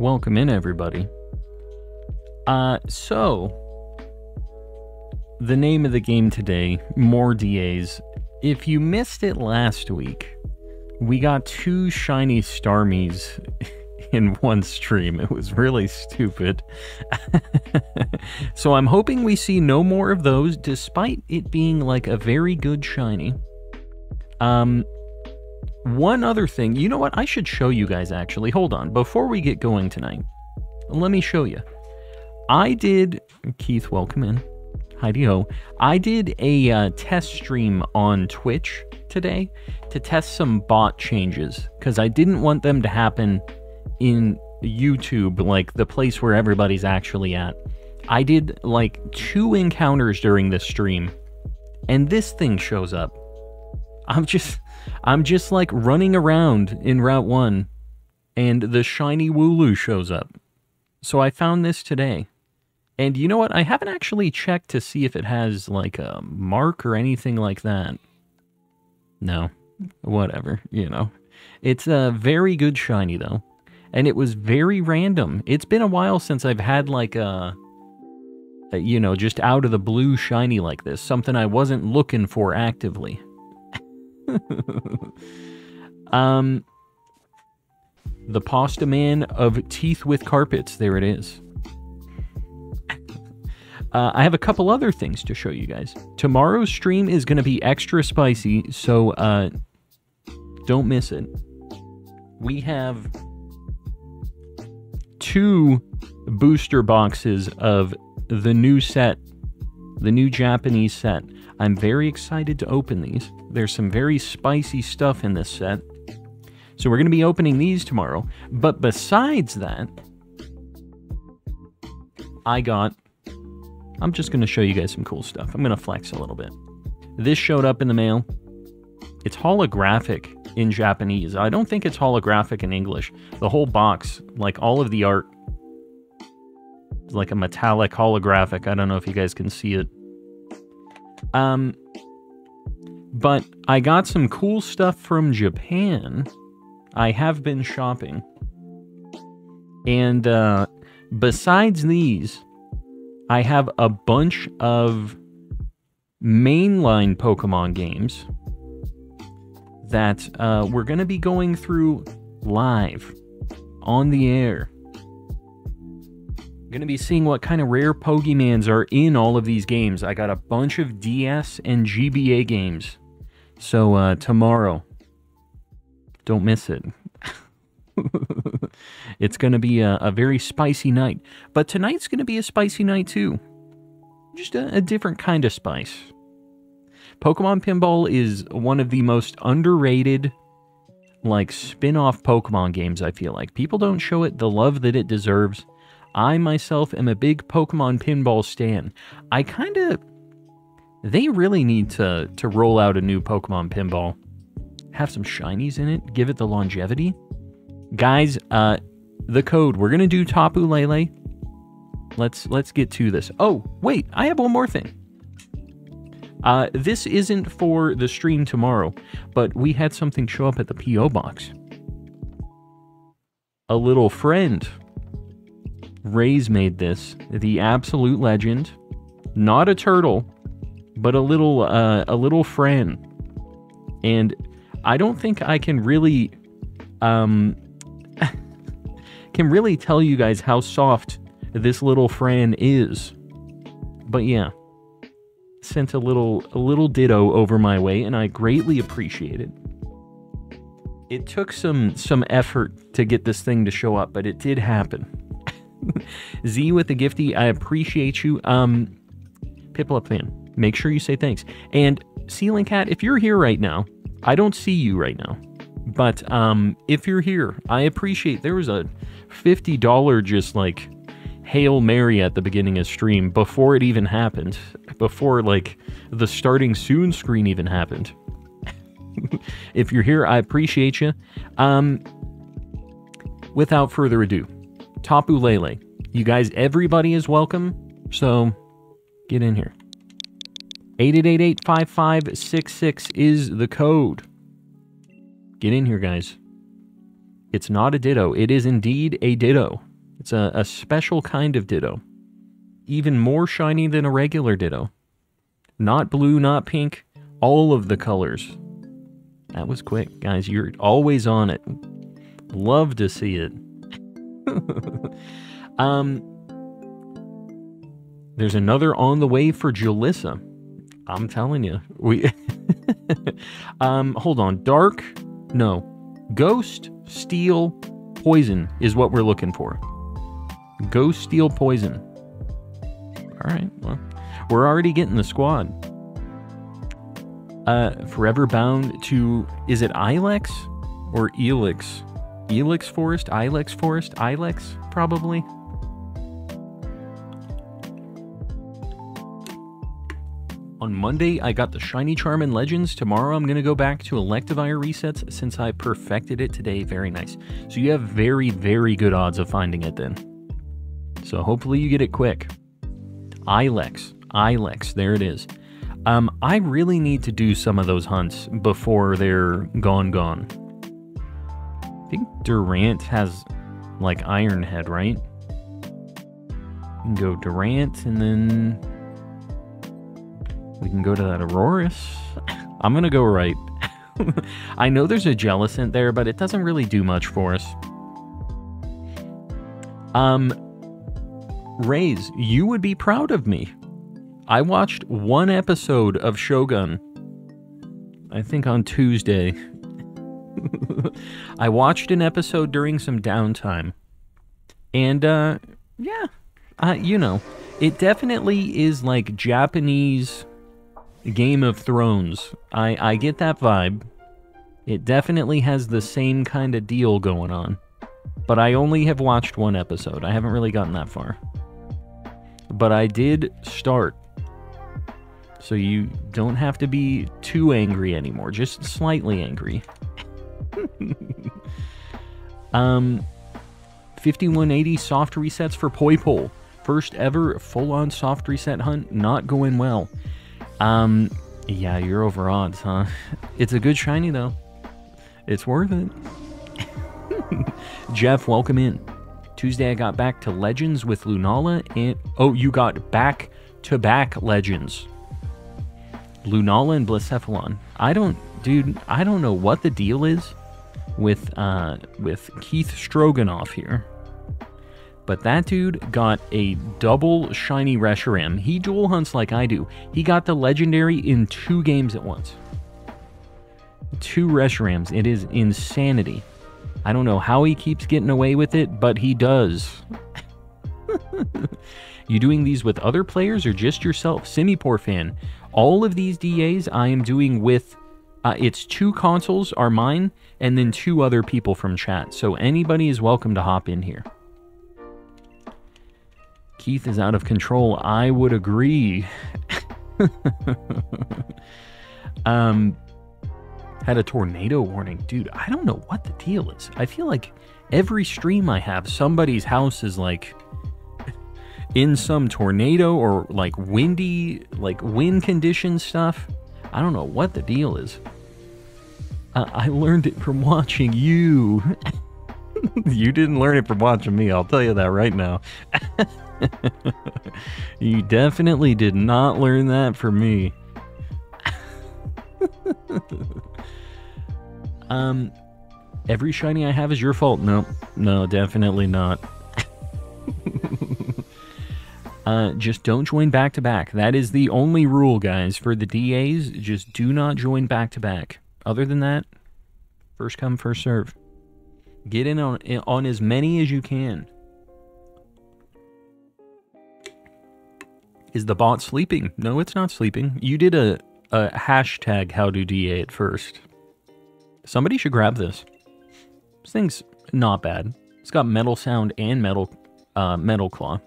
Welcome in, everybody. So the name of the game today, more DAs. If you missed it last week, we got two shiny Starmies in one stream. It was really stupid. So I'm hoping we see no more of those, despite it being like a very good shiny. One other thing, you know what? I should show you guys actually. Hold on, before we get going tonight, let me show you. I did, Keith, welcome in. Hi-de-ho. I did a test stream on Twitch today to test some bot changes, because I didn't want them to happen in YouTube, like the place where everybody's actually at. I did like 2 encounters during this stream, and this thing shows up. I'm just like running around in Route 1, and the shiny Wooloo shows up. So I found this today. And you know what? I haven't actually checked to see if it has like a mark or anything like that. No, whatever, you know. It's a very good shiny though. And it was very random. It's been a while since I've had like a you know, just out of the blue shiny like this. Something I wasn't looking for actively. The Pasta Man of Teeth with Carpets. There it is. I have a couple other things to show you guys. Tomorrow's stream is going to be extra spicy, so don't miss it. We have 2 booster boxes of the new set, the new Japanese set. I'm very excited to open these. There's some very spicy stuff in this set. So we're going to be opening these tomorrow. But besides that, I'm just going to show you guys some cool stuff. I'm going to flex a little bit. This showed up in the mail. It's holographic in Japanese. I don't think it's holographic in English. The whole box, like all of the art, is like a metallic holographic. I don't know if you guys can see it. But I got some cool stuff from Japan. I have been shopping. And besides these, I have a bunch of mainline Pokemon games that we're going to be going through live on the air. Going to be seeing what kind of rare Pokemans are in all of these games. I got a bunch of DS and GBA games. So tomorrow, don't miss it. It's going to be a very spicy night. But tonight's going to be a spicy night too. Just a different kind of spice. Pokemon Pinball is one of the most underrated like spin-off Pokemon games, I feel like. People don't show it the love that it deserves. I myself am a big Pokemon Pinball stan. I kind of... They really need to roll out a new Pokemon Pinball. Have some shinies in it. Give it the longevity. Guys, the code. We're going to do Tapu Lele. Let's get to this. Oh, wait. I have one more thing. This isn't for the stream tomorrow, but we had something show up at the P.O. box. A little friend... Ray's made this, the absolute legend, not a turtle, but a little friend. And I don't think I can really, can really tell you guys how soft this little friend is, but yeah, sent a little Ditto over my way, and I greatly appreciate it. It took some effort to get this thing to show up, but it did happen. Z with the gifty, I appreciate you. Piplup fan, make sure you say thanks. And Ceiling Cat, if you're here right now, I don't see you right now, but if you're here, I appreciate. There was a $50 just like Hail Mary at the beginning of stream before it even happened, before like the starting soon screen even happened. If you're here, I appreciate you. Without further ado, Tapu Lele. You guys, everybody is welcome, so get in here. 888-5566 is the code. Get in here, guys. It's not a Ditto. It is indeed a Ditto. It's a special kind of Ditto. Even more shiny than a regular Ditto. Not blue, not pink, all of the colors. That was quick, guys. You're always on it. Love to see it. There's another on the way for Julissa. I'm telling you. We hold on. Dark? No. Ghost, Steel, Poison is what we're looking for. Ghost, Steel, Poison. All right. Well, we're already getting the squad. Forever bound to... Is it Ilex or Elix? Elix Forest? Ilex Forest? Ilex, probably. On Monday, I got the Shiny Charm in Legends. Tomorrow, I'm going to go back to Electivire resets since I perfected it today. Very nice. So you have very, very good odds of finding it then. So hopefully you get it quick. Ilex. Ilex. There it is. I really need to do some of those hunts before they're gone. I think Durant has, like, Iron Head, right? You can go Durant, and then we can go to that Aurorus. I'm going to go right. I know there's a Jellicent there, but it doesn't really do much for us. Raze, you would be proud of me. I watched one episode of Shogun, I think on Tuesday. I watched an episode during some downtime. And, yeah, you know, it definitely is like Japanese Game of Thrones. I get that vibe. It definitely has the same kind of deal going on. But I only have watched one episode. I haven't really gotten that far. But I did start. So you don't have to be too angry anymore. Just slightly angry. 5180 soft resets for Poipole. First ever full-on soft reset hunt. Not going well. Yeah, you're over odds, huh? It's a good shiny, though. It's worth it. Jeff, welcome in. Tuesday, I got back to Legends with Lunala. And oh, you got back-to-back Legends. Lunala and Blacephalon. I don't know what the deal is with Keith Stroganoff here. But that dude got a double shiny Reshiram. He dual hunts like I do. He got the legendary in 2 games at once. 2 Reshirams. It is insanity. I don't know how he keeps getting away with it, but he does. You doing these with other players or just yourself? Simipour fan. All of these DAs I am doing with, it's 2 consoles are mine, and then 2 other people from chat. So anybody is welcome to hop in here. Keith is out of control. I would agree. Had a tornado warning. Dude, I don't know what the deal is. I feel like every stream I have, somebody's house is like... in some tornado or like windy, like wind condition stuff. I don't know what the deal is. I learned it from watching you. You didn't learn it from watching me, I'll tell you that right now. You definitely did not learn that from me. Every shiny I have is your fault. No, no, definitely not. Just don't join back-to-back. That is the only rule, guys. For the DAs, just do not join back-to-back. Other than that, first come, first serve. Get in on as many as you can. Is the bot sleeping? No, it's not sleeping. You did a hashtag HowDoDA at first. Somebody should grab this. This thing's not bad. It's got metal sound and metal claw.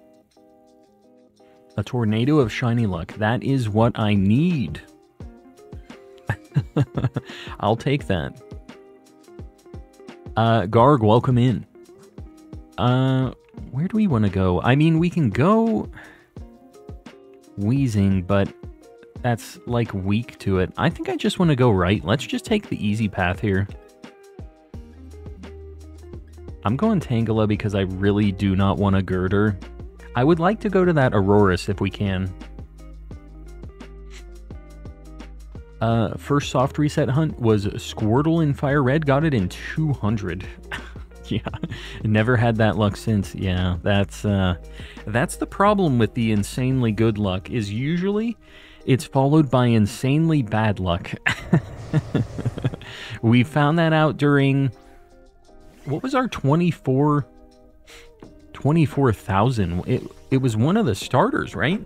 A tornado of shiny luck. That is what I need. I'll take that. Garg, welcome in. Where do we want to go? I mean, we can go Weezing, but that's like weak to it. I think I just want to go right. Let's just take the easy path here. I'm going Tangela because I really do not want a Girder. I would like to go to that Aurorus if we can. First soft reset hunt was Squirtle in Fire Red. Got it in 200. Yeah, never had that luck since. Yeah, that's the problem with the insanely good luck, is usually it's followed by insanely bad luck. We found that out during, what was our 24,000? It was one of the starters, right?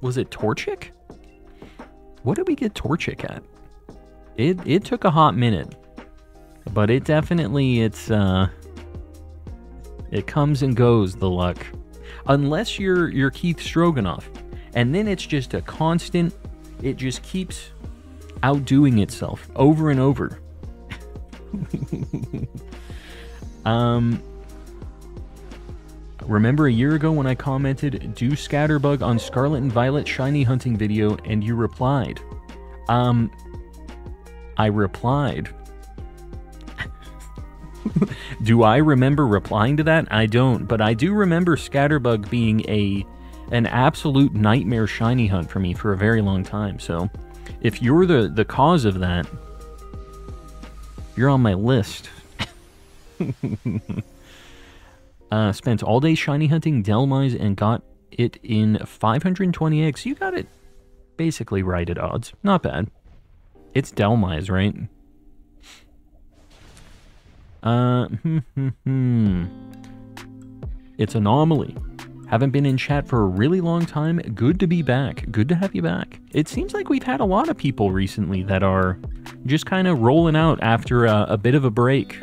Was it Torchic? What did we get Torchic at? It took a hot minute. But it definitely, it comes and goes, the luck. Unless you're Keith Stroganoff. And then it's just a constant, it just keeps outdoing itself over and over. Remember a year ago when I commented, do Scatterbug on Scarlet and Violet shiny hunting video, and you replied. I replied. Do I remember replying to that? I don't, but I do remember Scatterbug being an absolute nightmare shiny hunt for me for a very long time. So if you're the cause of that, you're on my list. Spent all day shiny hunting Delmize and got it in 520x. You got it basically right at odds. Not bad. It's Delmize, right? It's Anomaly. Haven't been in chat for a really long time. Good to be back. Good to have you back. It seems like we've had a lot of people recently that are just kind of rolling out after a bit of a break.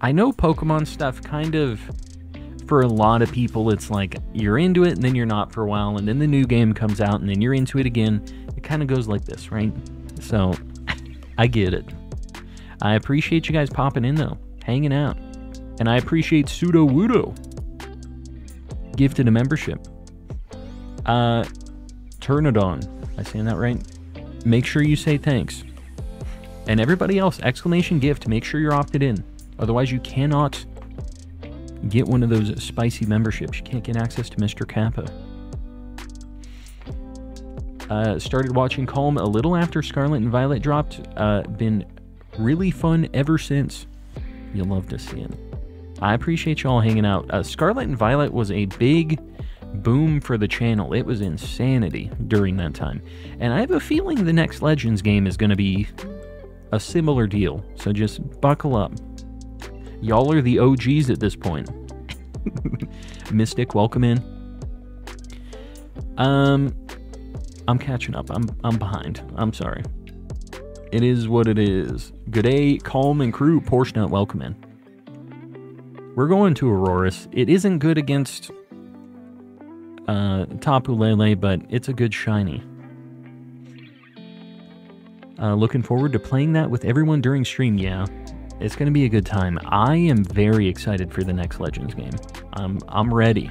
I know Pokemon stuff kind of, for a lot of people, it's like you're into it and then you're not for a while, and then the new game comes out and then you're into it again. It kind of goes like this, right? So I get it. I appreciate you guys popping in, though, hanging out. And I appreciate Pseudo Wudo gifted a membership. Turnodon, am I saying that right? Make sure you say thanks. And everybody else, exclamation gift, make sure you're opted in. Otherwise, you cannot get one of those spicy memberships. You can't get access to Mr. Kappa. Started watching Calm a little after Scarlet and Violet dropped. Been really fun ever since. You'll love to see it. I appreciate y'all hanging out. Scarlet and Violet was a big boom for the channel. It was insanity during that time. And I have a feeling the next Legends game is going to be a similar deal. So just buckle up. Y'all are the OGs at this point. Mystic, welcome in. I'm catching up. I'm behind. I'm sorry. It is what it is. Good day, Calm and crew. Portionut, welcome in. We're going to Aurorus. It isn't good against Tapu Lele, but it's a good shiny. Looking forward to playing that with everyone during stream. Yeah, it's going to be a good time. I am very excited for the next Legends game. I'm ready.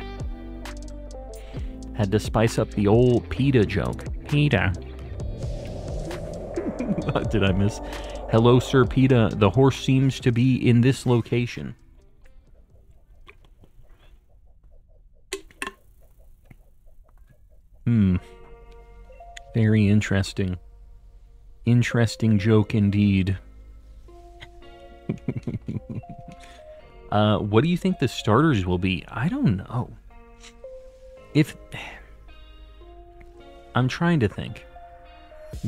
Had to spice up the old PETA joke. PETA. Did I miss? Hello, Sir PETA. The horse seems to be in this location. Very interesting. Interesting joke indeed. What do you think the starters will be? I don't know. I'm trying to think.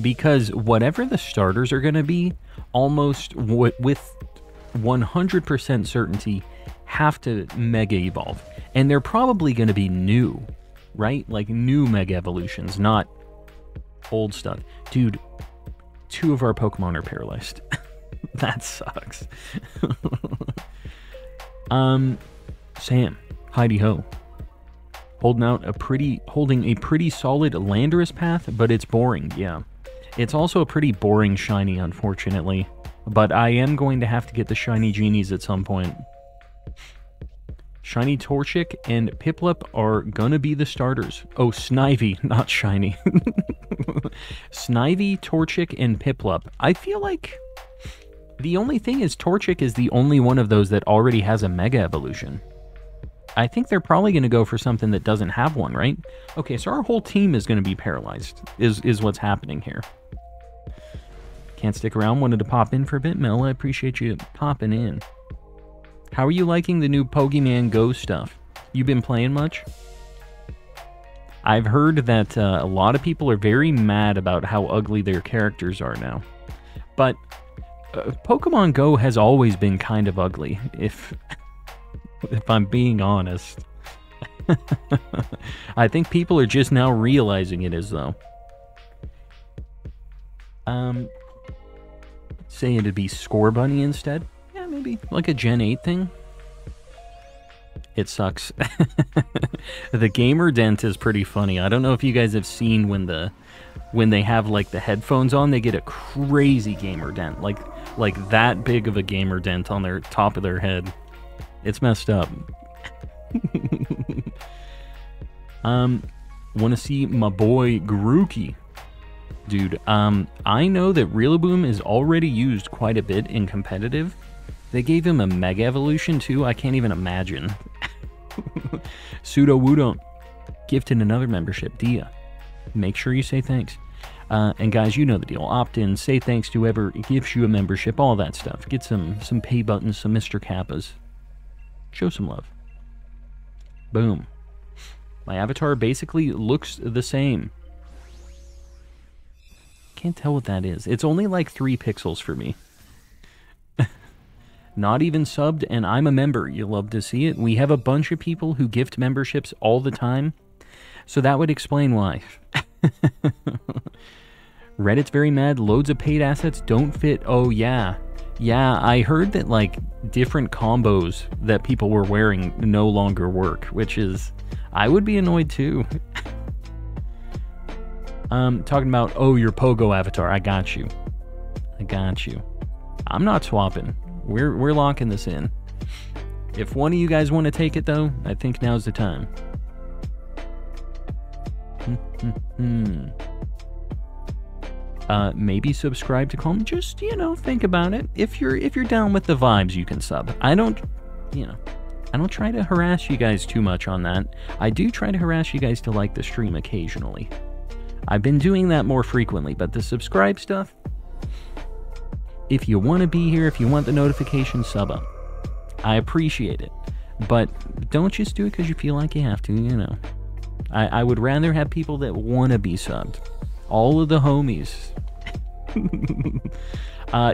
Because whatever the starters are going to be, almost with 100% certainty, have to Mega Evolve. And they're probably going to be new, right? Like new Mega Evolutions, not old stuff. Dude, two of our Pokemon are paralyzed. That sucks. Sam, Heidi Ho. Holding a pretty solid Landorus path, but it's boring, yeah. It's also a pretty boring shiny, unfortunately. But I am going to have to get the shiny genies at some point. Shiny Torchic and Piplup are gonna be the starters. Oh, Snivy, not shiny. Snivy, Torchic, and Piplup. I feel like The only thing is Torchic is the only one of those that already has a Mega Evolution. I think they're probably going to go for something that doesn't have one, right? Okay, so our whole team is going to be paralyzed, is what's happening here. Can't stick around, wanted to pop in for a bit, Mel. I appreciate you popping in. How are you liking the new Pokemon Go stuff? You been playing much? I've heard that a lot of people are very mad about how ugly their characters are now. But Pokemon Go has always been kind of ugly, if I'm being honest. I think people are just now realizing it is, though. Say it'd be Score Bunny instead. Yeah, maybe like a Gen 8 thing. It sucks. The gamer dent is pretty funny. I don't know if you guys have seen when they have like the headphones on, they get a crazy gamer dent, like that big of a gamer dent on their top of their head. It's messed up. Want to see my boy Grookey. Dude, I know that Rillaboom is already used quite a bit in competitive. They gave him a Mega Evolution too, I can't even imagine. Pseudo Wudon gifted another membership, Dia. Make sure you say thanks. And guys, you know the deal. Opt in, say thanks to whoever gives you a membership, all that stuff. Get some pay buttons, some Mr. Kappas. Show some love. Boom. My avatar basically looks the same. Can't tell what that is. It's only like 3 pixels for me. Not even subbed, and I'm a member. You love to see it. We have a bunch of people who gift memberships all the time, so that would explain why. Reddit's very mad. Loads of paid assets don't fit. Oh yeah. Yeah, I heard that like different combos that people were wearing no longer work, which is, I would be annoyed too. Talking about, oh, your Pogo avatar. I got you. I got you. I'm not swapping. We're locking this in. If one of you guys want to take it though, I think now's the time. Maybe subscribe to Calm. Just, you know, think about it. If you're down with the vibes, you can sub. I don't try to harass you guys too much on that. I do try to harass you guys to like the stream occasionally. I've been doing that more frequently, but the subscribe stuff, if you want to be here, if you want the notification, sub up. I appreciate it, but don't just do it because you feel like you have to, you know. I would rather have people that want to be subbed. All of the homies.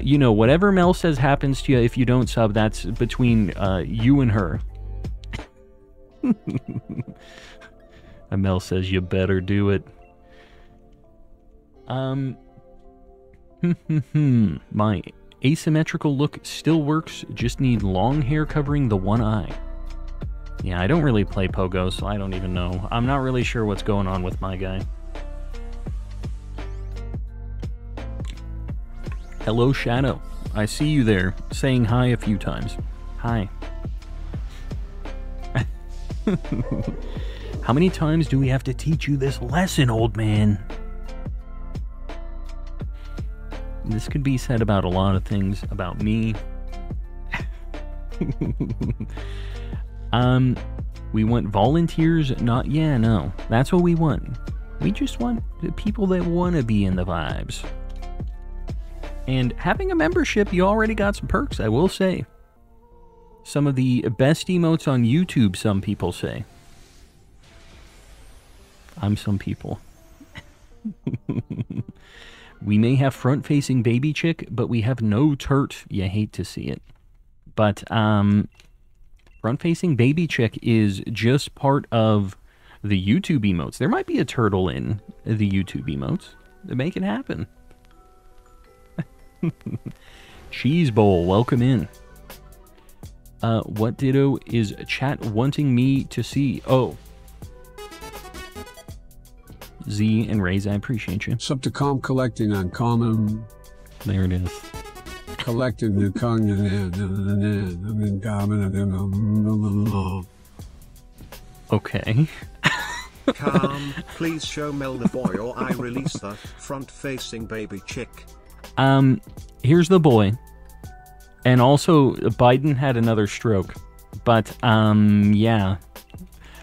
You know, whatever Mel says happens to you if you don't sub, that's between you and her. And Mel says, you better do it. My asymmetrical look still works, just need long hair covering the one eye. Yeah, I don't really play Pogo, so I don't even know. I'm not really sure what's going on with my guy. Hello, Shadow. I see you there, saying hi a few times. Hi. How many times do we have to teach you this lesson, old man? This could be said about a lot of things about me. We want volunteers, not... Yeah, no. That's what we want. We just want the people that want to be in the vibes. And having a membership, you already got some perks, I will say. Some of the best emotes on YouTube, some people say. I'm some people. We may have front-facing baby chick, but we have no turt. You hate to see it. But front-facing baby chick is just part of the YouTube emotes. There might be a turtle in the YouTube emotes. They make it happen. Cheese Bowl, welcome in. What Ditto is chat wanting me to see? Oh. Z and Raze, I appreciate you. Sub to Calm collecting on Calm. There it is. Collecting the Calm. Okay. Calm, please show Mel the boy or I release the front-facing baby chick. Here's the boy. And also, Biden had another stroke. But, yeah.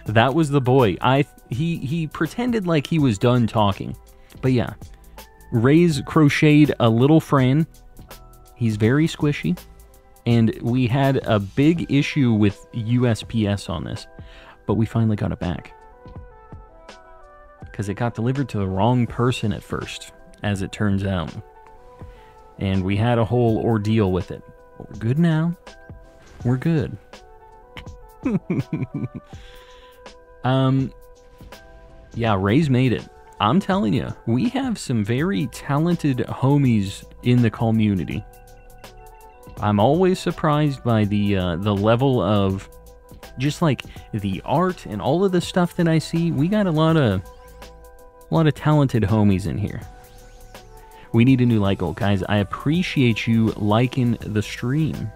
That was the boy. He pretended like he was done talking. But yeah. Ray's crocheted a little Fran. He's very squishy. And we had a big issue with USPS on this. But we finally got it back. Because it got delivered to the wrong person at first, as it turns out. And we had a whole ordeal with it. But we're good now. We're good. Yeah, Ray's made it. I'm telling you, we have some very talented homies in the community. I'm always surprised by the level of just like the art and all of the stuff that I see. We got a lot of talented homies in here. We need a new like goal, guys. I appreciate you liking the stream.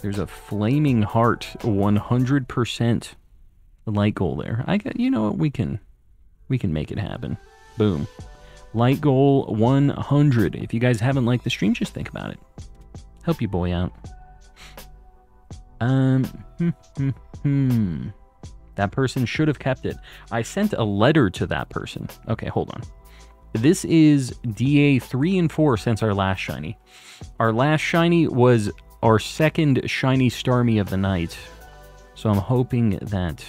There's a flaming heart, 100% light goal there. I got, you know what, we can make it happen. Boom. Light goal 100. If you guys haven't liked the stream, just think about it. Help your boy out. That person should have kept it. I sent a letter to that person. Okay, hold on. This is DA 3 and 4 since our last shiny. Our last shiny was our second shiny Starmie of the night. So I'm hoping that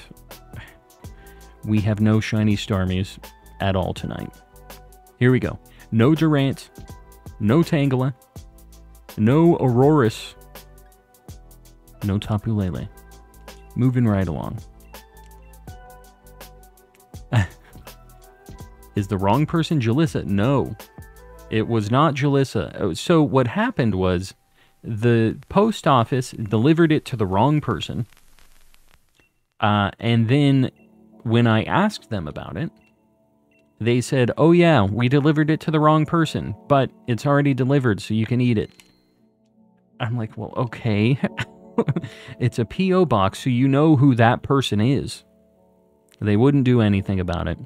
we have no shiny Starmies at all tonight. Here we go. No Durant, no Tangela, no Aurorus, no Tapu Lele. Moving right along. Is the wrong person Jalissa? No, it was not Jalissa. So what happened was the post office delivered it to the wrong person. And then when I asked them about it, they said, oh yeah, we delivered it to the wrong person, but it's already delivered, so you can eat it. I'm like, well, okay. It's a P.O. box, so you know who that person is. They wouldn't do anything about it.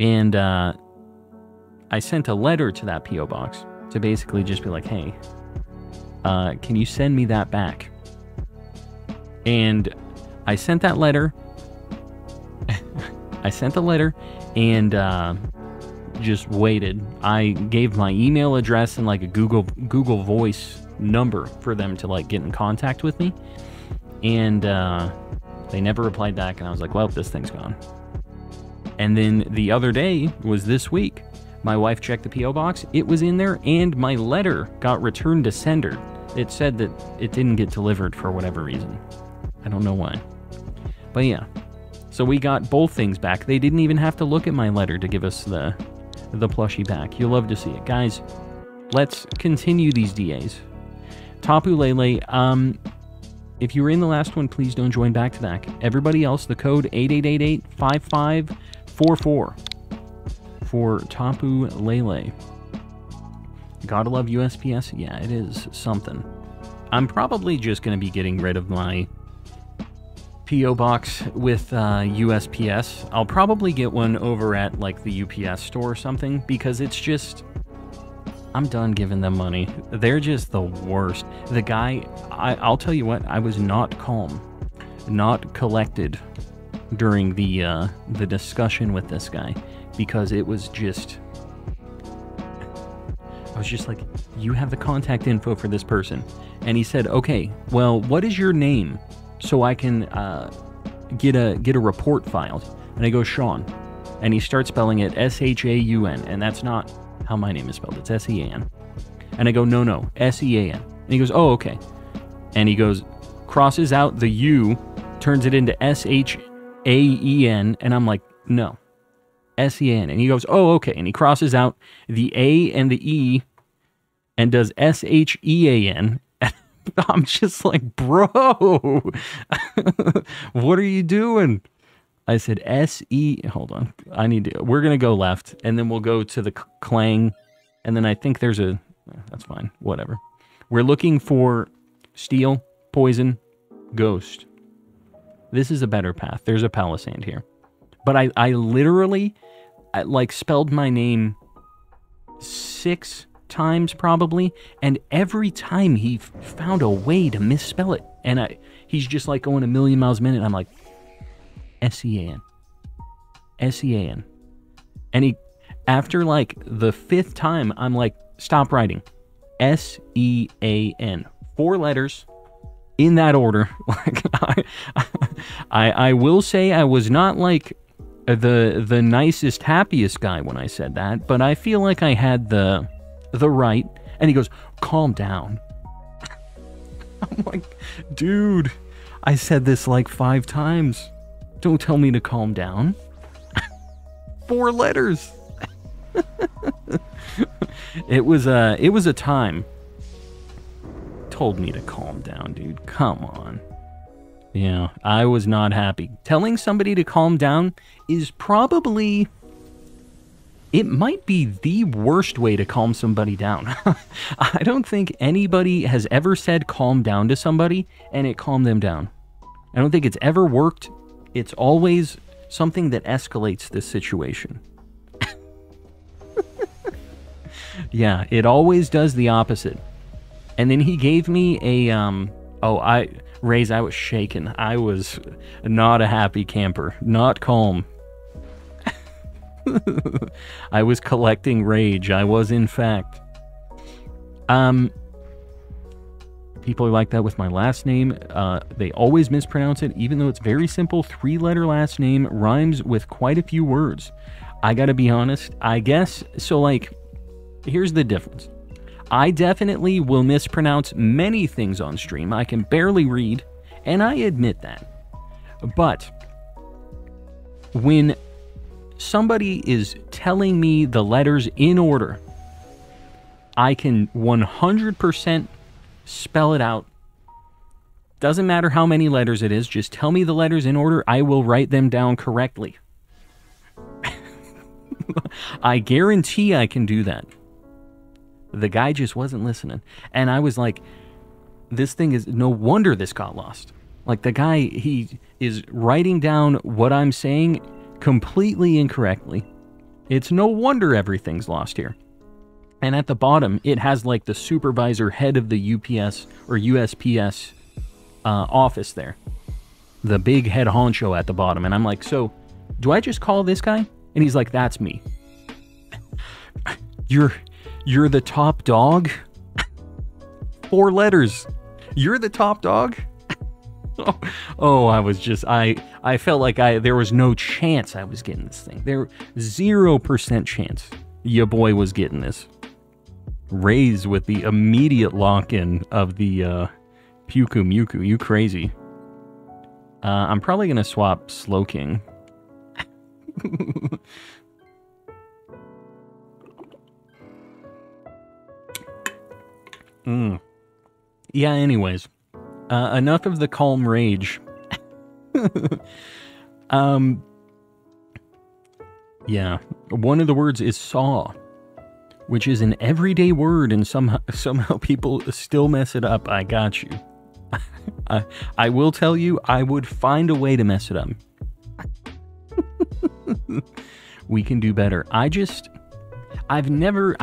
And I sent a letter to that P.O. box to basically just be like, hey, can you send me that back? And I sent that letter. I sent the letter and just waited. I gave my email address and like a Google Voice number for them to like get in contact with me. And they never replied back. And I was like, well, this thing's gone. And then the other day was this week. My wife checked the P.O. box. It was in there, and my letter got returned to sender. It said that it didn't get delivered for whatever reason. I don't know why. But yeah. So we got both things back. They didn't even have to look at my letter to give us the plushie back. You'll love to see it. Guys, let's continue these DAs. Tapu Lele, if you were in the last one, please don't join back-to-back. Everybody else, the code 8888-5544 for Tapu Lele. Gotta love USPS. Yeah, it is something. I'm probably just going to be getting rid of my P.O. box with USPS. I'll probably get one over at like the UPS store or something, because it's just, I'm done giving them money. They're just the worst. The guy, I'll tell you what, I was not calm, not collected during the discussion with this guy, because it was just, I was just like, you have the contact info for this person. And he said, okay, well, what is your name so I can get a report filed? And I go, Sean. And he starts spelling it S-H-A-U-N, and that's not how my name is spelled. It's S-E-A-N. And I go, no, S-E-A-N. And he goes, oh, okay. And he goes, crosses out the U, turns it into S-H-A-E-N. And I'm like, no, S-E-A-N. And he goes, oh, okay. And he crosses out the A and the E and does S-H-E-A-N. I'm just like, bro, what are you doing? I said, S-E, hold on, I need to, we're going to go left, and then we'll go to the Clang, and then I think there's a, that's fine, whatever. We're looking for Steel, Poison, Ghost. This is a better path. There's a Palisand here. But I literally, like, spelled my name six times probably, and every time he found a way to misspell it. And he's just like going a million miles a minute. I'm like, S-E-A-N. S-E-A-N. And he, after like the fifth time, I'm like, stop writing. S-E-A-N. 4 letters in that order. Like, I will say I was not like the nicest, happiest guy when I said that, but I feel like I had the right. And he goes, calm down. I'm like, dude, I said this like 5 times. Don't tell me to calm down. 4 letters. It was a time. Told me to calm down, dude. Come on. Yeah, I was not happy. Telling somebody to calm down is probably... It might be the worst way to calm somebody down. I don't think anybody has ever said calm down to somebody and it calmed them down. I don't think it's ever worked. It's always something that escalates this situation. Yeah, it always does the opposite. And then he gave me a, Raze, I was shaken. I was not a happy camper. Not calm. I was collecting rage. I was, in fact. People are like that with my last name. They always mispronounce it, even though it's very simple. 3-letter last name rhymes with quite a few words. I gotta be honest. I guess, so like, here's the difference. I definitely will mispronounce many things on stream. I can barely read, and I admit that. But when somebody is telling me the letters in order, I can 100% spell it out. Doesn't matter how many letters it is, just tell me the letters in order, I will write them down correctly. I guarantee I can do that. The guy just wasn't listening. And I was like, this thing is, no wonder this got lost. Like the guy, he is writing down what I'm saying completely incorrectly. It's no wonder everything's lost here. And at the bottom, it has like the supervisor, head of the UPS or USPS office there. The big head honcho at the bottom. And I'm like, so do I just call this guy? And he's like, that's me. You're the top dog? 4 letters. You're the top dog? Oh, I was just, I felt like there was no chance I was getting this thing. There, 0% chance your boy was getting this. Raise with the immediate lock-in of the Puku Muku. You crazy. I'm probably going to swap Slowking. Yeah, anyways, enough of the calm rage. Yeah, one of the words is saw, which is an everyday word, and somehow people still mess it up. I got you. I will tell you, I would find a way to mess it up. We can do better. I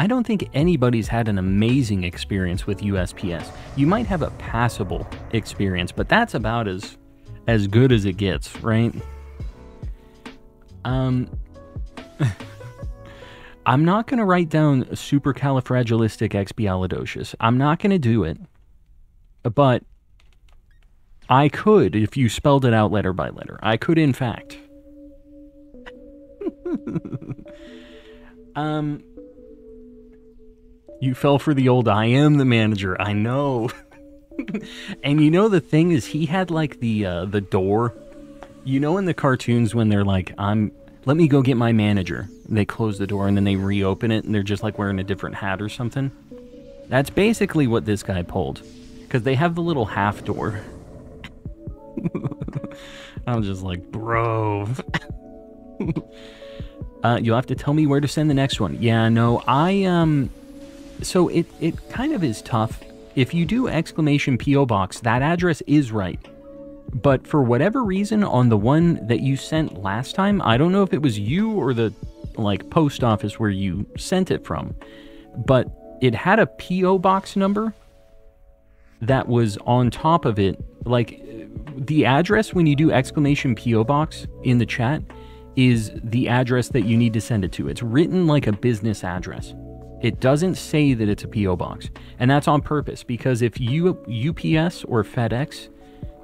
don't think anybody's had an amazing experience with USPS. You might have a passable experience, but that's about as good as it gets, right? I'm not going to write down supercalifragilisticexpialidocious. I'm not going to do it, but I could if you spelled it out letter by letter. I could, in fact. You fell for the old, I am the manager, I know. And you know the thing is, he had like the door. You know in the cartoons when they're like, let me go get my manager. They close the door and then they reopen it and they're just like wearing a different hat or something. That's basically what this guy pulled. Because they have the little half door. I'm just like, bro. You'll have to tell me where to send the next one. Yeah, no, so it kind of is tough. If you do exclamation P.O. Box, that address is right. But for whatever reason, on the one that you sent last time, I don't know if it was you or the, like, post office where you sent it from, but it had a P.O. box number that was on top of it. Like, the address when you do exclamation P.O. box in the chat is the address that you need to send it to. It's written like a business address. It doesn't say that it's a P.O. box. And that's on purpose, because if UPS or FedEx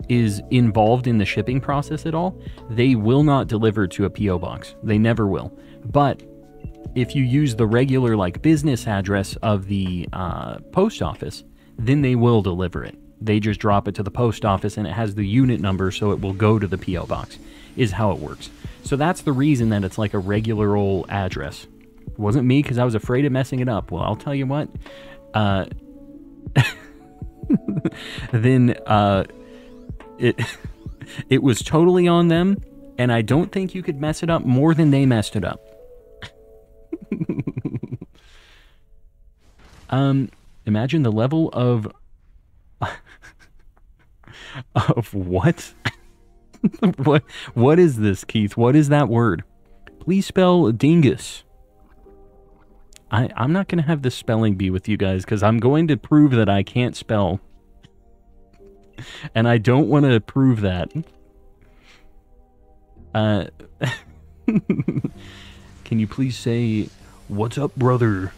is involved in the shipping process at all, they will not deliver to a P.O. box. They never will. But if you use the regular, like, business address of the post office, then they will deliver it. They just drop it to the post office, and it has the unit number, so it will go to the P.O. box, is how it works. So that's the reason that it's like a regular old address. It wasn't me, because I was afraid of messing it up. Well, I'll tell you what. It was totally on them, and I don't think you could mess it up more than they messed it up. Imagine the level of what? What is this, Keith? What is that word? Please spell dingus. I'm not going to have this spelling bee with you guys, because I'm going to prove that I can't spell. And I don't want to prove that. Can you please say, what's up, brother?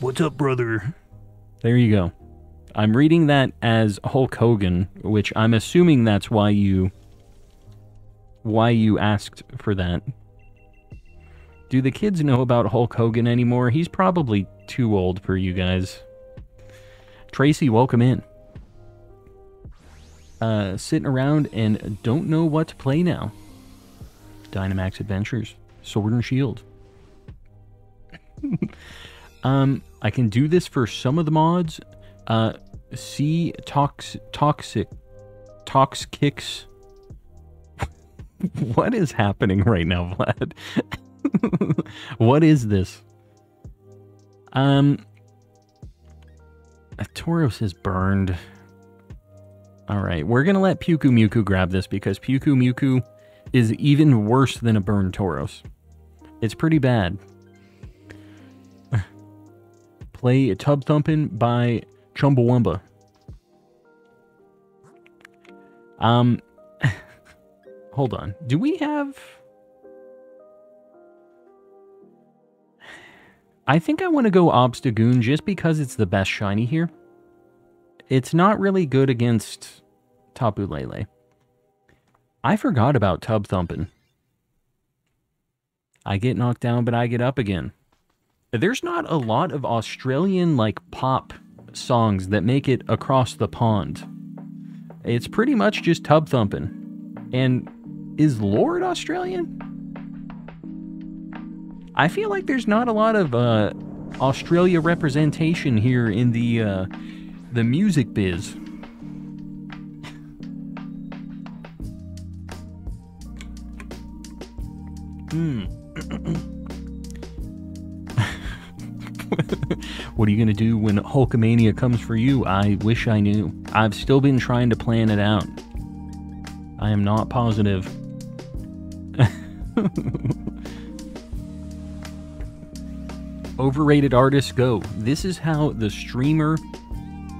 What's up, brother? There you go. I'm reading that as Hulk Hogan, which I'm assuming that's why you asked for that. Do the kids know about Hulk Hogan anymore? He's probably too old for you guys. Tracy, welcome in. Sitting around and don't know what to play now. Dynamax Adventures, Sword and Shield. I can do this for some of the mods. C toxic kicks. What is happening right now, Vlad? What is this? Tauros is burned. Alright, we're going to let Pyukku Mewtwo grab this, because Pyukku Mewtwo is even worse than a burned Tauros. It's pretty bad. Play Tub Thumping by Chumbawamba. Hold on. Do we have... I think I want to go Obstagoon just because it's the best shiny here. It's not really good against Tapu Lele. I forgot about Tub Thumping. I get knocked down, but I get up again. There's not a lot of Australian, like, pop songs that make it across the pond. It's pretty much just Tub Thumping. And is Lord Australian? I feel like there's not a lot of Australia representation here in the music biz. What are you gonna do when Hulkamania comes for you? I wish I knew. I've still been trying to plan it out. I am not positive. Overrated artists, go. This is how the streamer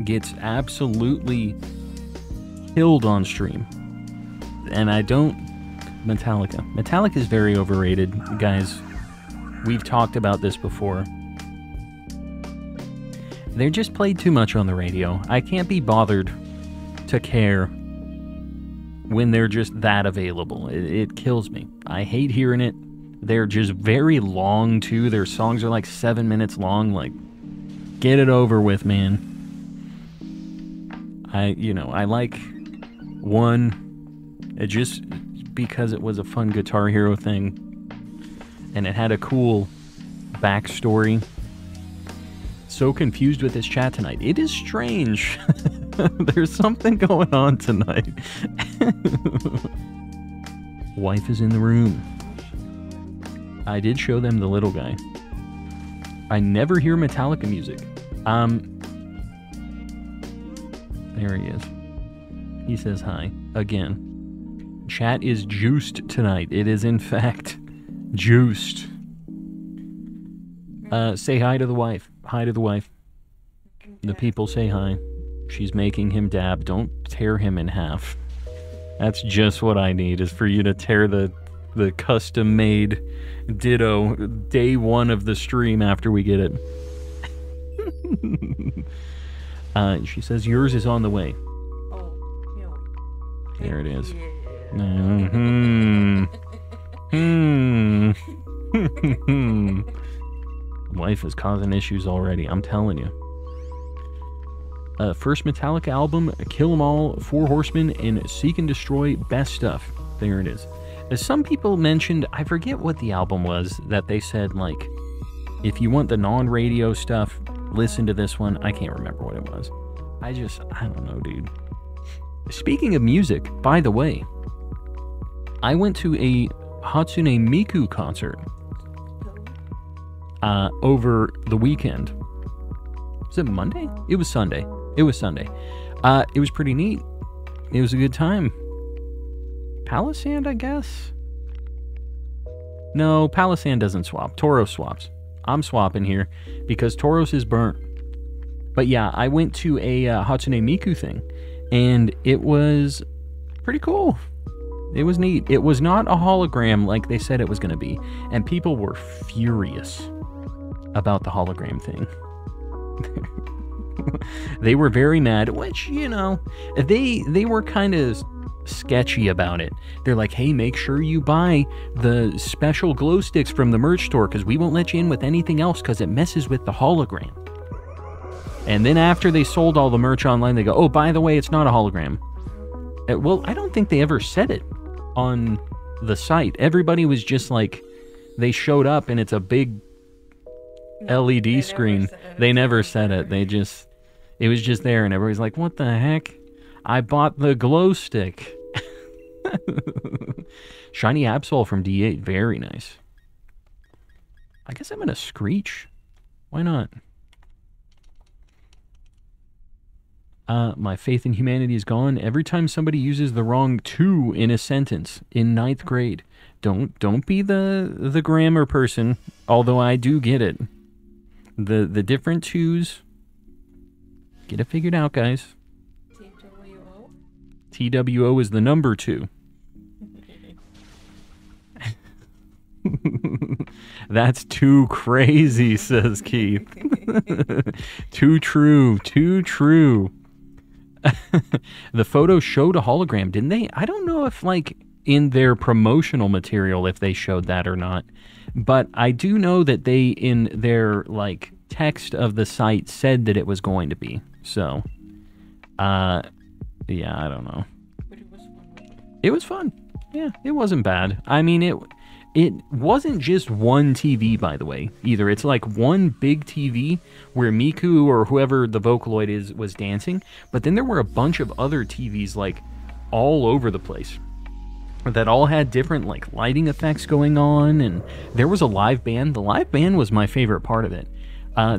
gets absolutely killed on stream. And I don't... Metallica. Metallica is very overrated, guys. We've talked about this before. They're just played too much on the radio. I can't be bothered to care when they're just that available. It kills me. I hate hearing it. They're just very long, too. Their songs are like 7 minutes long. Like, get it over with, man. I like one, it just because it was a fun Guitar Hero thing, and it had a cool backstory. So confused with this chat tonight. It is strange. There's something going on tonight. Wife is in the room. I did show them the little guy. I never hear Metallica music. There he is. He says hi again. Chat is juiced tonight. It is, in fact, juiced. Say hi to the wife. hi to the wife. The people say hi. She's making him dab. Don't tear him in half. That's just what I need, is for you to tear the custom-made Ditto day one of the stream after we get it. She says, yours is on the way. Oh, no. There it is. Mm-hmm. Wife is causing issues already, I'm telling you. First Metallica album, Kill 'Em All, Four Horsemen, and Seek and Destroy, best stuff. There it is. As some people mentioned, I forget what the album was, that they said, like, if you want the non-radio stuff, listen to this one. I can't remember what it was. I don't know, dude. Speaking of music, by the way, I went to a Hatsune Miku concert over the weekend. Was it Monday? It was Sunday. It was Sunday. It was pretty neat. It was a good time. Palisand, I guess? No, Palisand doesn't swap. Tauros swaps. I'm swapping here because Tauros is burnt. But yeah, I went to a Hatsune Miku thing, and it was pretty cool. It was neat. It was not a hologram like they said it was going to be, and people were furious about the hologram thing. They were very mad, which, you know, they were kind of sketchy about it. They're like, hey, make sure you buy the special glow sticks from the merch store because we won't let you in with anything else because it messes with the hologram. And then after they sold all the merch online, they go, oh, by the way, it's not a hologram. Well, I don't think they ever said it on the site. Everybody was just like, they showed up and it's a big LED screen. They never said it. It was just there, and everybody's like, what the heck? I bought the glow stick. Shiny Absol from D8. Very nice. I guess I'm going to Screech. Why not? My faith in humanity is gone. Every time somebody uses the wrong to in a sentence in 9th grade. Don't be the grammar person, although I do get it. The different twos. Get it figured out, guys. TWO is the number 2. That's too crazy, says Keith. Too true, too true. The photo showed a hologram, didn't they? I don't know if, like, in their promotional material if they showed that or not, but I do know that they, in their, like, text of the site, said that it was going to be. So, yeah, I don't know. But it was fun. It was fun. Yeah, it wasn't bad. I mean, it wasn't just one TV, by the way, either. It's like one big TV where Miku or whoever the Vocaloid is was dancing, but then there were a bunch of other TVs, like, all over the place that all had different, like, lighting effects going on, and there was a live band. The live band was my favorite part of it.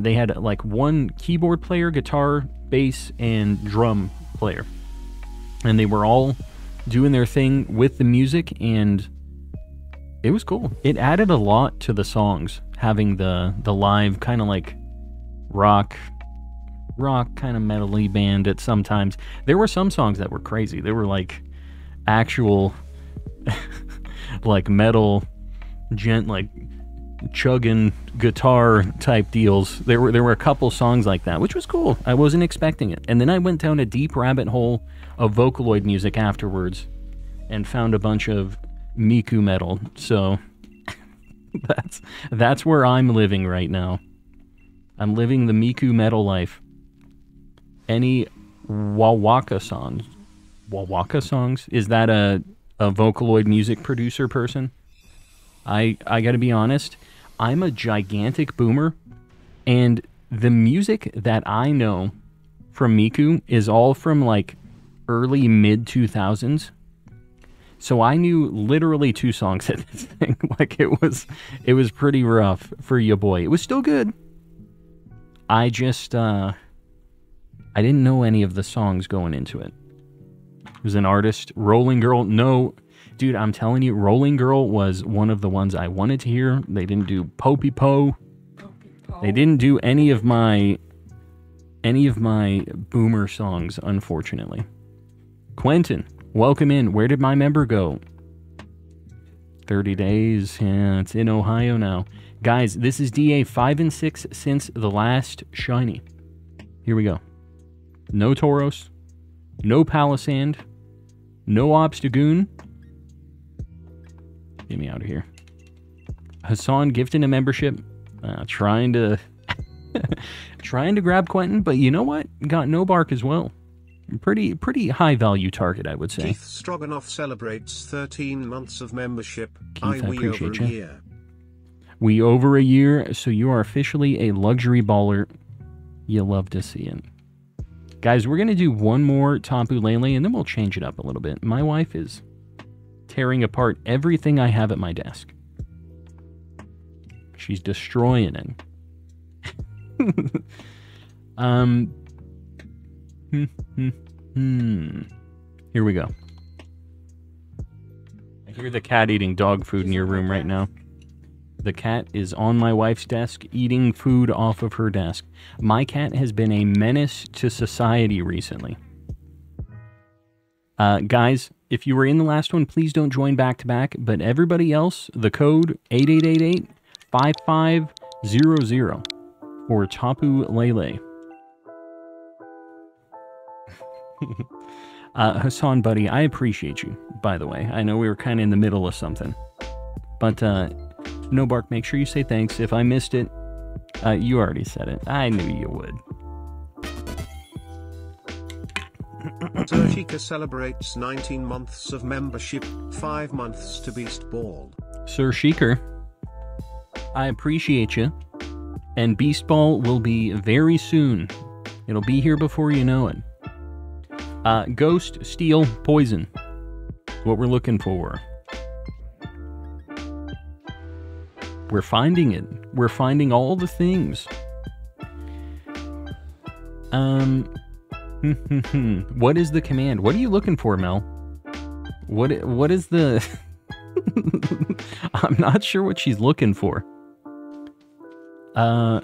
They had, like, one keyboard player, guitar, bass, and drum player. And they were all doing their thing with the music, and it was cool. It added a lot to the songs, having the live kind of like rock kind of metal-y band at sometimes. There were some songs that were crazy. They were like actual like metal gent, like chugging guitar type deals. There were a couple songs like that, which was cool. I wasn't expecting it. And then I went down a deep rabbit hole of Vocaloid music afterwards and found a bunch of Miku metal. So that's where I'm living right now. I'm living the Miku metal life. Any Wawaka songs? Wawaka songs? Is that a Vocaloid music producer person? I gotta be honest, I'm a gigantic boomer, and the music that I know from Miku is all from, like, early, mid-2000s, so I knew literally 2 songs at this thing. Like, it was pretty rough for your boy. It was still good. I just, I didn't know any of the songs going into it. It was an artist, Rolling Girl, no... Dude, I'm telling you, Rolling Girl was one of the ones I wanted to hear. They didn't do Poipole. They didn't do any of my boomer songs, unfortunately. Quentin, welcome in. Where did my member go? 30 days. Yeah, it's in Ohio now. Guys, this is DA 5 and 6 since the last shiny. Here we go. No Tauros. No Palisand. No Obstagoon. Get me out of here. Hassan gifting a membership. Trying to grab Quentin, but you know what? Got no bark as well. Pretty high value target, I would say. Keith Stroganoff celebrates 13 months of membership. Keith, I appreciate we over you. A year. We over a year, so you are officially a luxury baller. You love to see it. Guys, we're going to do one more Tapu Lele, and then we'll change it up a little bit. My wife is tearing apart everything I have at my desk. She's destroying it. Here we go. I hear the cat eating dog food in your room right now. The cat is on my wife's desk, eating food off of her desk. My cat has been a menace to society recently. Guys, if you were in the last one, please don't join back-to-back. But everybody else, the code 8888-5500 for Tapu Lele. Hassan, buddy, I appreciate you, by the way. I know we were kind of in the middle of something. But, No Bark, make sure you say thanks. If I missed it, you already said it. I knew you would. Surshika celebrates 19 months of membership, 5 months to Beast Ball. Sir Sheeker, I appreciate you. And Beast Ball will be very soon. It'll be here before you know it. Ghost, Steel, Poison. What we're looking for. We're finding it. We're finding all the things. What is the command? What are you looking for, Mel? What is the... I'm not sure what she's looking for. I'm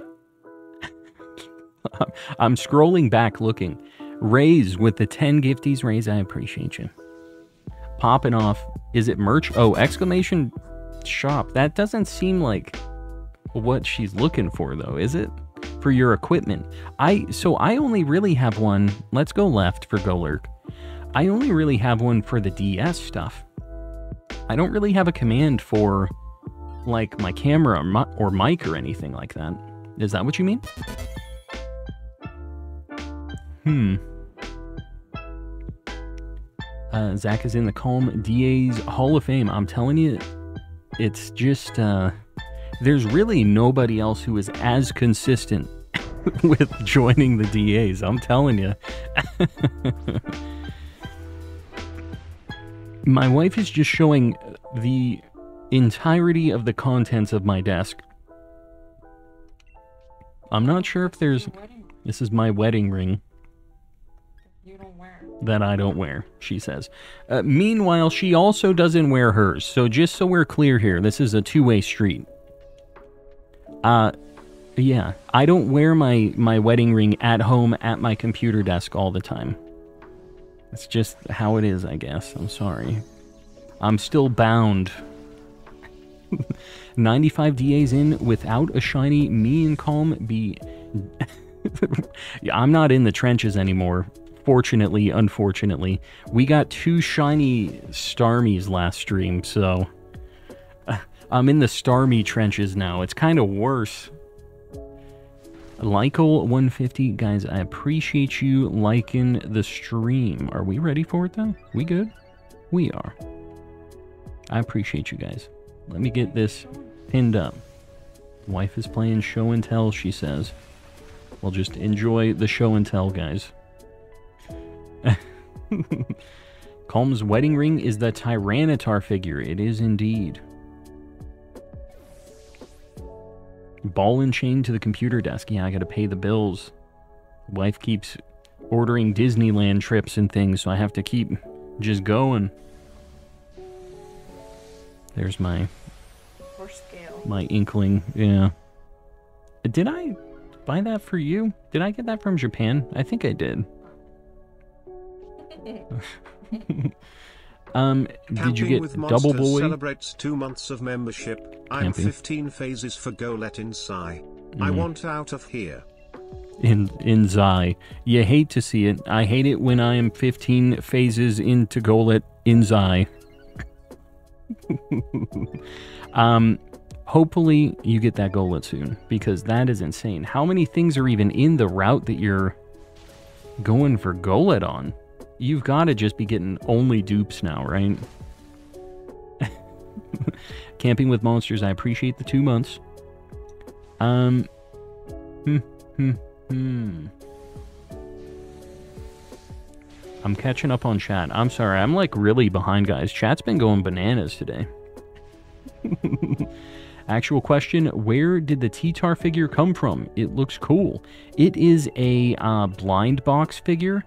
scrolling back looking. Raise with the 10 gifties. Raise, I appreciate you. Popping off. Is it merch? Oh, exclamation... shop. That doesn't seem like what she's looking for, though, is it? For your equipment. So I only really have one. Let's go left for Go Lurk. I only really have one for the DS stuff. I don't really have a command for like my camera or, mic or anything like that. Is that what you mean? Zach is in the Calm DA's Hall of Fame. I'm telling you, it's just, there's really nobody else who is as consistent with joining the DAs, I'm telling you. My wife is just showing the entirety of the contents of my desk. I'm not sure if there's, this is my wedding ring. You don't wear. That I don't wear, she says. Meanwhile, she also doesn't wear hers. So just so we're clear here, this is a two-way street. Yeah, I don't wear my wedding ring at home at my computer desk all the time. It's just how it is, I guess. I'm sorry. I'm still bound. 95 DAs in without a shiny. Me and Calm be... I'm not in the trenches anymore. Fortunately, unfortunately, we got 2 shiny Starmies last stream, so I'm in the Starmie trenches now. It's kind of worse. Lycal 150, guys, I appreciate you liking the stream. Are we ready for it, though? We good? We are. I appreciate you guys. Let me get this pinned up. Wife is playing show and tell, she says. We'll just enjoy the show and tell, guys. Calm's wedding ring is the Tyranitar figure. It is indeed. Ball and chain to the computer desk. Yeah, I gotta pay the bills. Wife keeps ordering Disneyland trips and things, so I have to keep just going. There's my... or scale. My inkling, yeah. Did I buy that for you? Did I get that from Japan? I think I did. Did you get Double Boy? Celebrates 2 months of membership. I'm 15 phases for Go Let Inside. I want out of here. In Zai. You hate to see it. I hate it when I am 15 phases into Golet in Zai. Hopefully you get that Golet soon, because that is insane. How many things are even in the route that you're going for Golet on? You've got to just be getting only dupes now, right? Camping with Monsters, I appreciate the 2 months. I'm catching up on chat. I'm sorry. I'm like really behind, guys. Chat's been going bananas today. Actual question. Where did the T-Tar figure come from? It looks cool. It is a blind box figure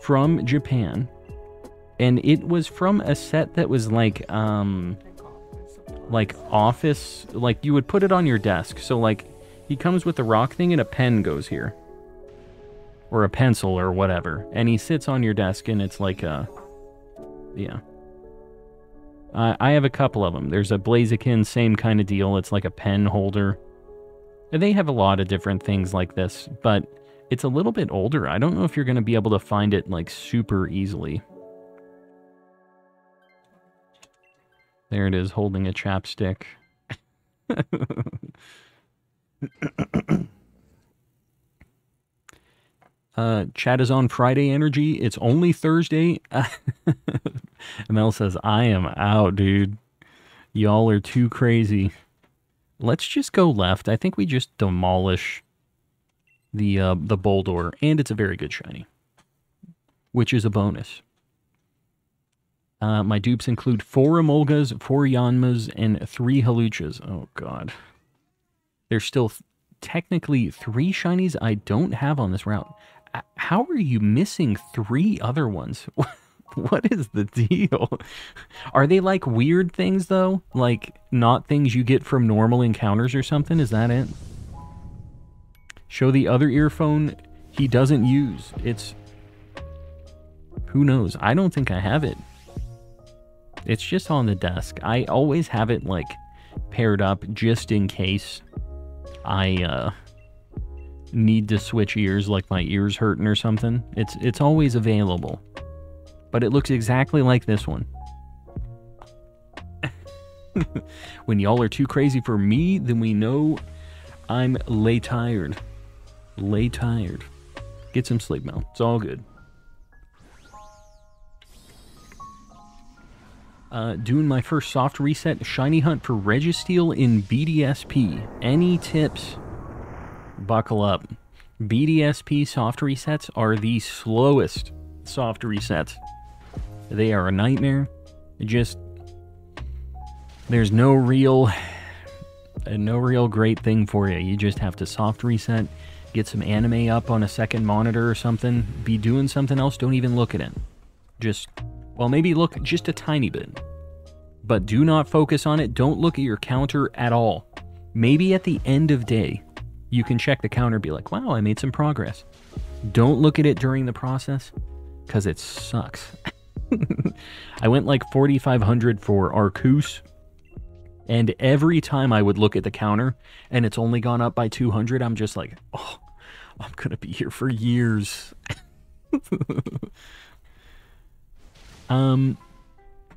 from Japan. And it was from a set that was like office. Like you would put it on your desk. So like he comes with the rock thing and a pen goes here. Or a pencil or whatever. And he sits on your desk and it's like a... Yeah. I have a couple of them. There's a Blaziken, same kind of deal. It's like a pen holder. And they have a lot of different things like this. But it's a little bit older. I don't know if you're going to be able to find it like super easily. There it is, holding a chapstick. Chat is on Friday energy. It's only Thursday. Mel says, I am out, dude. Y'all are too crazy. Let's just go left. I think we just demolish the Boldor, and it's a very good shiny, which is a bonus. My dupes include 4 Emolgas, 4 Yanmas, and 3 Haluchas. Oh, God. There's still technically 3 shinies I don't have on this route. How are you missing 3 other ones? What is the deal? Are they like weird things though? Like not things you get from normal encounters or something? Is that it? Show the other earphone he doesn't use. It's... Who knows? I don't think I have it. It's just on the desk. I always have it like paired up just in case I need to switch ears, like my ears hurting or something. It's always available. But it looks exactly like this one. When y'all are too crazy for me, then we know I'm lay tired. Lay tired. Get some sleep, Mel. It's all good. Doing my first soft reset shiny hunt for Registeel in BDSP. Any tips? Buckle up. BDSP soft resets are the slowest soft resets. They are a nightmare. There's no real great thing for you. You just have to soft reset, get some anime up on a second monitor or something, be doing something else, don't even look at it. Well, maybe look just a tiny bit, but do not focus on it. Don't look at your counter at all. Maybe at the end of day, you can check the counter and be like, wow, I made some progress. Don't look at it during the process because it sucks. I went like 4,500 for Arcus, and every time I would look at the counter and it's only gone up by 200, I'm just like, oh, I'm going to be here for years. I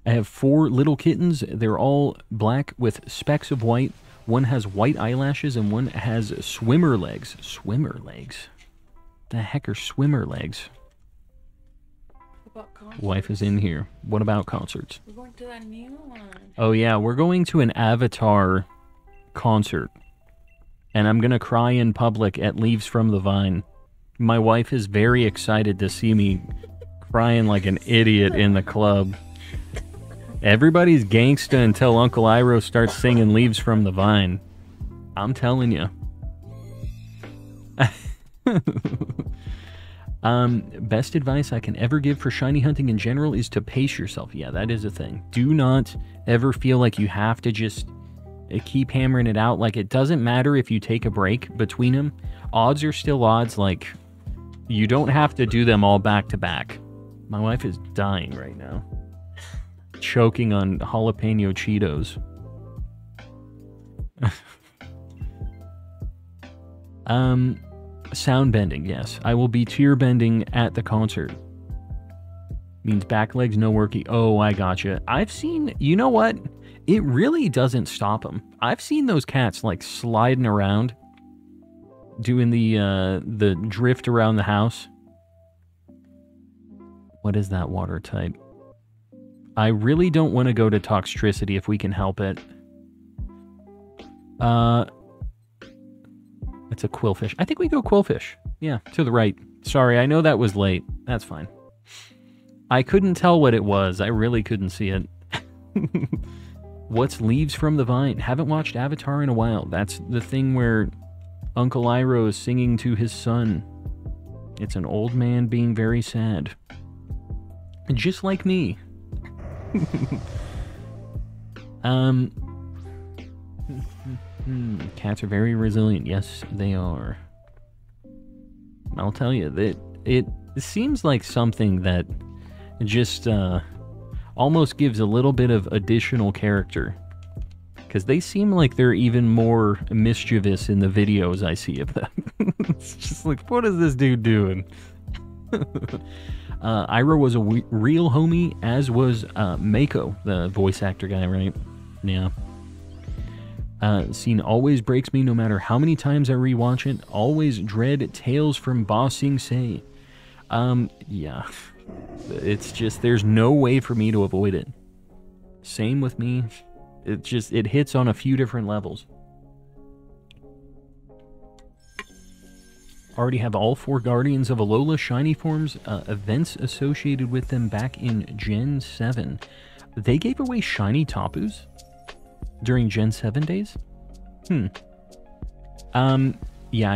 have 4 little kittens. They're all black with specks of white. One has white eyelashes and one has swimmer legs. Swimmer legs? The heck are swimmer legs? Wife is in here. What about concerts? We're going to that new one. Oh yeah, we're going to an Avatar concert. And I'm going to cry in public at Leaves from the Vine. My wife is very excited to see me crying like an idiot in the club. Everybody's gangsta until Uncle Iroh starts singing Leaves from the Vine. I'm telling you. Best advice I can ever give for shiny hunting in general is to pace yourself. Yeah, that is a thing. Do not ever feel like you have to just keep hammering it out. Like, it doesn't matter if you take a break between them. Odds are still odds. Like, you don't have to do them all back to back. My wife is dying right now. Choking on jalapeno Cheetos. Sound bending, yes. I will be tear bending at the concert. Means back legs, no worky. Oh, I gotcha. I've seen, you know what? It really doesn't stop them. I've seen those cats, like, sliding around, doing the drift around the house. What is that water type? I really don't want to go to toxicity if we can help it. It's a quillfish. I think we go quillfish. Yeah, to the right. Sorry, I know that was late. That's fine. I couldn't tell what it was. I really couldn't see it. What's Leaves from the Vine? Haven't watched Avatar in a while. That's the thing where Uncle Iroh is singing to his son. It's an old man being very sad. Just like me. Cats are very resilient. Yes, they are. I'll tell you that it seems like something that just almost gives a little bit of additional character, because they seem like they're even more mischievous in the videos I see of them. It's just like, what is this dude doing? Iroh was a real homie, as was Mako, the voice actor guy, right? Yeah. Scene always breaks me no matter how many times I rewatch it. Always dread Tales from Ba Sing Se. Yeah. It's just, there's no way for me to avoid it. Same with me. It just, it hits on a few different levels. Already have all four Guardians of Alola shiny forms, events associated with them back in Gen 7. They gave away shiny Tapus during Gen 7 days? Yeah, I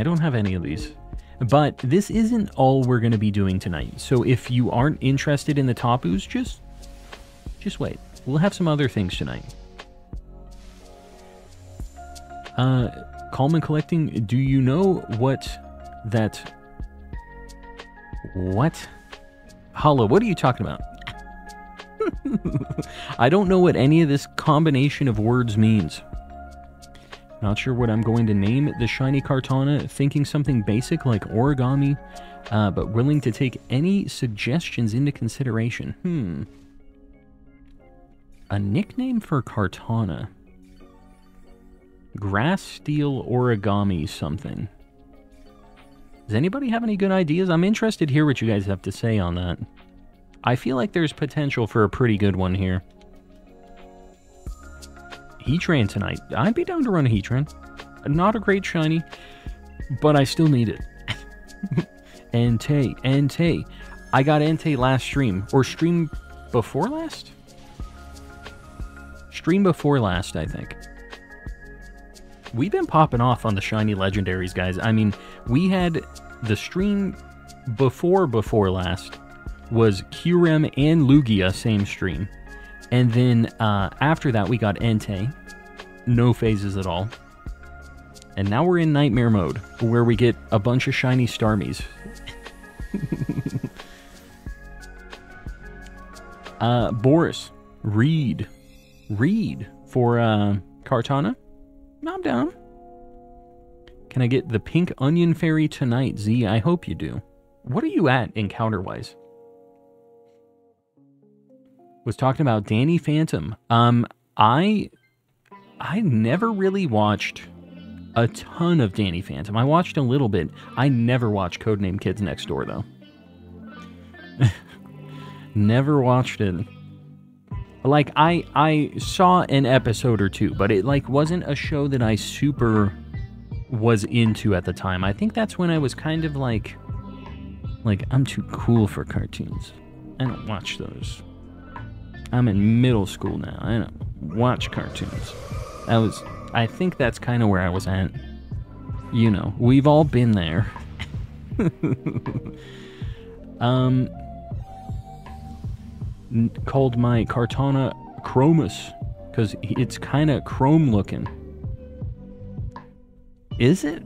don't have any of these. But this isn't all we're going to be doing tonight. So if you aren't interested in the Tapus, just wait. We'll have some other things tonight. Calm and collecting, do you know what that... What? Hollow, what are you talking about? I don't know what any of this combination of words means. Not sure what I'm going to name the shiny Kartana, thinking something basic like origami, but willing to take any suggestions into consideration. A nickname for Kartana. Grass steel origami something. Does anybody have any good ideas? I'm interested to hear what you guys have to say on that. I feel like there's potential for a pretty good one here. Heatran tonight. I'd be down to run a Heatran. Not a great shiny, but I still need it. Entei. Entei. I got Entei last stream. Or stream before last? Stream before last, I think. We've been popping off on the shiny legendaries, guys. I mean, we had the stream before last... was Kyurem and Lugia, same stream. And then after that, we got Entei. No phases at all. And now we're in Nightmare Mode, where we get a bunch of shiny Starmies. Boris, Reed. Reed for Kartana? I'm down. Can I get the Pink Onion Fairy tonight, Z? I hope you do. What are you at encounter-wise? Was talking about Danny Phantom. I never really watched a ton of Danny Phantom. I watched a little bit. I never watched Codename Kids Next Door, though. Never watched it. Like, I saw an episode or two, but it, like, wasn't a show that I super was into at the time. I think that's when I was kind of like, I'm too cool for cartoons. I don't watch those. I'm in middle school now. I don't watch cartoons. I think that's kind of where I was at. You know, we've all been there. Called my Kartana Chromus, because it's kind of chrome looking. Is it?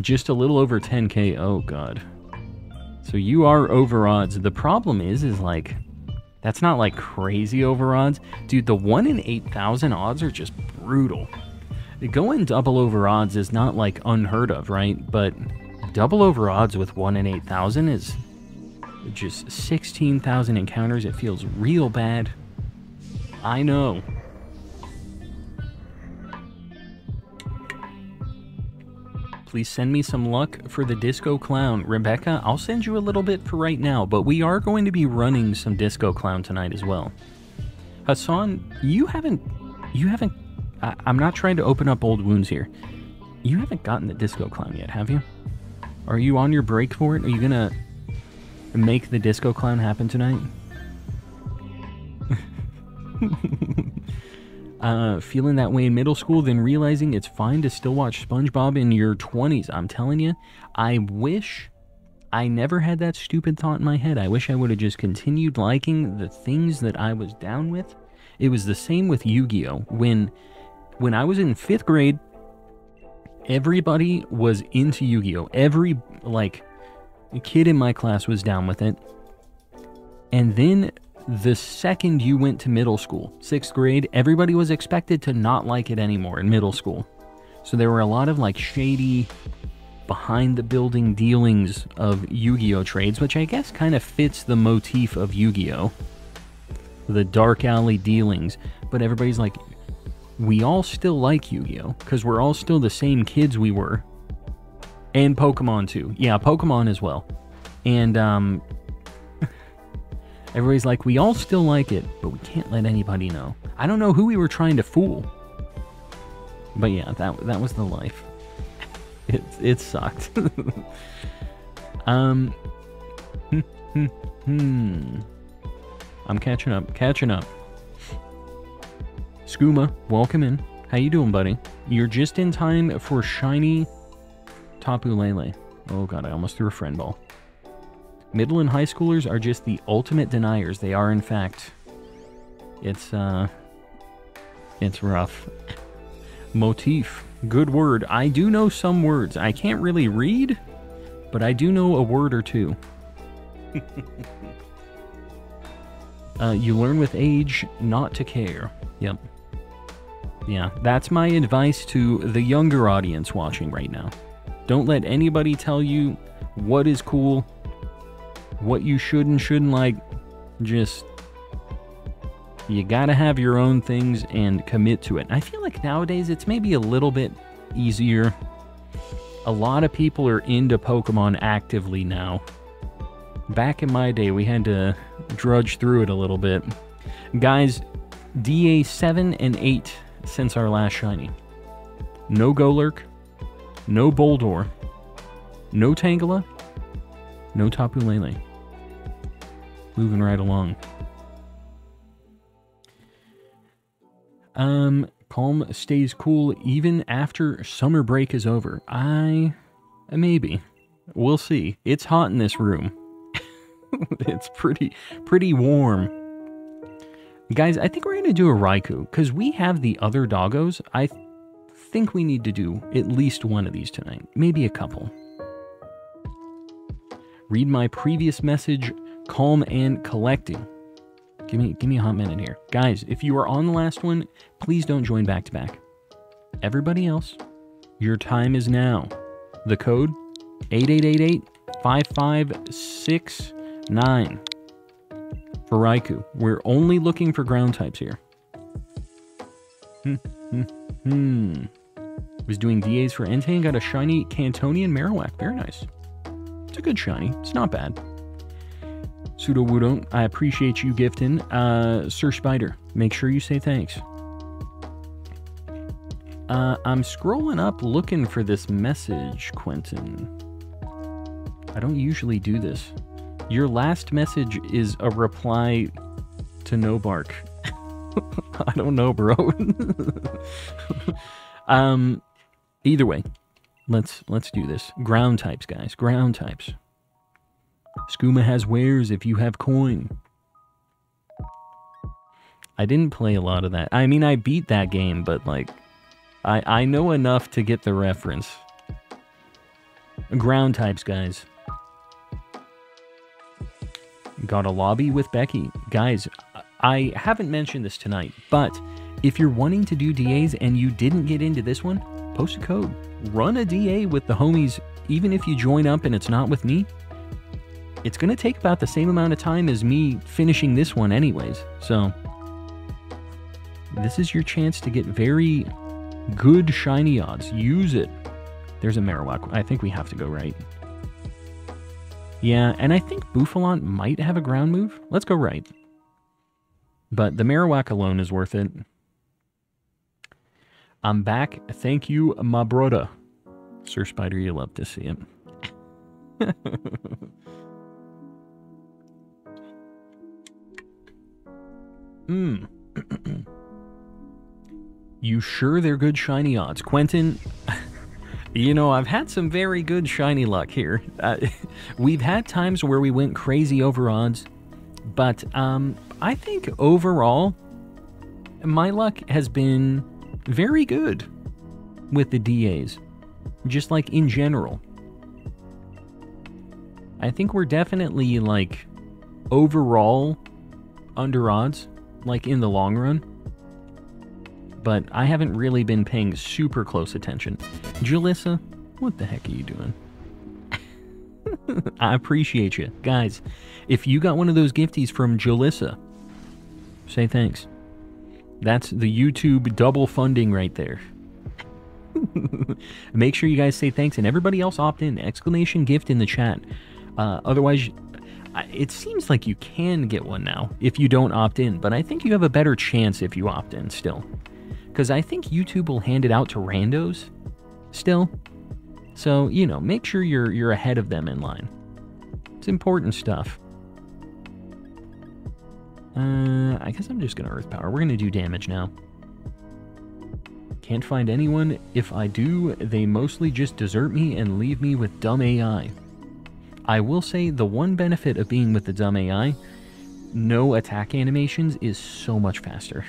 Just a little over 10k. Oh god. So you are over odds. The problem is like, that's not like crazy over odds. Dude, the 1 in 8,000 odds are just brutal. Going double over odds is not like unheard of, right? But double over odds with 1 in 8,000 is just 16,000 encounters. It feels real bad. I know. Please send me some luck for the Disco Clown. Rebecca, I'll send you a little bit for right now, but we are going to be running some Disco Clown tonight as well. Hassan, I'm not trying to open up old wounds here. You haven't gotten the Disco Clown yet, have you? Are you on your break for it? Are you gonna make the Disco Clown happen tonight? Feeling that way in middle school, then realizing it's fine to still watch SpongeBob in your 20s. I'm telling you, I wish I never had that stupid thought in my head. I wish I would have just continued liking the things that I was down with. It was the same with Yu-Gi-Oh! When I was in 5th grade, everybody was into Yu-Gi-Oh! Every, like, kid in my class was down with it. And then the second you went to middle school, 6th grade, everybody was expected to not like it anymore in middle school. So there were a lot of like shady, behind the building dealings of Yu-Gi-Oh! Trades, which I guess kind of fits the motif of Yu-Gi-Oh! The dark alley dealings. But everybody's like, we all still like Yu-Gi-Oh! Because we're all still the same kids we were. And Pokemon too. Yeah, Pokemon as well. And, everybody's like, we all still like it, but we can't let anybody know. I don't know who we were trying to fool. But yeah, that was the life. It sucked. I'm catching up. Skooma, welcome in. How you doing, buddy? You're just in time for shiny Tapu Lele. Oh god, I almost threw a friend ball. Middle and high schoolers are just the ultimate deniers. They are, in fact. It's rough. Motif. Good word. I do know some words. I can't really read, but I do know a word or two. You learn with age not to care. Yep. Yeah, that's my advice to the younger audience watching right now. Don't let anybody tell you what is cool, what you should and shouldn't like. Just, you gotta have your own things and commit to it. I feel like nowadays it's maybe a little bit easier. A lot of people are into Pokemon actively now. Back in my day, we had to drudge through it a little bit. Guys, DA 7 and 8 since our last shiny. No Golurk, no Boldore, no Tangela, no Tapu Lele. Moving right along. Calm stays cool even after summer break is over. Maybe. We'll see. It's hot in this room. It's pretty warm. Guys, I think we're going to do a Raikou, because we have the other doggos. I think we need to do at least one of these tonight. Maybe a couple. Read my previous message, calm and collecting. Give me a hot minute here. Guys, if you are on the last one, please don't join back to back. Everybody else, your time is now. The code, 8888-5569. For Raikou, we're only looking for ground types here. Was doing DAs for Entei and got a shiny Cantonian Marowak. Very nice. It's a good shiny. It's not bad. Pseudo Woodon, I appreciate you gifting. Sir Spider, make sure you say thanks. I'm scrolling up looking for this message, Quentin. I don't usually do this. Your last message is a reply to No Bark. I don't know, bro. Either way. Let's do this. Ground types, guys. Ground types. Skooma has wares if you have coin. I didn't play a lot of that. I mean, I beat that game, but like, I know enough to get the reference. Ground types, guys. Got a lobby with Becky. Guys, I haven't mentioned this tonight, but if you're wanting to do DAs and you didn't get into this one, post a code. Run a DA with the homies, even if you join up and it's not with me. It's going to take about the same amount of time as me finishing this one anyways, so this is your chance to get very good shiny odds. Use it. There's a Marowak. I think we have to go right. Yeah, and I think Buffalant might have a ground move. Let's go right. But the Marowak alone is worth it. I'm back. Thank you, my brother. Sir Spider, you love to see it. Hmm. You sure they're good shiny odds? Quentin, you know, I've had some very good shiny luck here. We've had times where we went crazy over odds, but I think overall, my luck has been very good with the DAs, just like in general. I think we're definitely, like, overall under odds, like in the long run, but I haven't really been paying super close attention. Jalissa, what the heck are you doing? I appreciate you. Guys, if you got one of those gifties from Jalissa, say thanks. That's the YouTube double funding right there. Make sure you guys say thanks, and everybody else opt in. Exclamation gift in the chat. Otherwise, it seems like you can get one now if you don't opt in, but I think you have a better chance if you opt in still, because I think YouTube will hand it out to randos still. So, you know, make sure you're ahead of them in line. It's important stuff. I guess I'm just going to Earth Power. We're going to do damage now. Can't find anyone. If I do, they mostly just desert me and leave me with dumb AI. I will say the one benefit of being with the dumb AI, no attack animations, is so much faster.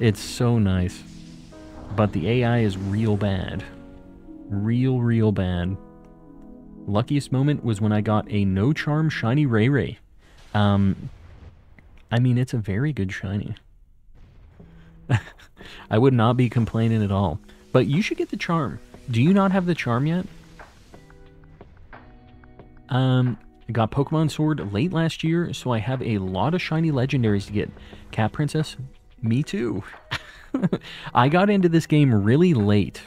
It's so nice. But the AI is real bad. Real, real bad. Luckiest moment was when I got a no charm shiny Ray-Ray. I mean, it's a very good shiny. I would not be complaining at all. But you should get the charm. Do you not have the charm yet? Got Pokemon Sword late last year, so I have a lot of shiny legendaries to get. Cat Princess? Me too. I got into this game really late.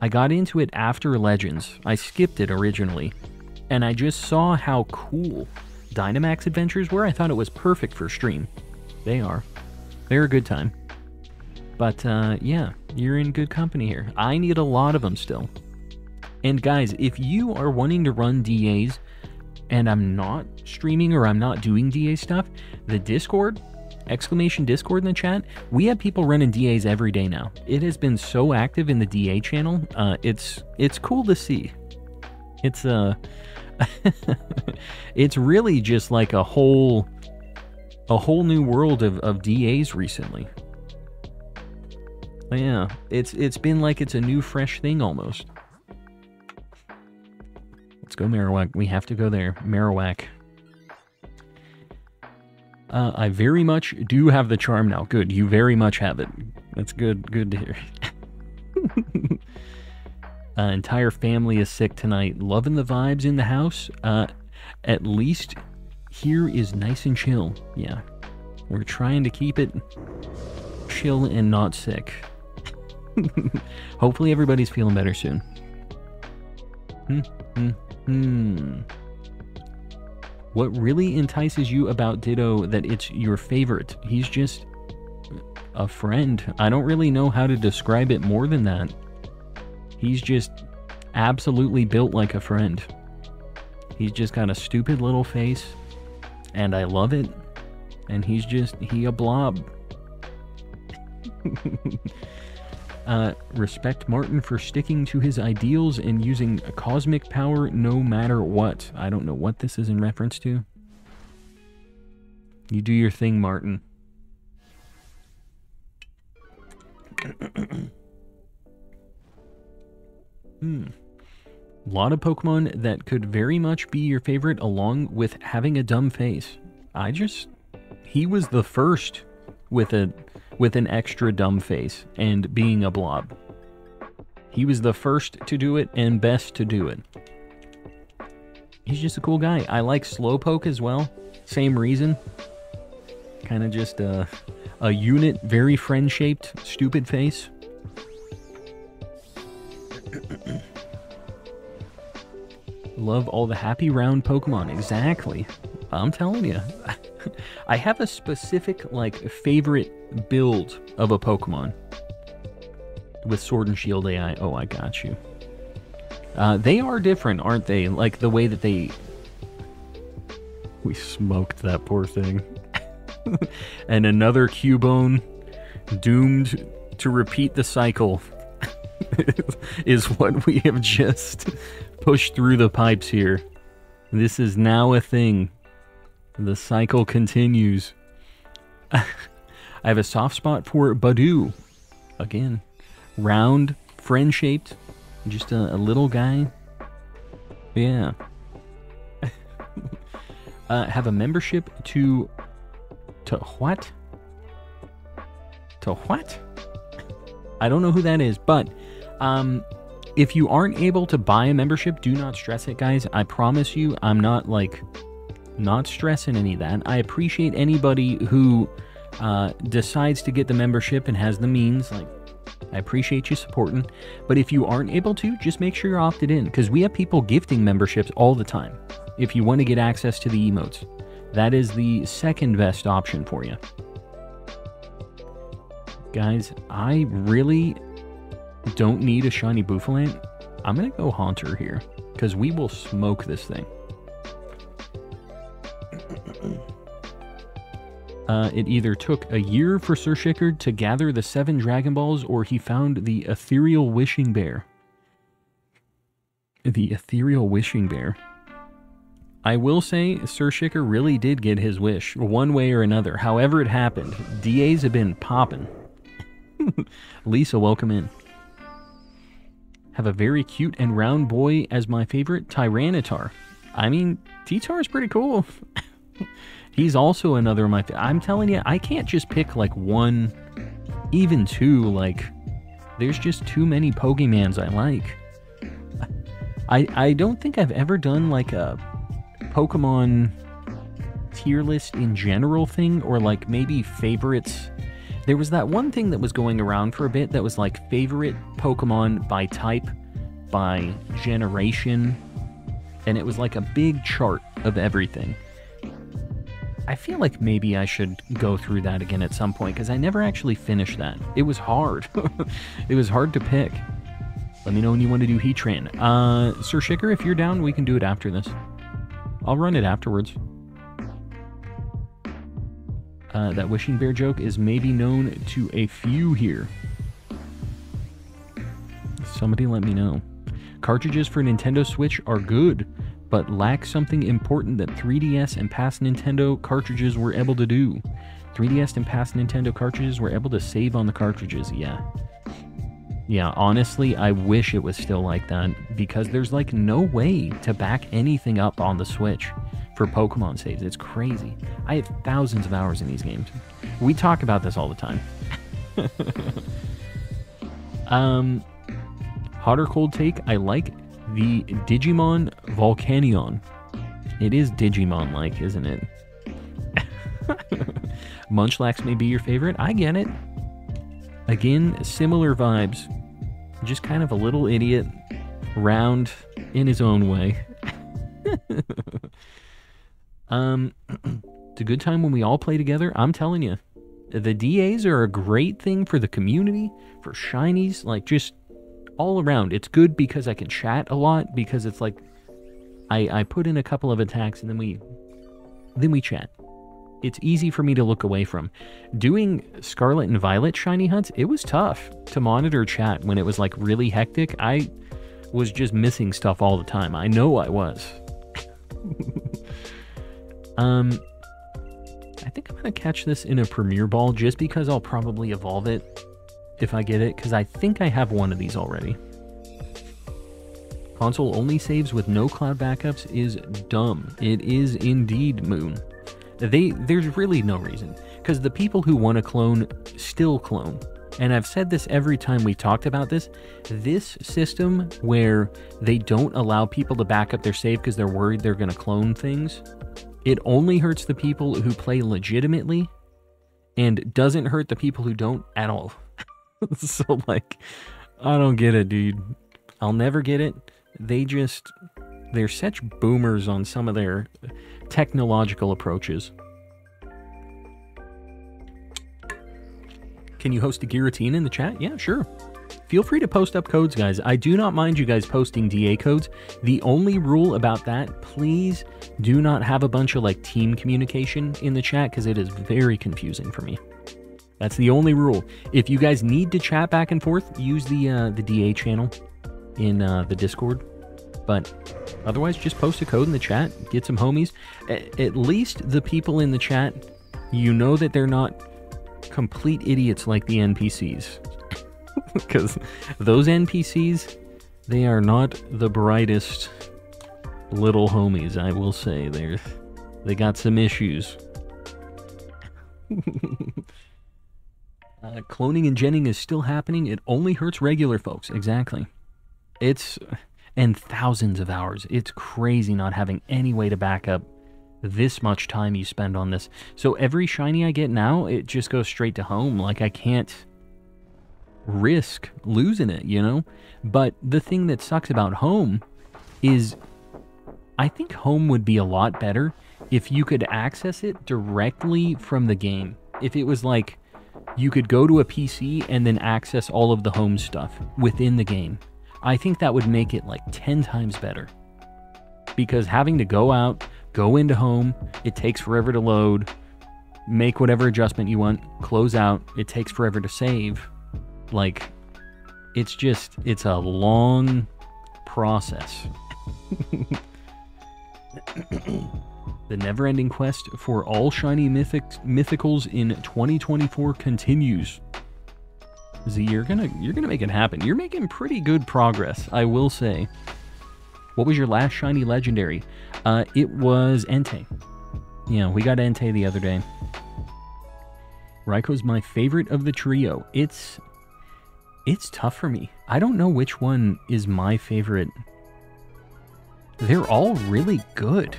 I got into it after Legends. I skipped it originally. And I just saw how cool Dynamax Adventures were. I thought it was perfect for stream. They are. They're a good time. But, yeah, you're in good company here. I need a lot of them still. And guys, if you are wanting to run DAs, and I'm not streaming or I'm not doing DA stuff, the Discord, exclamation Discord in the chat, we have people running DAs every day now. It has been so active in the DA channel. It's cool to see. It's it's really just like a whole new world of DAs recently. But yeah, it's been like it's a new fresh thing almost. Let's go Marowak. We have to go there. Marowak. I very much do have the charm now. Good. You very much have it. That's good. Good to hear. Entire family is sick tonight. Loving the vibes in the house. At least here is nice and chill. Yeah. We're trying to keep it chill and not sick. Hopefully everybody's feeling better soon. What really entices you about Ditto that it's your favorite? He's just a friend. I don't really know how to describe it more than that. He's just absolutely built like a friend. He's just got a stupid little face, and I love it. And he's just, he a blob. Respect Martin for sticking to his ideals and using a cosmic power no matter what. I don't know what this is in reference to. You do your thing, Martin. A lot of Pokemon that could very much be your favorite along with having a dumb face. He was the first with an extra dumb face and being a blob. He was the first to do it and best to do it. He's just a cool guy. I like Slowpoke as well. Same reason. Kind of just a unit, very friend-shaped, stupid face. Love all the happy round Pokemon. Exactly. I'm telling you. I have a specific, like, favorite build of a Pokemon. With Sword and Shield AI. Oh, I got you. They are different, aren't they? Like, the way that they... We smoked that poor thing. And another Cubone doomed to repeat the cycle is what we have just pushed through the pipes here. This is now a thing. The cycle continues. I have a soft spot for Badoo. Again, round, friend-shaped, just a little guy. Yeah. Have a membership to... To what? To what? I don't know who that is, but if you aren't able to buy a membership, do not stress it, guys. I promise you, I'm not, like... not stressing any of that. I appreciate anybody who decides to get the membership and has the means. Like, I appreciate you supporting. But if you aren't able to, just make sure you're opted in, because we have people gifting memberships all the time if you want to get access to the emotes. That is the second best option for you. Guys, I really don't need a shiny Buffalant. I'm going to go Haunter here, because we will smoke this thing. It either took a year for Sir Shikard to gather the 7 Dragon Balls, or he found the Ethereal Wishing Bear. The Ethereal Wishing Bear. I will say Sir Shikard really did get his wish, one way or another. However it happened, DAs have been popping. Lisa, welcome in. Have a very cute and round boy as my favorite, Tyranitar. I mean, T-Tar is pretty cool. He's also another of my... I'm telling you, I can't just pick, like, one, even two, like... There's just too many Pokemans I like. I don't think I've ever done, like, a Pokemon tier list in general thing, or, like, maybe favorites. There was that one thing that was going around for a bit that was, like, favorite Pokemon by type, by generation, and it was, like, a big chart of everything. I feel like maybe I should go through that again at some point, because I never actually finished that. It was hard. It was hard to pick. Let me know when you want to do Heatran. Sir Shikard, if you're down, we can do it after this. I'll run it afterwards. That Wishing Bear joke is maybe known to a few here. Somebody let me know. Cartridges for Nintendo Switch are good, but lack something important that 3DS and past Nintendo cartridges were able to do. 3DS and past Nintendo cartridges were able to save on the cartridges, yeah. Yeah, honestly, I wish it was still like that, because there's, like, no way to back anything up on the Switch for Pokemon saves. It's crazy. I have thousands of hours in these games. We talk about this all the time. Hot or cold take, I like the Digimon Volcanion. It is Digimon-like, isn't it? Munchlax may be your favorite. I get it. Again, similar vibes. Just kind of a little idiot. Round in his own way. It's a good time when we all play together. I'm telling you. The DAs are a great thing for the community, for shinies. Like, just... all around, it's good because I can chat a lot, because it's like I put in a couple of attacks and then we chat. It's easy for me to look away from. Doing Scarlet and Violet shiny hunts, it was tough to monitor chat when it was, like, really hectic. I was just missing stuff all the time. I know I was. I think I'm gonna catch this in a Premier Ball, just because I'll probably evolve it if I get it, because I think I have one of these already. Console only saves with no cloud backups is dumb. It is indeed, Moon. There's really no reason, because the people who want to clone still clone. And I've said this every time we talked about this, this system where they don't allow people to back up their save because they're worried they're going to clone things, it only hurts the people who play legitimately and doesn't hurt the people who don't at all. So, like, I don't get it, dude. I'll never get it. They're such boomers on some of their technological approaches. Can you host a Giratina in the chat? Yeah, sure. Feel free to post up codes, guys. I do not mind you guys posting DA codes. The only rule about that, please do not have a bunch of, like, team communication in the chat, because it is very confusing for me. That's the only rule. If you guys need to chat back and forth, use the DA channel in the Discord. But otherwise, just post a code in the chat. Get some homies. At least the people in the chat, you know that they're not complete idiots like the NPCs, because those NPCs, they are not the brightest little homies, I will say. They got some issues. Cloning and genning is still happening. It only hurts regular folks. Exactly. And thousands of hours. It's crazy not having any way to back up this much time you spend on this. So every shiny I get now, it just goes straight to home. Like, I can't risk losing it, you know? But the thing that sucks about home is I think home would be a lot better if you could access it directly from the game. If it was like you could go to a PC and then access all of the home stuff within the game. I think that would make it like 10 times better. Because having to go out, go into home, it takes forever to load, make whatever adjustment you want, close out, it takes forever to save. Like, it's a long process. The never-ending quest for all shiny mythicals in 2024 continues. Z, you're gonna make it happen. You're making pretty good progress, I will say. What was your last shiny legendary? It was Entei. Yeah, we got Entei the other day. Raikou's my favorite of the trio. It's tough for me. I don't know which one is my favorite. They're all really good.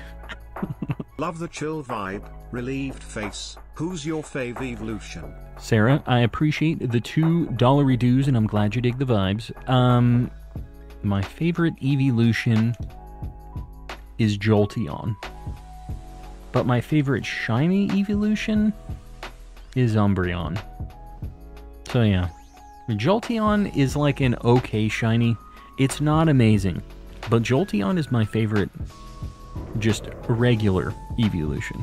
Love the chill vibe, relieved face. Who's your fave evolution? Sarah, I appreciate the $2 dues, and I'm glad you dig the vibes. My favorite evolution is Jolteon. But my favorite shiny evolution is Umbreon. So yeah. Jolteon is like an okay shiny. It's not amazing. But Jolteon is my favorite just regular evolution.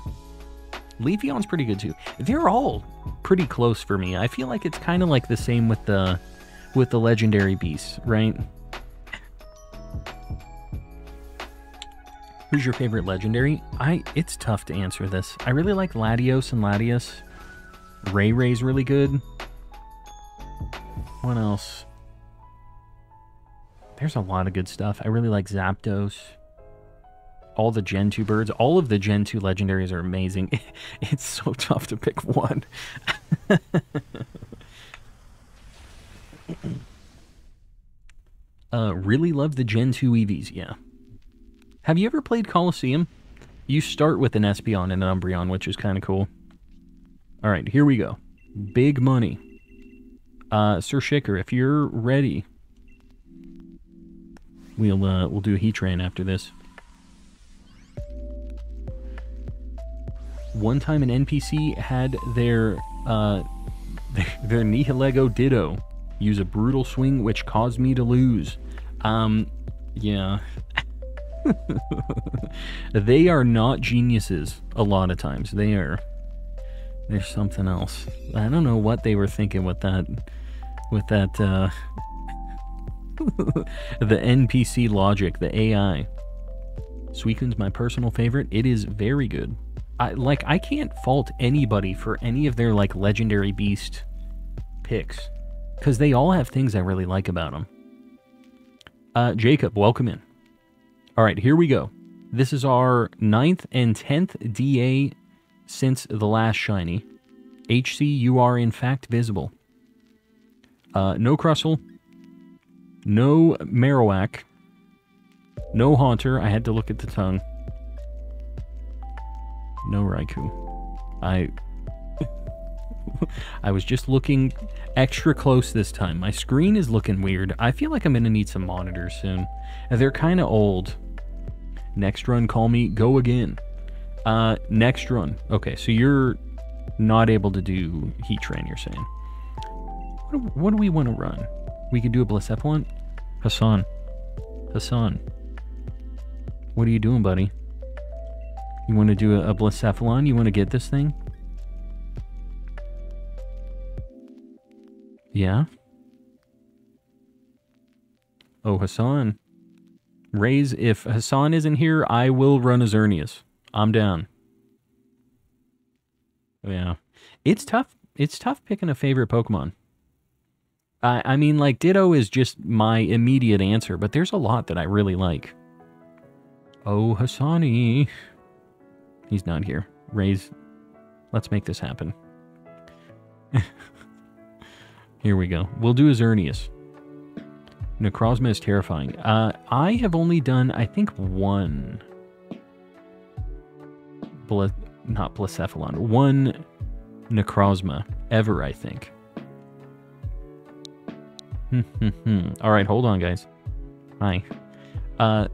Leafeon's pretty good too. They're all pretty close for me. I feel like it's kind of like the same with the legendary beasts, right? Who's your favorite legendary? It's tough to answer this. I really like Latios and Latias. Rayray's really good. What else? There's a lot of good stuff. I really like Zapdos. All the Gen 2 birds. All of the Gen 2 legendaries are amazing. It's so tough to pick one. Really love the Gen 2 Eevees, yeah. Have you ever played Colosseum? You start with an Espeon and an Umbreon, which is kind of cool. Alright, here we go. Big money. Sir Shicker, if you're ready, we'll do a Heatran after this. One time an NPC had their Nihilego Ditto use a brutal swing, which caused me to lose. Yeah. They are not geniuses a lot of times. They're something else. I don't know what they were thinking with that the NPC logic, the AI. Suicune's my personal favorite. It is very good. I can't fault anybody for any of their, like, legendary beast picks. because they all have things I really like about them. Jacob, welcome in. All right, here we go. This is our 9th and 10th DA since the last shiny. HC, you are in fact visible. No Crustle. No Marowak. No Haunter. I had to look at the tongue. No Raikou. I was just looking extra close this time. My screen is looking weird. I feel like I'm going to need some monitors soon. They're kind of old. Next run, call me. Go again. Next run. Okay, so you're not able to do Heatran, you're saying. What do we want to run? We could do a Blacephalon? Hassan. Hassan. What are you doing, buddy? You want to do a Blacephalon? You want to get this thing? Yeah? Oh, Hassan. Raise, if Hassan isn't here, I will run a Xerneas. I'm down. Yeah. It's tough. It's tough picking a favorite Pokemon. I mean, like, Ditto is just my immediate answer, but there's a lot that I really like. Oh, Hassani. He's not here. Raise, let's make this happen. Here we go. We'll do a Xerneas. Necrozma is terrifying. I have only done, I think, one... not Blacephalon. One Necrozma ever, I think. Alright, hold on, guys. Hi. I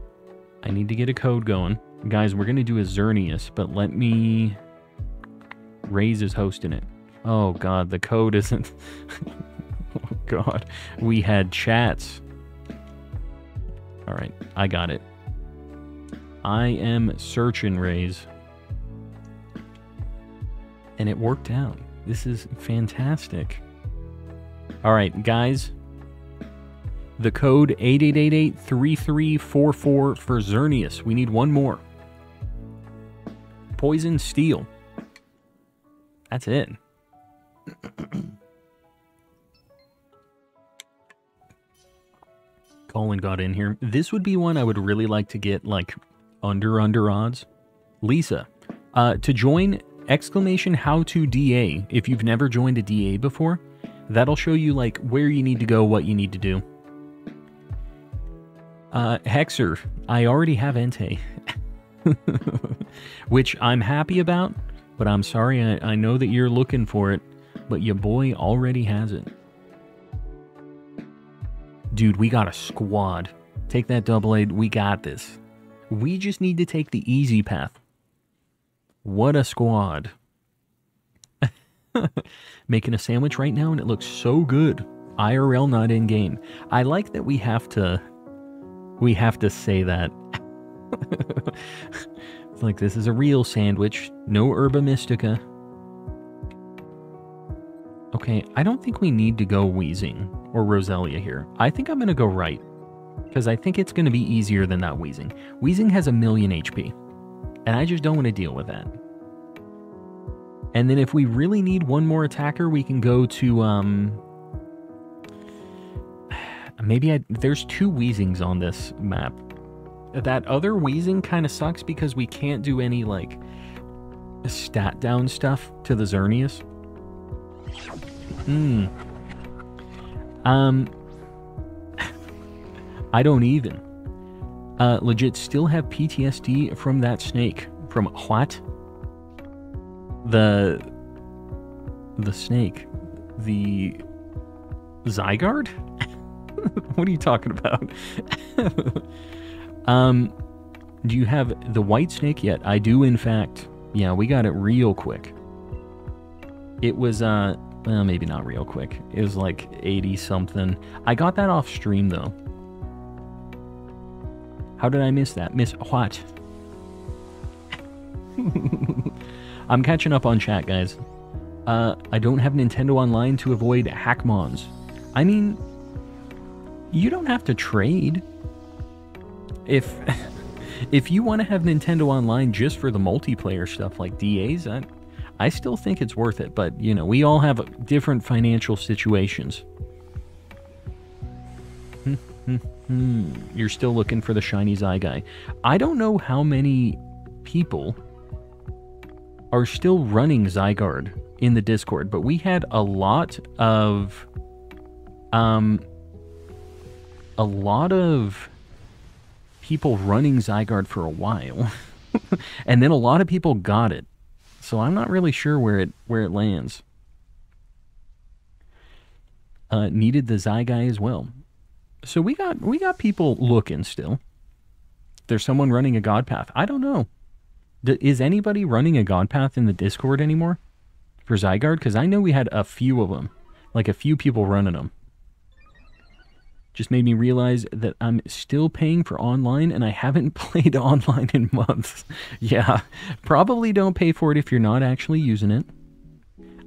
need to get a code going. Guys, we're going to do a Xerneas, but let me... Raise his host in it. Oh, God, the code isn't... Oh, God. We had chats. Alright, I got it. I am searching, Raise. And it worked out. This is fantastic. Alright, guys... The code 8888-3344 for Xerneas. We need one more. Poison Steel. That's it. Colin got in here. This would be one I would really like to get, like, under odds. Lisa, to join, exclamation how to DA. If you've never joined a DA before, that'll show you, like, where you need to go, what you need to do. Hexer, I already have Entei, which I'm happy about, but I'm sorry, I know that you're looking for it, but your boy already has it. Dude, we got a squad. Take that double aid, we got this. We just need to take the easy path. What a squad. Making a sandwich right now and it looks so good. IRL, not in game. I like that we have to... We have to say that. It's like, this is a real sandwich. No Herba Mystica. Okay, I don't think we need to go wheezing or Roselia here. I think I'm going to go right. Because I think it's going to be easier than not wheezing. Wheezing has 1,000,000 HP. And I just don't want to deal with that. And then if we really need one more attacker, we can go to... Maybe there's two Weezings on this map. That other Weezing kind of sucks because we can't do any, like, stat down stuff to the Xerneas. I don't even. Legit still have PTSD from that snake. From what? The snake. The... Zygarde? What are you talking about? Do you have the white snake yet? I do, in fact. Yeah, we got it real quick. It was, well, maybe not real quick. It was like 80-something. I got that off stream, though. How did I miss that? Miss what? I'm catching up on chat, guys. I don't have Nintendo Online to avoid hackmons. I mean... You don't have to trade. If you want to have Nintendo Online just for the multiplayer stuff like DAs, I still think it's worth it. But, you know, we all have different financial situations. You're still looking for the shiny Zygarde. I don't know how many people are still running Zygarde in the Discord, but we had a lot of people running Zygarde for a while, and then a lot of people got it. So I'm not really sure where it lands. Needed the Zygarde as well. So we got people looking still. There's someone running a God Path. I don't know. Is anybody running a God Path in the Discord anymore for Zygarde? Because I know we had a few of them, like a few people running them. Just made me realize that I'm still paying for online and I haven't played online in months. Yeah, probably don't pay for it if you're not actually using it.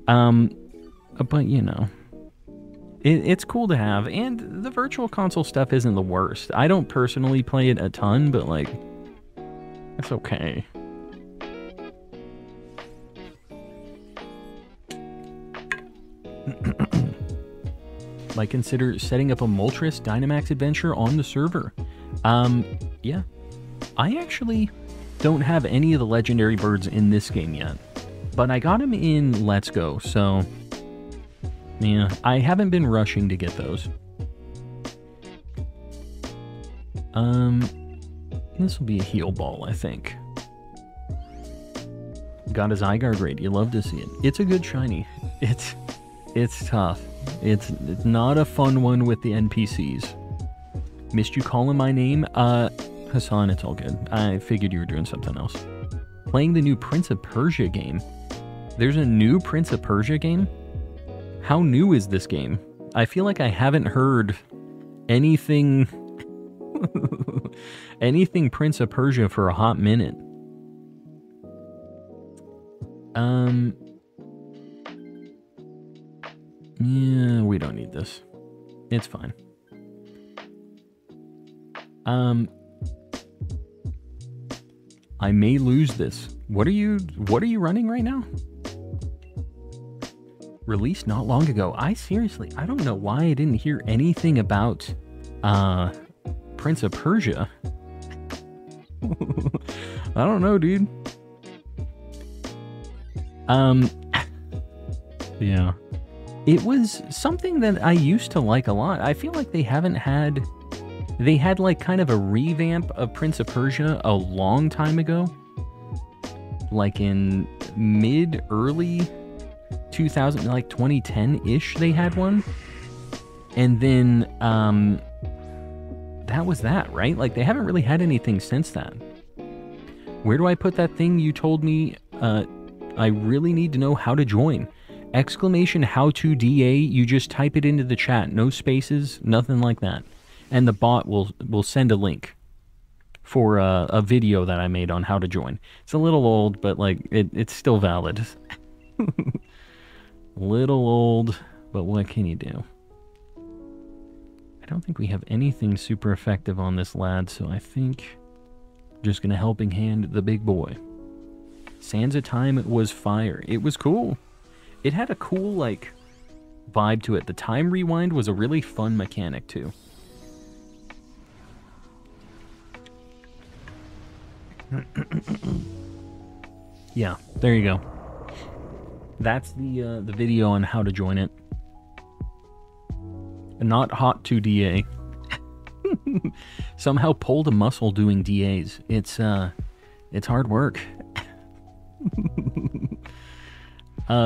But you know, it's cool to have, and the virtual console stuff isn't the worst. I don't personally play it a ton, but like, it's okay. Like, consider setting up a Moltres Dynamax adventure on the server. Yeah. I actually don't have any of the legendary birds in this game yet, but I got them in Let's Go, so yeah, I haven't been rushing to get those. This will be a heal ball, I think. Got a Zygarde raid. You love to see it. It's a good shiny. It's tough. It's not a fun one with the NPCs. Missed you calling my name? Hassan, it's all good. I figured you were doing something else. Playing the new Prince of Persia game. There's a new Prince of Persia game? How new is this game? I feel like I haven't heard anything... anything Prince of Persia for a hot minute. Yeah, we don't need this. It's fine. I may lose this. What are you running right now? Released not long ago. I don't know why I didn't hear anything about Prince of Persia. I don't know, dude. Yeah. It was something that I used to like a lot. I feel like they had like kind of a revamp of Prince of Persia a long time ago. Like in mid-early 2000, like 2010-ish they had one. And then that was that, right? Like they haven't really had anything since that. Where do I put that thing you told me? I really need to know how to join. Exclamation how to DA, you just type it into the chat, no spaces, nothing like that. And the bot will send a link for a video that I made on how to join. It's a little old, but like it's still valid. Little old, but what can you do? I don't think we have anything super effective on this lad, so I think I'm just gonna helping hand the big boy. Sands of Time was fire. It was cool. It had a cool, like, vibe to it. The time rewind was a really fun mechanic, too. Yeah, there you go. That's the video on how to join it. Not hot to DA. Somehow pulled a muscle doing DAs. It's hard work.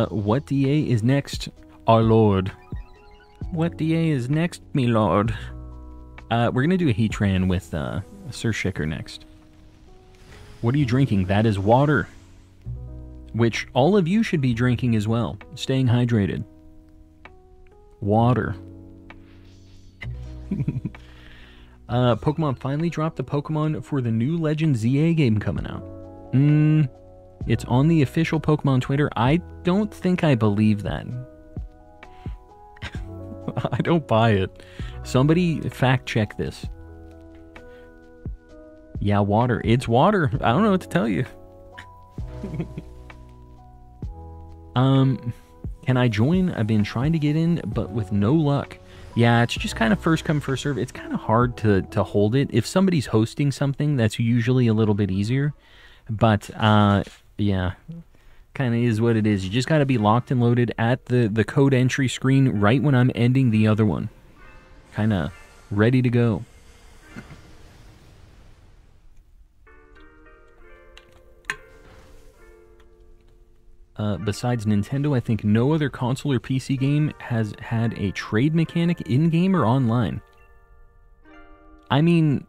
What DA is next, our lord? What DA is next, me lord? We're gonna do a Heatran with Sir Shicker next. What are you drinking? That is water, which all of you should be drinking as well. Staying hydrated. Water. Pokemon finally dropped the Pokemon for the new Legend ZA game coming out. It's on the official Pokemon Twitter. I don't think I believe that. I don't buy it. Somebody fact check this. Yeah, water. It's water. I don't know what to tell you. Can I join? I've been trying to get in, but with no luck. Yeah, it's just kind of first come, first serve. It's kind of hard to hold it. If somebody's hosting something, that's usually a little bit easier. But, yeah, kind of is what it is. You just got to be locked and loaded at the code entry screen right when I'm ending the other one. Kind of ready to go. Besides Nintendo, I think no other console or PC game has had a trade mechanic in-game or online. I mean,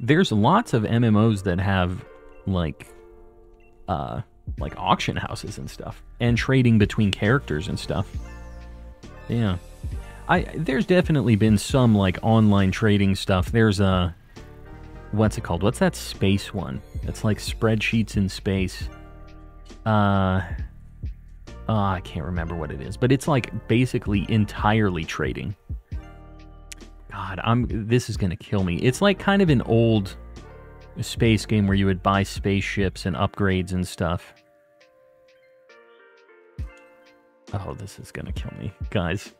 there's lots of MMOs that have, like auction houses and stuff, and trading between characters and stuff. Yeah. There's definitely been some, like, online trading stuff. There's a... What's it called? What's that space one? It's like spreadsheets in space. I can't remember what it is, but it's like basically entirely trading. God, this is gonna kill me. It's like kind of an old space game where you would buy spaceships and upgrades and stuff. Oh, this is gonna kill me, guys.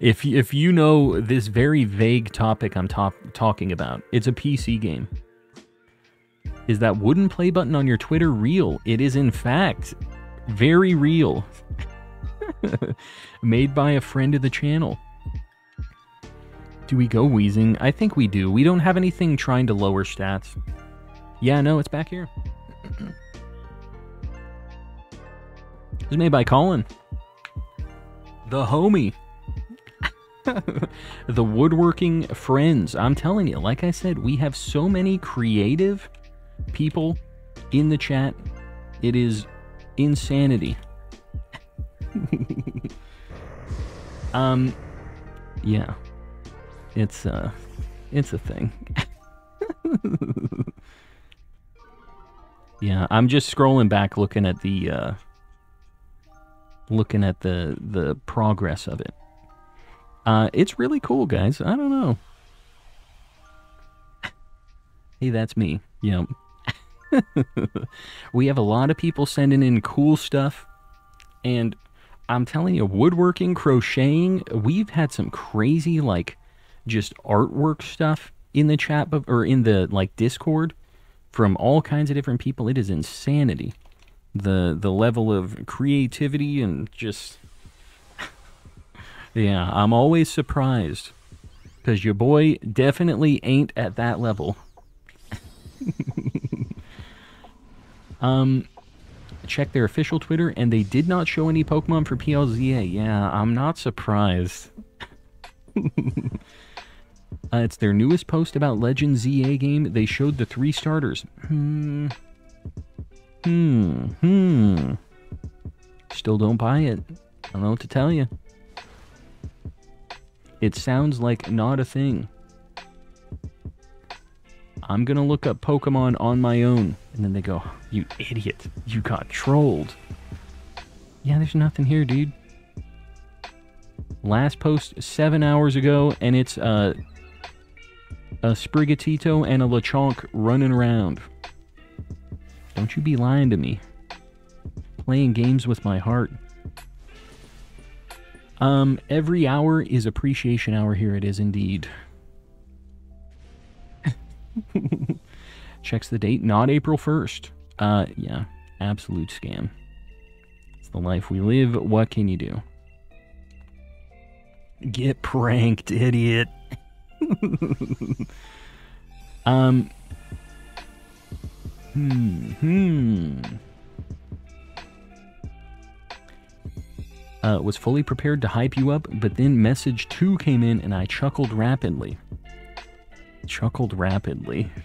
If you know this very vague topic I'm talking about, it's a PC game. Is that wooden play button on your Twitter real? It is, in fact, very real. Made by a friend of the channel. Do we go wheezing? I think we do. We don't have anything trying to lower stats. Yeah, no, it's back here. It was made by Colin. The homie. The woodworking friends. I'm telling you, like I said, we have so many creative people in the chat. It is insanity. Yeah, it's a thing. Yeah, I'm just scrolling back, looking at the progress of it. It's really cool, guys. I don't know. Hey, that's me. Yep. We have a lot of people sending in cool stuff, and I'm telling you, woodworking, crocheting, we've had some crazy, like, just artwork stuff in the chat, or in the, like, Discord from all kinds of different people. It is insanity. The level of creativity and just... Yeah, I'm always surprised, because your boy definitely ain't at that level. Check their official Twitter, and they did not show any Pokemon for PLZA. Yeah, I'm not surprised. It's their newest post about Legend ZA game. They showed the 3 starters. Still don't buy it. I don't know what to tell you. It sounds like not a thing. I'm gonna look up Pokemon on my own. And then they go, you idiot, you got trolled. Yeah, there's nothing here, dude. Last post 7 hours ago, and it's a Sprigatito and a Lechonk running around. Don't you be lying to me. Playing games with my heart. Every hour is appreciation hour. Here it is indeed. Checks the date. Not April 1st. Yeah. Absolute scam. It's the life we live. What can you do? Get pranked, idiot. Was fully prepared to hype you up, but then message 2 came in and I chuckled rapidly. Sprigatito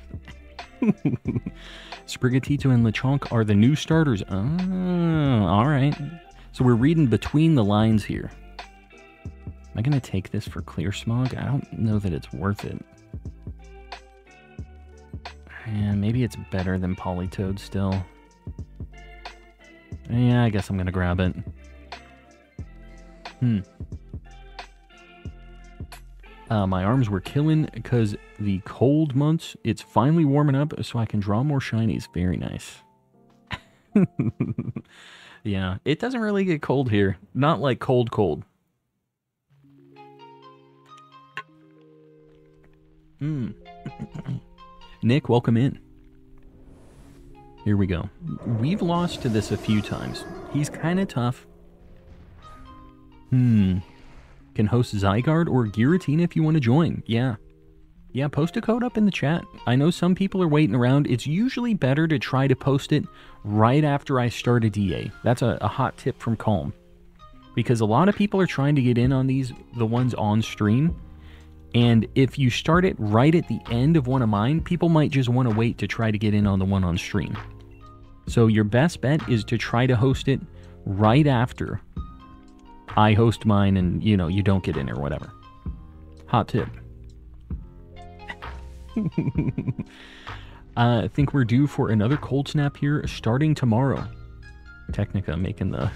and Lechonk are the new starters. Oh, alright. So we're reading between the lines here. Am I going to take this for Clear Smog? I don't know that it's worth it. Yeah, maybe it's better than Politoed still. Yeah, I guess I'm going to grab it. My arms were killing because the cold months, it's finally warming up so I can draw more shinies. Very nice. Yeah, it doesn't really get cold here. Not like cold cold. Nick, welcome in. Here we go. We've lost to this a few times. He's kind of tough. Can host Zygarde or Giratina if you want to join. Yeah, post a code up in the chat. I know some people are waiting around. It's usually better to try to post it right after I start a DA. That's a hot tip from Calm. Because a lot of people are trying to get in on these, the ones on stream. And if you start it right at the end of one of mine, people might just want to wait to try to get in on the one on stream. So your best bet is to try to host it right after I host mine and, you know, you don't get in or whatever. Hot tip. I think we're due for another cold snap here starting tomorrow. Technica making the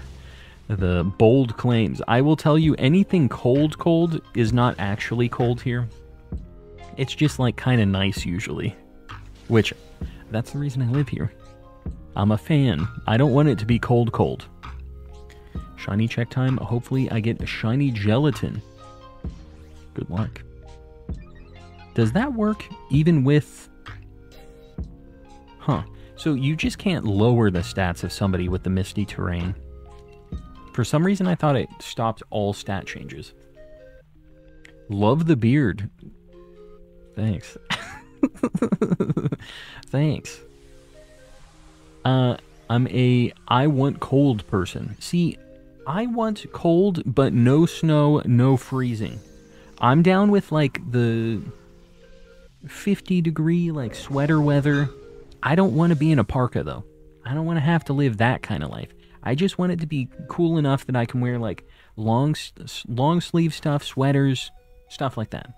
bold claims. I will tell you, anything cold is not actually cold here. It's just like kind of nice usually, which that's the reason I live here. I'm a fan. I don't want it to be cold. Shiny check time. Hopefully I get a shiny gelatin. Good luck. Does that work even with... So you just can't lower the stats of somebody with the misty terrain. For some reason, I thought it stopped all stat changes. Love the beard. Thanks. Thanks. I'm a I want cold person. See, I want cold, but no snow, no freezing. I'm down with, like, the 50-degree, like, sweater weather. I don't want to be in a parka, though. I don't want to have to live that kind of life. I just want it to be cool enough that I can wear, like, long sleeve stuff, sweaters, stuff like that.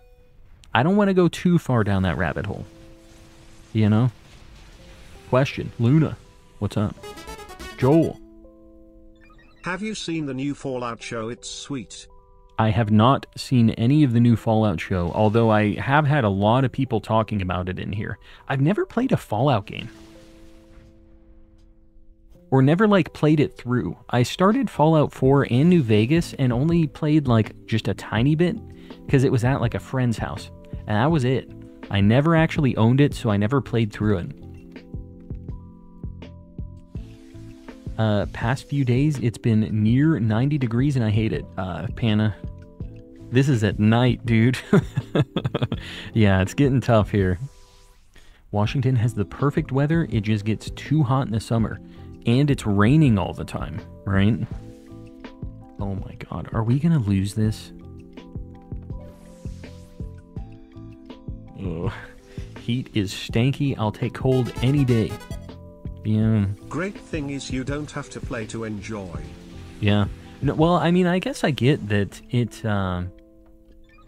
I don't want to go too far down that rabbit hole. You know? Question. Luna, what's up? Joel. Have you seen the new Fallout show? It's sweet. I have not seen any of the new Fallout show, although I have had a lot of people talking about it in here. I've never played a Fallout game. Or never, like, played it through. I started Fallout 4 and New Vegas and only played, like, just a tiny bit because it was at, like, a friend's house. And that was it. I never actually owned it, so I never played through it. Past few days, it's been near 90 degrees and I hate it. Panna, this is at night, dude. Yeah, it's getting tough here. Washington has the perfect weather. It just gets too hot in the summer. And it's raining all the time, right? Oh my god, are we gonna lose this? Ugh. Heat is stanky, I'll take cold any day. Yeah. Great thing is you don't have to play to enjoy. Yeah. No, well, I mean, I guess I get that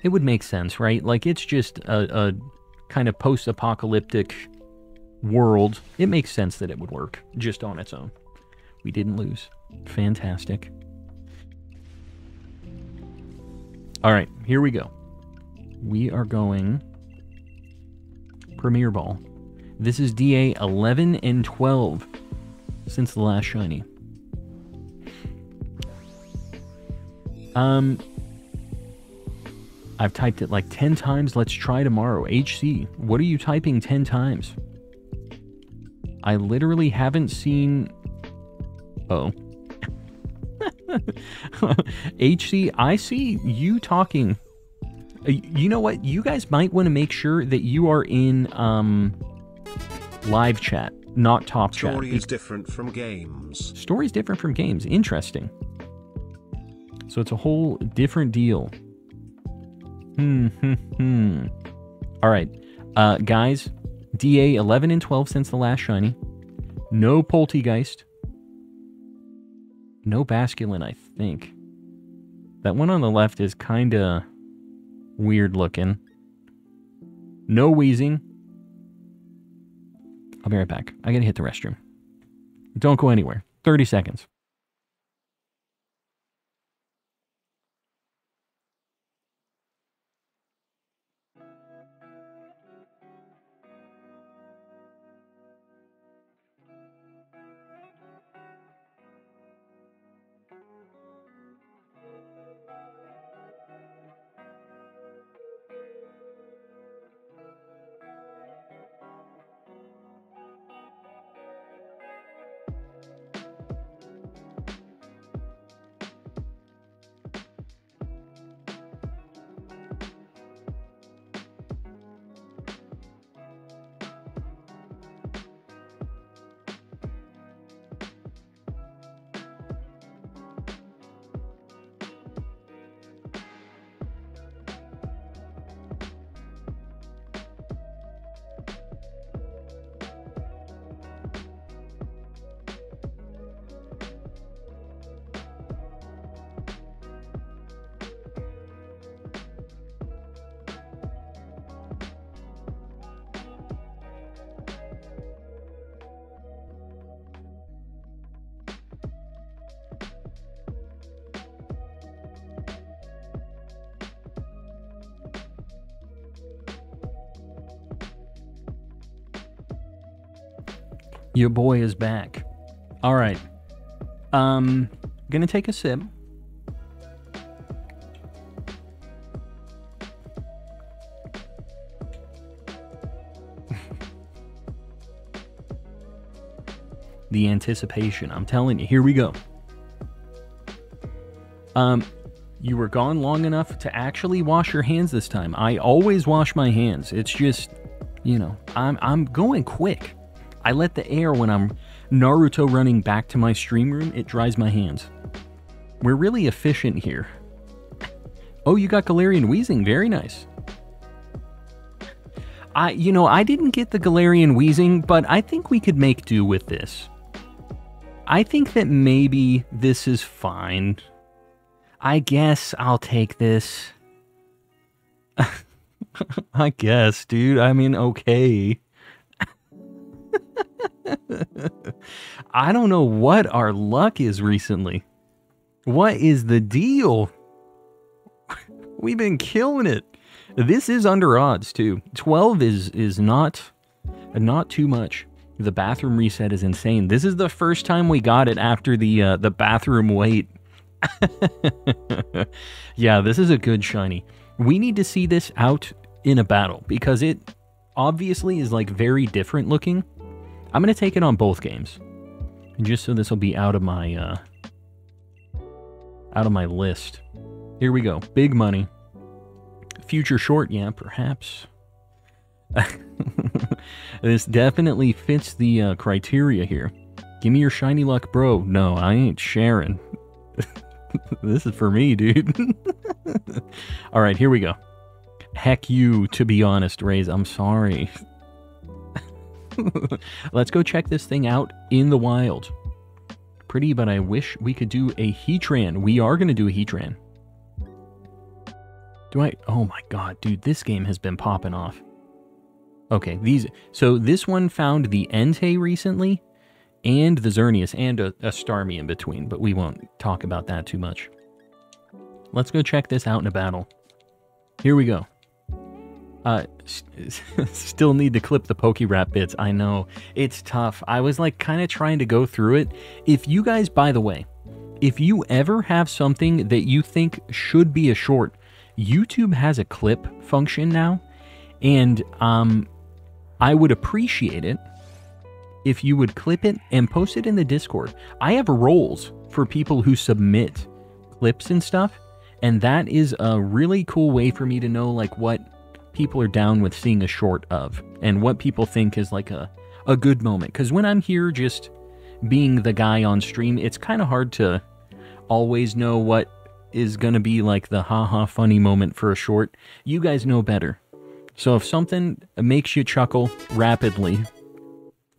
it would make sense, right? Like, it's just a kind of post-apocalyptic world. It makes sense that it would work just on its own. We didn't lose. Fantastic. All right, here we go. We are going Premier Ball. This is DA 11 and 12 since the last shiny. I've typed it like 10 times. Let's try tomorrow. HC, what are you typing 10 times? I literally haven't seen... Oh. HC, I see you talking. You know what? You guys might want to make sure that you are in live chat, not top chat. Story is different from games. Story is different from games. Interesting. So it's a whole different deal. All right. Guys... DA 11 and 12 since the last shiny. No Poltegeist. No Basculin, I think. That one on the left is kind of weird looking. No Wheezing. I'll be right back. I gotta hit the restroom. Don't go anywhere. 30 seconds. Your boy is back. All right. Gonna take a sip. The anticipation, I'm telling you. Here we go. You were gone long enough to actually wash your hands this time. I always wash my hands. It's just, you know, I'm going quick. I let the air when I'm Naruto running back to my stream room. It dries my hands. We're really efficient here. Oh, you got Galarian Weezing. Very nice. You know, I didn't get the Galarian Weezing, but I think we could make do with this. I think that maybe this is fine. I guess I'll take this. I guess, dude. I mean, okay. I don't know what our luck is recently. What is the deal? We've been killing it. This is under odds, too. 12 is not too much. The bathroom reset is insane. This is the first time we got it after the bathroom wait. Yeah, this is a good shiny. We need to see this out in a battle because it obviously is like very different looking. I'm going to take it on both games. Just so this will be out of my list. Here we go. Big money. Future short, yeah, perhaps. This definitely fits the criteria here. Give me your shiny luck, bro. No, I ain't sharing. This is for me, dude. All right, here we go. Heck you, to be honest, Raze. I'm sorry. Let's go check this thing out in the wild. Pretty, but I wish we could do a Heatran. We are going to do a Heatran. Do I? Oh my god, dude, this game has been popping off. Okay, these. So this one found the Entei recently, and the Xerneas, and a Starmie in between, but we won't talk about that too much. Let's go check this out in a battle. Here we go. Still need to clip the PokeWrap bits. I know, it's tough. I was like kind of trying to go through it. If you guys, by the way, if you ever have something that you think should be a short, YouTube has a clip function now, and I would appreciate it if you would clip it and post it in the Discord. I have roles for people who submit clips and stuff, and that is a really cool way for me to know like what people are down with seeing a short of and what people think is like a good moment. Because when I'm here just being the guy on stream, it's kind of hard to always know what is going to be like the haha funny moment for a short. You guys know better. So if something makes you chuckle rapidly.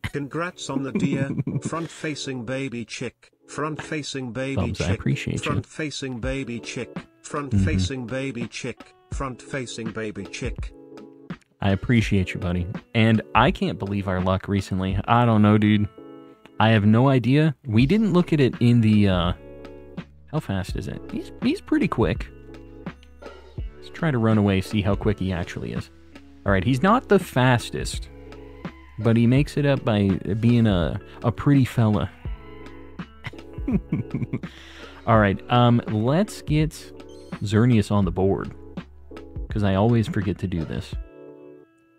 Congrats on the deer, front-facing baby chick, front-facing baby chick, front-facing baby chick, front-facing baby chick, front-facing baby chick. I appreciate you, buddy. And I can't believe our luck recently. I don't know, dude. I have no idea. We didn't look at it in the, how fast is it? He's pretty quick. Let's try to run away, see how quick he actually is. All right, he's not the fastest, but he makes it up by being a pretty fella. All right, let's get Xerneas on the board, because I always forget to do this.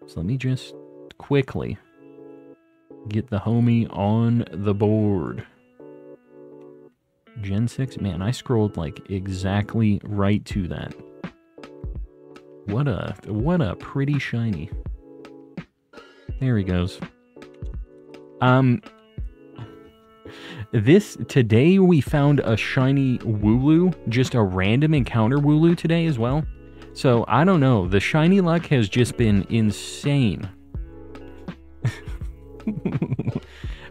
So let me just quickly get the homie on the board. Gen 6? Man, I scrolled like exactly right to that. What a pretty shiny. There he goes. Today we found a shiny Wooloo, just a random encounter Wooloo today as well. So I don't know, the shiny luck has just been insane.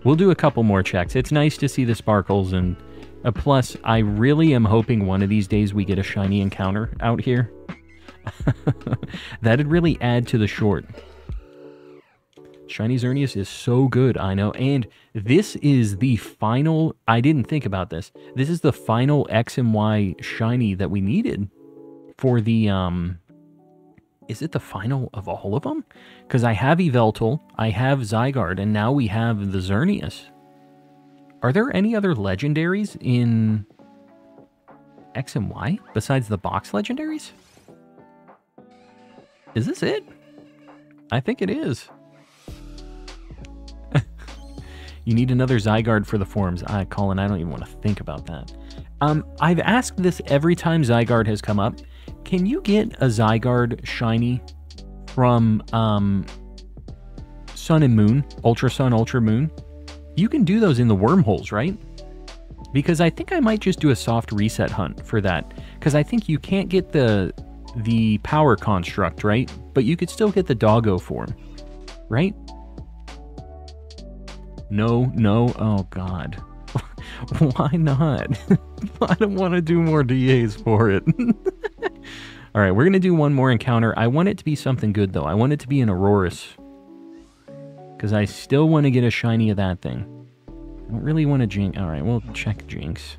We'll do a couple more checks. It's nice to see the sparkles and plus, I really am hoping one of these days we get a shiny encounter out here. That'd really add to the short. Shiny Xerneas is so good, I know. And this is the final... I didn't think about this. This is the final X and Y shiny that we needed for the is it the final of all of them? Because I have Yveltal, I have Zygarde, and now we have the Xerneas. Are there any other legendaries in X and Y besides the box legendaries? Is this it? I think it is. You need another Zygarde for the forms. Colin, I don't even want to think about that. I've asked this every time Zygarde has come up. Can you get a Zygarde shiny from Sun and Moon, Ultra Sun, Ultra Moon? You can do those in the wormholes, right? Because I think I might just do a soft reset hunt for that. Because I think you can't get the power construct, right? But you could still get the doggo form, right? No, oh god. Why not? I don't want to do more DAs for it. All right, we're going to do one more encounter. I want it to be something good, though. I want it to be an Aurorus. Because I still want to get a shiny of that thing. I don't really want to Jinx. All right, we'll check Jinx.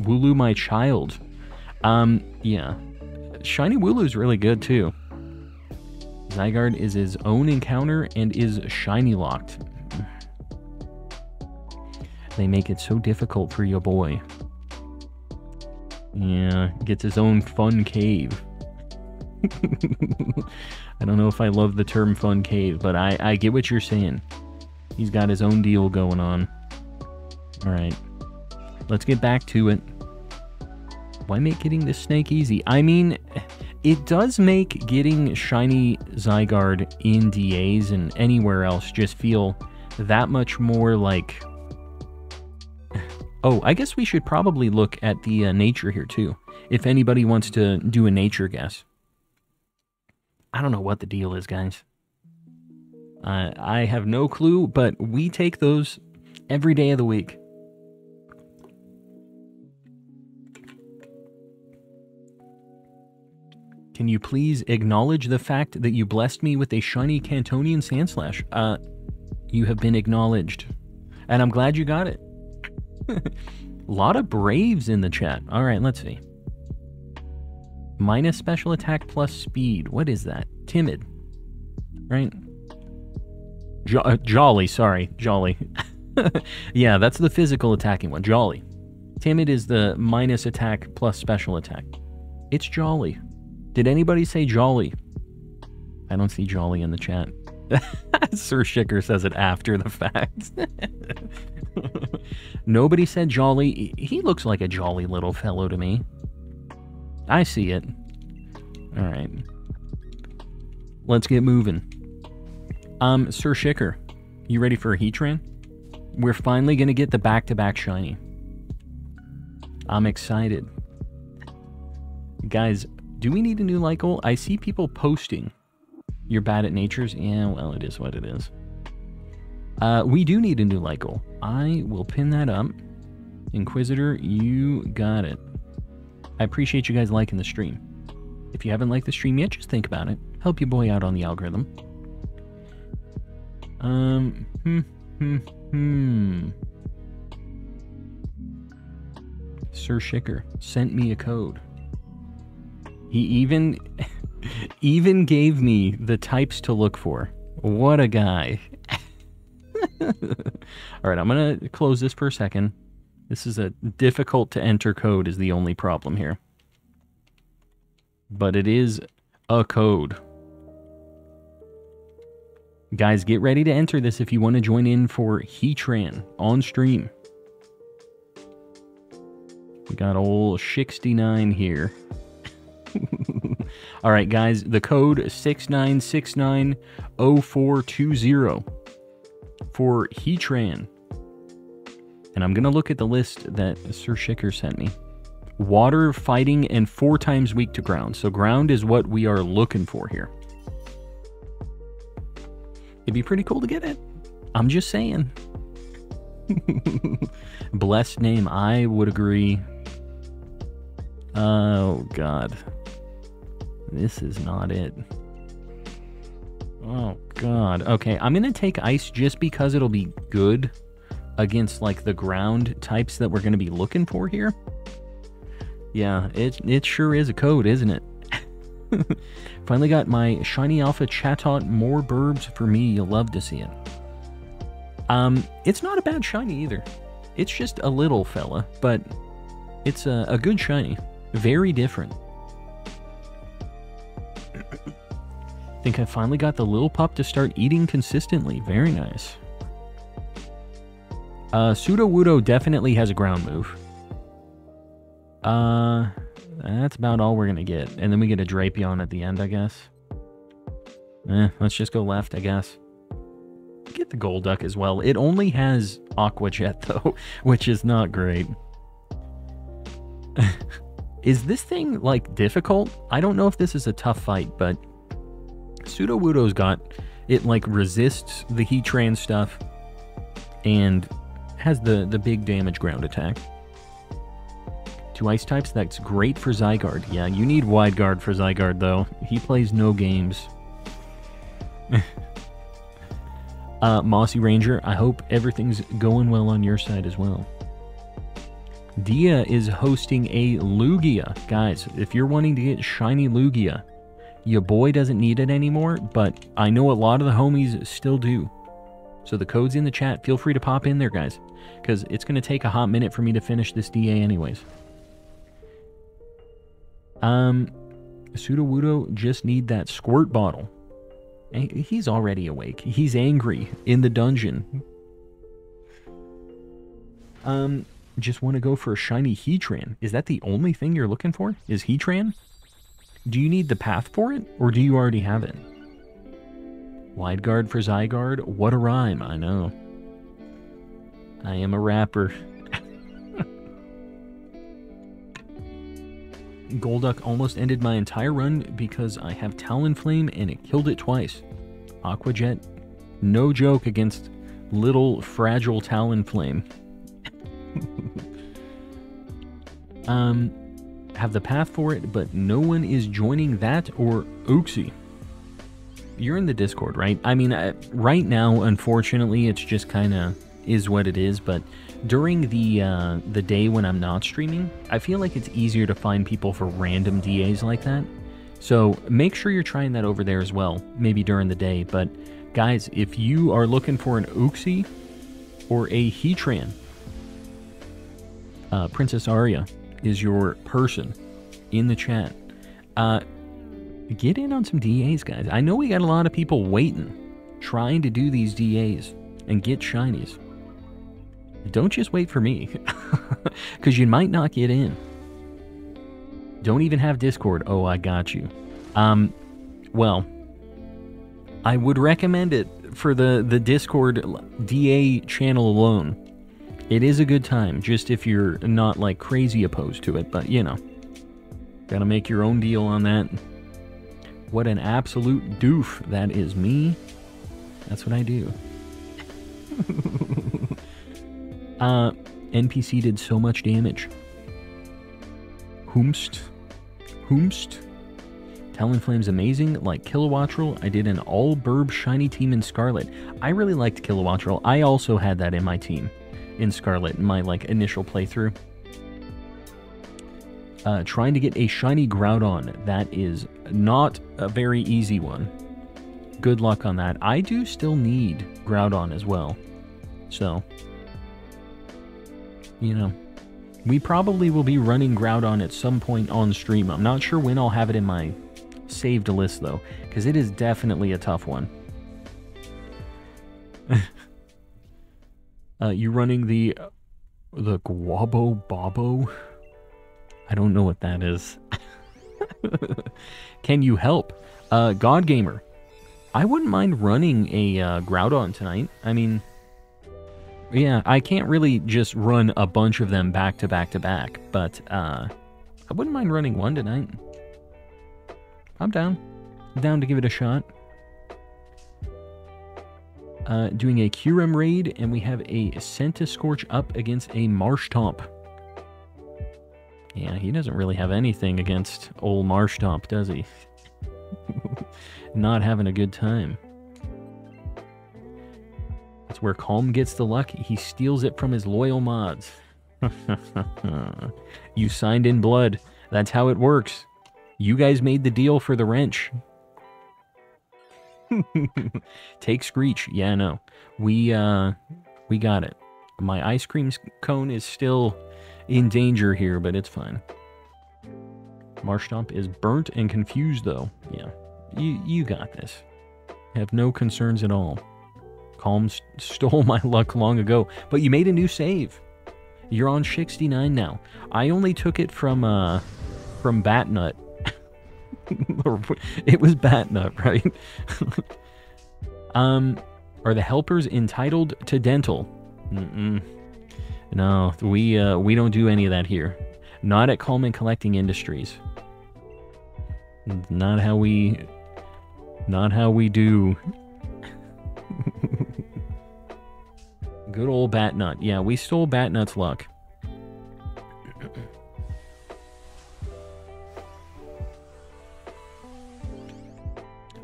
Wooloo, my child. Yeah. Shiny Wooloo's really good, too. Zygarde is his own encounter and is shiny locked. They make it so difficult for your boy. Yeah, gets his own fun cave. I don't know if I love the term fun cave, but I get what you're saying. He's got his own deal going on. All right, let's get back to it. Why make getting this snake easy? I mean, it does make getting shiny Zygarde in DAs and anywhere else just feel that much more like... Oh, I guess we should probably look at the nature here, too. If anybody wants to do a nature guess. I don't know what the deal is, guys. I have no clue, but we take those every day of the week. Can you please acknowledge the fact that you blessed me with a shiny Cantonian Sandslash? You have been acknowledged. And I'm glad you got it. A lot of Braves in the chat. All right, let's see. Minus special attack plus speed. What is that? Timid, right? Jolly, sorry. Jolly. Yeah, that's the physical attacking one. Jolly. Timid is the minus attack plus special attack. It's Jolly. Did anybody say Jolly? I don't see Jolly in the chat. Sir Shicker says it after the fact. Nobody said Jolly. He looks like a jolly little fellow to me. I see it. All right. Let's get moving. Sir Shicker, you ready for a Heatran? We're finally going to get the back-to-back shiny. I'm excited. Guys, do we need a new like goal? I see people posting. You're bad at natures? Yeah, well, it is what it is. We do need a new like goal. I will pin that up. Inquisitor, you got it. I appreciate you guys liking the stream. If you haven't liked the stream yet, just think about it. Help your boy out on the algorithm. Sir Shicker sent me a code. He even gave me the types to look for. What a guy. All right, I'm going to close this for a second. This is a difficult to enter code is the only problem here. But it is a code. Guys, get ready to enter this if you want to join in for Heatran on stream. We got old 69 here. All right, guys, the code 69690420 for Heatran. And I'm going to look at the list that Sir Shicker sent me. Water, fighting, and 4 times weak to ground. So ground is what we are looking for here. It'd be pretty cool to get it. I'm just saying. Blessed name. I would agree. Oh, God. This is not it. Oh, God. Okay, I'm going to take ice just because it'll be good against like the ground types that we're going to be looking for here. Yeah, it sure is a code, isn't it? Finally got my Shiny Alpha Chatot. More burbs for me. You'll love to see it. It's not a bad shiny either. It's just a little fella, but it's a good shiny. Very different. Think I finally got the little pup to start eating consistently. Very nice. Sudowoodo definitely has a ground move. That's about all we're going to get. And then we get a Drapion at the end, I guess. Let's just go left, I guess. Get the Golduck as well. It only has Aqua Jet, though, which is not great. Is this thing, like, difficult? I don't know if this is a tough fight, but Sudowoodo's got... It, like, resists the Heatran stuff and has the big damage ground attack. Two ice types, that's great for Zygarde. Yeah, you need Wide Guard for Zygarde, though. He plays no games. Mossy Ranger, I hope everything's going well on your side as well. Dia is hosting a Lugia. Guys, if you're wanting to get shiny Lugia, your boy doesn't need it anymore, but I know a lot of the homies still do. So the code's in the chat. Feel free to pop in there, guys, because it's going to take a hot minute for me to finish this DA anyways. Sudowoodo just need that squirt bottle. He's already awake. He's angry in the dungeon. Just want to go for a shiny Heatran. Is that the only thing you're looking for? Is Heatran? Do you need the path for it, or do you already have it? Wide Guard for Zygarde. What a rhyme, I know. I am a rapper. Golduck almost ended my entire run because I have Talonflame and it killed it twice. Aqua Jet, no joke against little fragile Talonflame. Have the path for it, but no one is joining that or Uxie. You're in the Discord, right? I mean, right now, unfortunately, it's just kind of is what it is, but during the day when I'm not streaming, I feel like it's easier to find people for random DAs like that. So make sure you're trying that over there as well, maybe during the day. But guys, if you are looking for an Uxie or a Heatran, Princess Aria is your person in the chat. Get in on some DAs, guys. I know we got a lot of people waiting, trying to do these DAs and get shinies. Don't just wait for me, because you might not get in. Don't even have Discord. Oh, I got you. Well, I would recommend it for the Discord DA channel alone. It is a good time, just if you're not, like, crazy opposed to it, but, you know. Gotta make your own deal on that. What an absolute doof. That is me. That's what I do. NPC did so much damage. Hoomst. Talonflame's amazing. Like Kilowattrel, I did an all-burb shiny team in Scarlet. I really liked Kilowattrel. I also had that in my team in Scarlet, in my, like, initial playthrough. Trying to get a shiny Groudon. That is not a very easy one. Good luck on that. I do still need Groudon as well. So, you know, we probably will be running Groudon at some point on stream. I'm not sure when I'll have it in my saved list, though, because it is definitely a tough one. You running the Guabo Bobo? I don't know what that is. Can you help? God Gamer, I wouldn't mind running a Groudon tonight. I mean, yeah, I can't really just run a bunch of them back to back to back, but I wouldn't mind running one tonight. I'm down. I'm down to give it a shot. Doing a Kyurem raid, and we have a Scentiscorch up against a Marshtomp. Yeah, he doesn't really have anything against old Marshtomp, does he? Not having a good time. That's where Calm gets the luck. He steals it from his loyal mods. You signed in blood. That's how it works. You guys made the deal for the wrench. Take Screech. Yeah, no. We got it. My ice cream cone is still in danger here, but it's fine. Marshtomp is burnt and confused, though. Yeah, you got this. Have no concerns at all. Calm stole my luck long ago, but you made a new save. You're on 69 now. I only took it from Batnut. It was Batnut, right? Are the helpers entitled to dental? Mm-mm. No, we don't do any of that here. Not at Calm and Collecting Industries. Not how we do. Good old Batnut. Yeah, we stole Batnut's luck.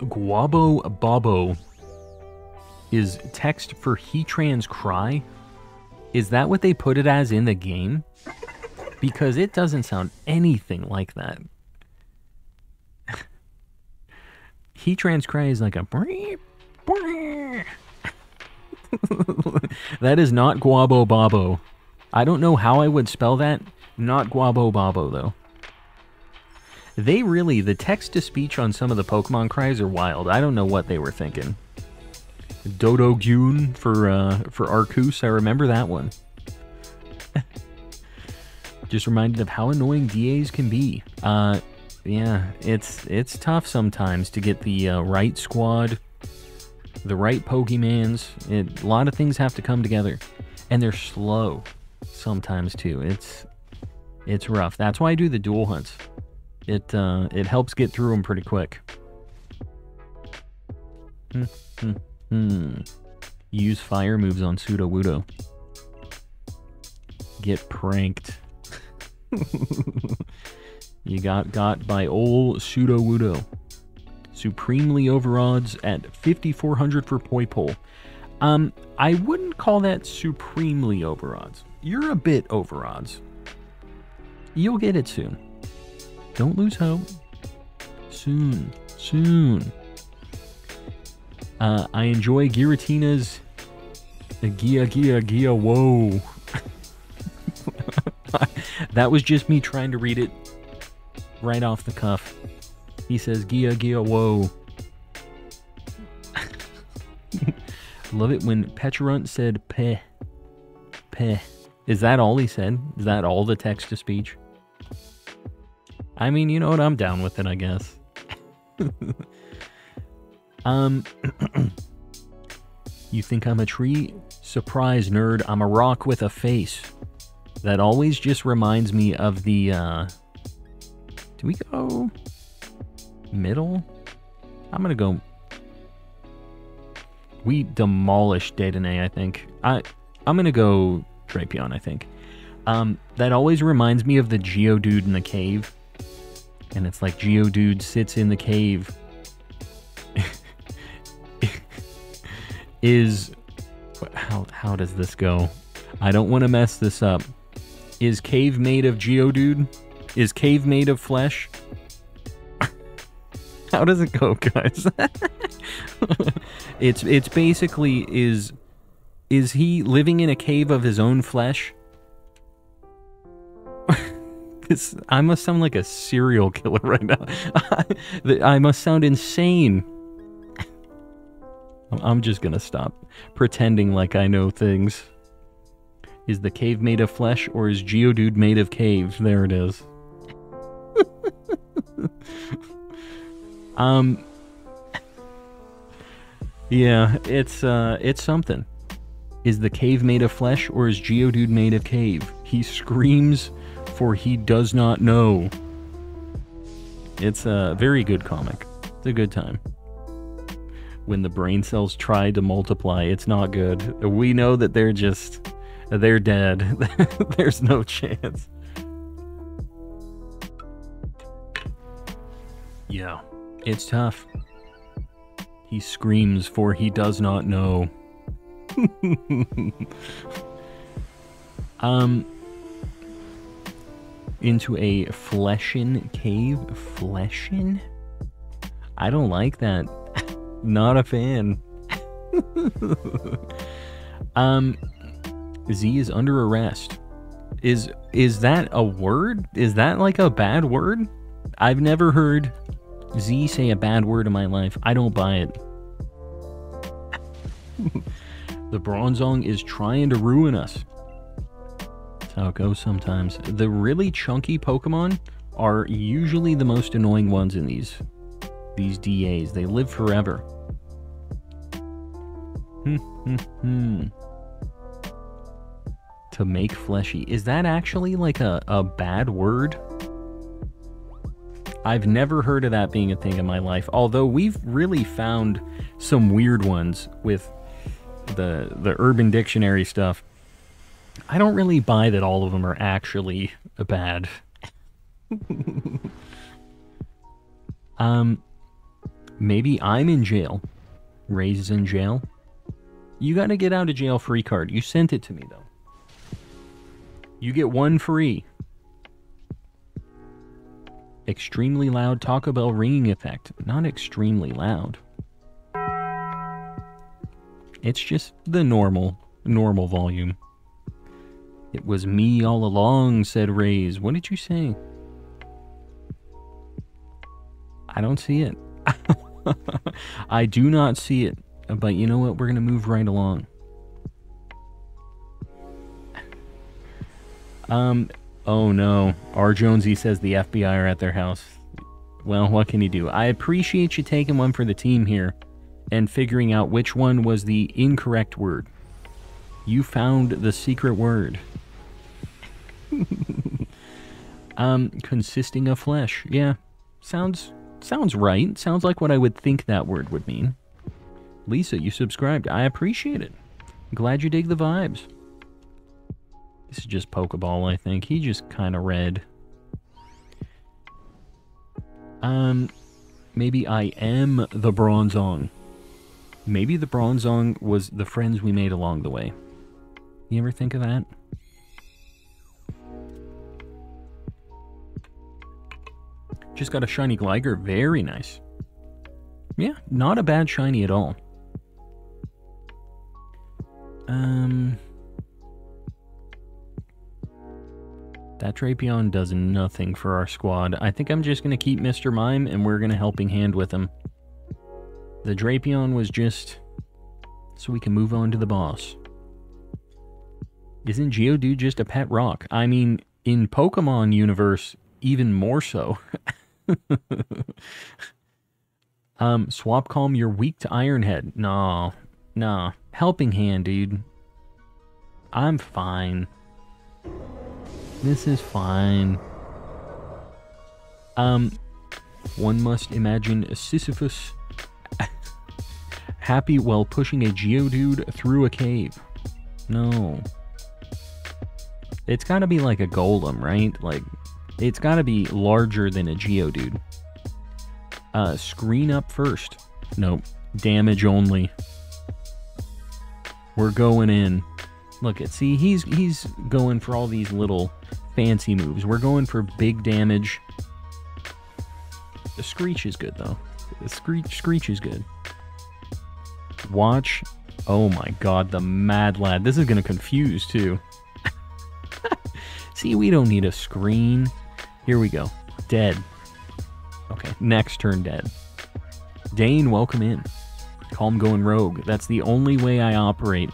Guabo Bobo is text for Heatran's cry. Is that what they put it as in the game? Because it doesn't sound anything like that. Heatran's cry is like a... That is not Guabo Bobo. I don't know how I would spell that. Not Guabo Bobo, though. They really... The text-to-speech on some of the Pokemon cries are wild. I don't know what they were thinking. Dodogyun for Arcus. I remember that one. Just reminded of how annoying DAs can be. Yeah, it's tough sometimes to get the right squad, the right Pokemans. A lot of things have to come together, and they're slow sometimes too. It's rough. That's why I do the dual hunts. It helps get through them pretty quick. Use fire moves on Sudowoodo. Get pranked. You got by ol' Sudowoodo. Supremely overodds at 5,400 for Poipole. I wouldn't call that supremely overodds. You're a bit overodds. You'll get it soon. Don't lose hope. Soon. I enjoy Giratina's... Gia, whoa. That was just me trying to read it right off the cuff. He says, Gia, whoa. Love it when Petrunt said, Peh. Is that all he said? Is that all the text-to-speech? I mean, you know what? I'm down with it, I guess. You think I'm a tree? Surprise, nerd. I'm a rock with a face. That always just reminds me of the, do we go middle? I'm gonna go... We demolished Dedenne, I think. I'm gonna go Drapion, I think. That always reminds me of the Geodude in the cave. And it's like Geodude sits in the cave. How does this go? I don't want to mess this up. Is cave made of Geodude? Is cave made of flesh? How does it go, guys? It's basically is he living in a cave of his own flesh? I must sound like a serial killer right now. I must sound insane. I'm just gonna stop pretending like I know things. Is the cave made of flesh, or is Geodude made of cave? There it is. Yeah, it's something. Is the cave made of flesh, or is Geodude made of cave? He screams, for he does not know. It's a very good comic. It's a good time. When the brain cells try to multiply, it's not good. We know that they're just... They're dead. There's no chance. Yeah, it's tough. He screams, for he does not know. into a Fleshin cave. Fleshin? I don't like that. Not a fan. Z is under arrest. Is that a word? Is that like a bad word? I've never heard Z say a bad word in my life. I don't buy it. The Bronzong is trying to ruin us. That's how it goes sometimes. The really chunky Pokemon are usually the most annoying ones in these DAs. They live forever. To make fleshy. Is that actually like a bad word? I've never heard of that being a thing in my life, although we've really found some weird ones with the Urban Dictionary stuff. I don't really buy that all of them are actually bad. Maybe I'm in jail. Ray's is in jail. You got to get out of jail free card. You sent it to me, though. You get one free. Extremely loud Taco Bell ringing effect. Not extremely loud. It's just the normal volume. It was me all along, said Raze. What did you say? I don't see it. I do not see it. But you know what? We're going to move right along. Oh no, R. Jonesy says the FBI are at their house. Well, what can you do? I appreciate you taking one for the team here and figuring out which one was the incorrect word. You found the secret word. Consisting of flesh. Yeah, sounds right. Sounds like what I would think that word would mean. Lisa, you subscribed. I appreciate it. Glad you dig the vibes. This is just Pokeball, I think. He just kind of read. Maybe I am the Bronzong. Maybe the Bronzong was the friends we made along the way. You ever think of that? Just got a shiny Gligar. Very nice. Yeah, not a bad shiny at all. That Drapion does nothing for our squad. I think I'm just going to keep Mr. Mime, and we're going to helping hand with him. The Drapion was just so we can move on to the boss. Isn't Geodude just a pet rock? I mean, in Pokemon universe, even more so. Swap Calm, you're weak to Ironhead. Nah. Helping hand, dude. I'm fine. This is fine. One must imagine a Sisyphus happy while pushing a Geodude through a cave. No. It's gotta be like a golem, right? Like, it's gotta be larger than a Geodude. Screen up first. Nope. Damage only. We're going in. Look at, see, he's going for all these little fancy moves. We're going for big damage. The Screech is good, though. The Screech is good. Watch. Oh my god, the Mad Lad. This is going to confuse, too. See, we don't need a screen. Here we go. Dead. Okay, next turn dead. Dane, welcome in. Calm going rogue. That's the only way I operate.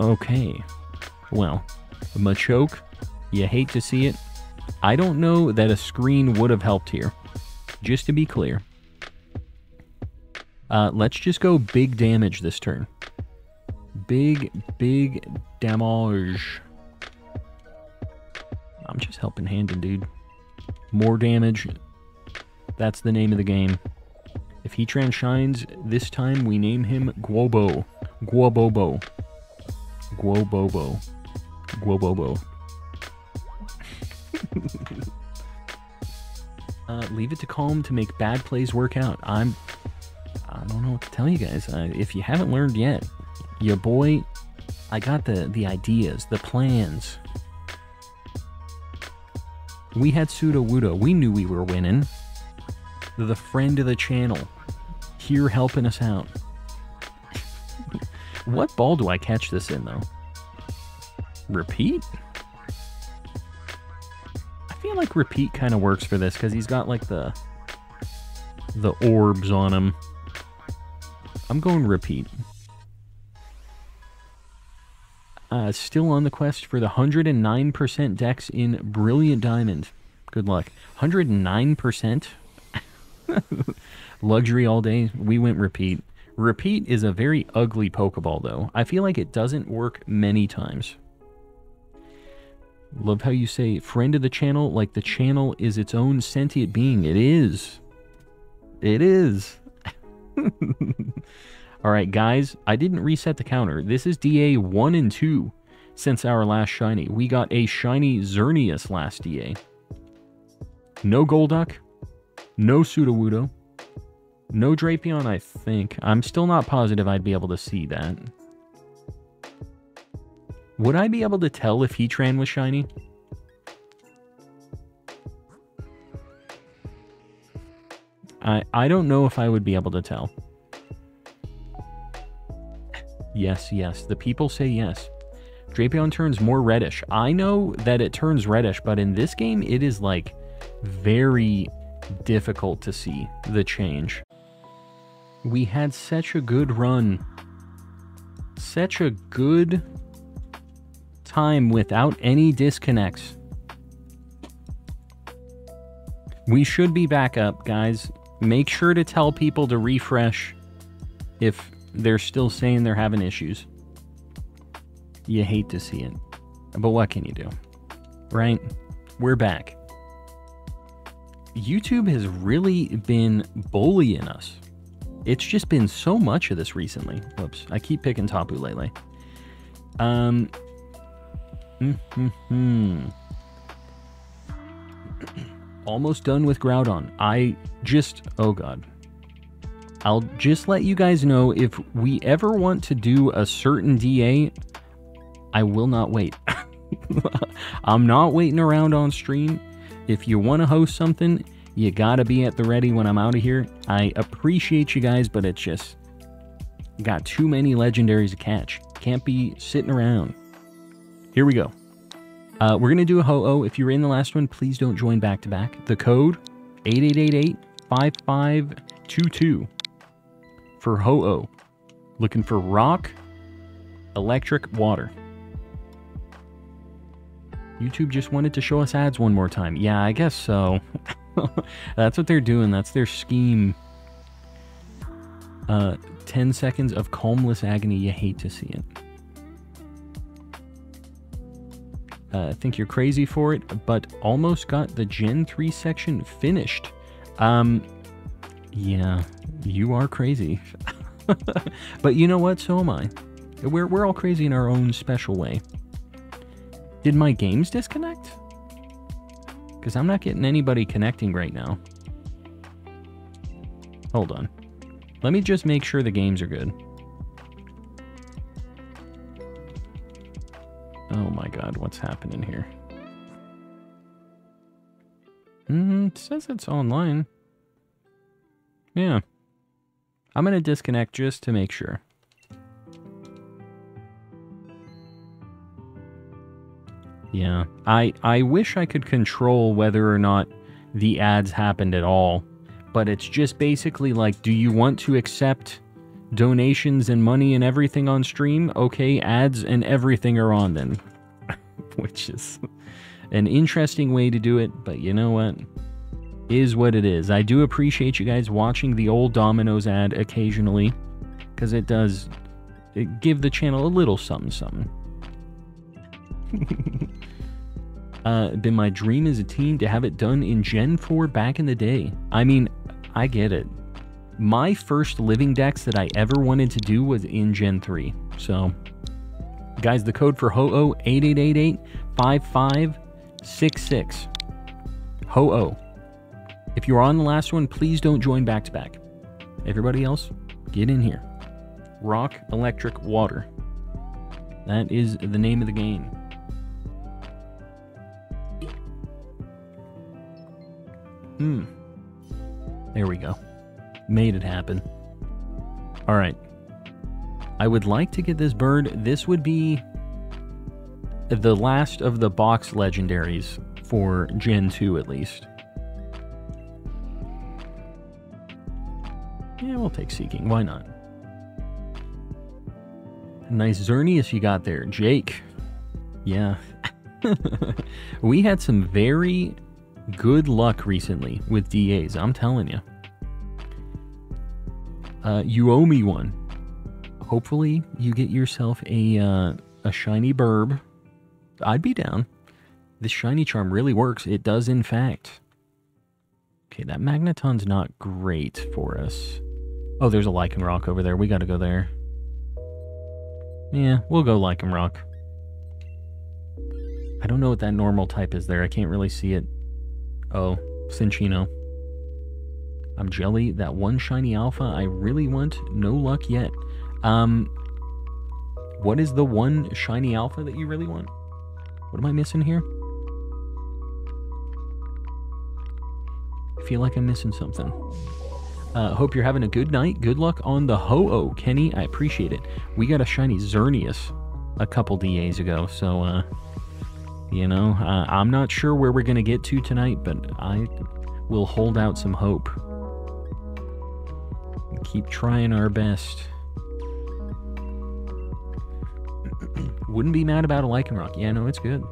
Okay, well, Machoke, you hate to see it. I don't know that a screen would have helped here, just to be clear. Let's just go big damage this turn. Big damage. I'm just helping handed, dude. More damage. That's the name of the game. If Heatran shines, this time we name him Guobo. Guobobo. Guobobo. Guobobo. Leave it to Calm to make bad plays work out. I don't know what to tell you guys. If you haven't learned yet, your boy I got the ideas, the plans. We had Sudowoodo. We knew we were winning. The friend of the channel, here helping us out. What ball do I catch this in, though? Repeat? I feel like repeat kind of works for this, because he's got, like, the orbs on him. I'm going repeat. Still on the quest for the 109% Dex in Brilliant Diamond. Good luck. 109%? Luxury all day. We went repeat. Repeat is a very ugly Pokeball, though. I feel like it doesn't work many times. Love how you say friend of the channel, like the channel is its own sentient being. It is. It is. Alright, guys, I didn't reset the counter. This is DA 1 and 2 since our last shiny. We got a shiny Xerneas last DA. No Golduck. No Sudowoodo. No Drapion, I think. I'm still not positive I'd be able to see that. Would I be able to tell if Heatran was shiny? I don't know if I would be able to tell. Yes, yes. The people say yes. Drapion turns more reddish. I know that it turns reddish, but in this game, it is, like, very difficult to see the change. We had such a good run. Such a good time without any disconnects. We should be back up, guys. Make sure to tell people to refresh if they're still saying they're having issues. You hate to see it, but what can you do, right? We're back. YouTube has really been bullying us. It's just been so much of this recently. Whoops, I keep picking Tapu Lele. Almost done with Groudon. Oh God. I'll just let you guys know, if we ever want to do a certain DA, I will not wait. I'm not waiting around on stream. If you want to host something, you gotta be at the ready when I'm out of here. I appreciate you guys, but it's just got too many legendaries to catch. Can't be sitting around. Here we go. We're going to do a Ho-Oh. If you were in the last one, please don't join back-to-back. The code, 8888-5522 for Ho-Oh. Looking for rock, electric, water. YouTube just wanted to show us ads one more time. Yeah, I guess so. That's what they're doing. That's their scheme. 10 seconds of calmless agony. You hate to see it. I think you're crazy for it, but almost got the Gen 3 section finished. Yeah, you are crazy. But you know what? So am I. We're all crazy in our own special way. Did my games disconnect? Because I'm not getting anybody connecting right now. Hold on. Let me just make sure the games are good. Oh my God, what's happening here? It says it's online. Yeah. I'm going to disconnect just to make sure. Yeah, I wish I could control whether or not the ads happened at all, but it's just basically like, do you want to accept donations and money and everything on stream? Okay, ads and everything are on then, which is an interesting way to do it, but you know what? Is what it is. I do appreciate you guys watching the old Domino's ad occasionally, because it does give the channel a little something something. Been my dream as a teen to have it done in Gen 4 back in the day. I mean, I get it. My first living decks that I ever wanted to do was in Gen 3. So, guys, the code for Ho-Oh, 8888-5566. Ho-Oh. If you're on the last one, please don't join back-to-back. Everybody else, get in here. Rock, electric, water. That is the name of the game. There we go. Made it happen. Alright. I would like to get this bird. This would be the last of the box legendaries for Gen 2 at least. Yeah, we'll take Seeking. Why not? Nice Xerneas you got there, Jake. Yeah. We had some very good luck recently with DAs, I'm telling you. You owe me one. Hopefully you get yourself a shiny burb. I'd be down. This shiny charm really works. It does, in fact. Okay, that Magneton's not great for us. Oh, there's a Lycanroc over there. We gotta go there. Yeah, we'll go Lycanroc. I don't know what that normal type is there. I can't really see it. Oh, Cinchino. I'm jelly. That one shiny alpha I really want. No luck yet. What is the one shiny alpha that you really want? What am I missing here? I feel like I'm missing something. Hope you're having a good night. Good luck on the Ho-Oh, Kenny. I appreciate it. We got a shiny Xerneas a couple DAs ago, so, you know, I'm not sure where we're going to get to tonight, but I will hold out some hope. Keep trying our best. Wouldn't be mad about a Lycanroc. Yeah, no, it's good.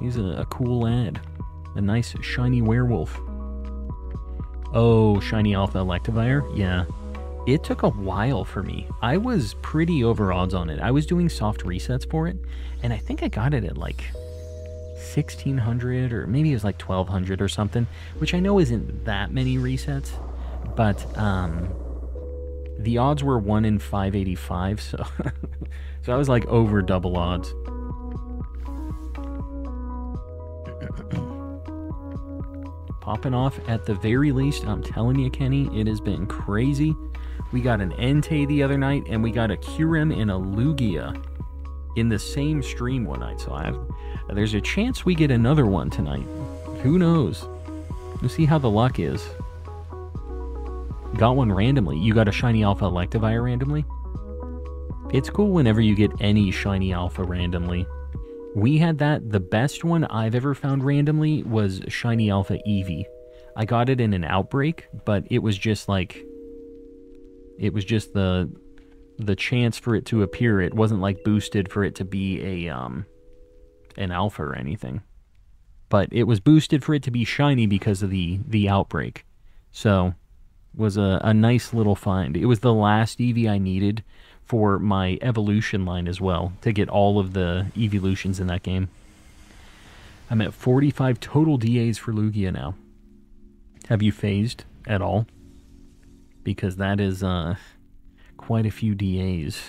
He's a cool lad. A nice, shiny werewolf. Oh, shiny alpha Electivire? Yeah. It took a while for me. I was pretty over odds on it. I was doing soft resets for it, and I think I got it at like 1,600 or maybe it was like 1,200 or something, which I know isn't that many resets, but the odds were 1 in 585, so... So I was like over double odds. Popping off at the very least. I'm telling you, Kenny, it has been crazy. We got an Entei the other night, and we got a Kyurem and a Lugia in the same stream one night. So there's a chance we get another one tonight. Who knows? We'll see how the luck is. Got one randomly. You got a shiny alpha Electivire randomly? It's cool whenever you get any shiny alpha randomly. We had that. The best one I've ever found randomly was shiny alpha Eevee. I got it in an outbreak, but it was just like... It was just the chance for it to appear. It wasn't like boosted for it to be a an alpha or anything. But it was boosted for it to be shiny because of the outbreak. So, was a nice little find. It was the last Eevee I needed for my evolution line as well, to get all of the evolutions in that game. I'm at 45 total DAs for Lugia now. Have you phased at all? Because that is quite a few DAs.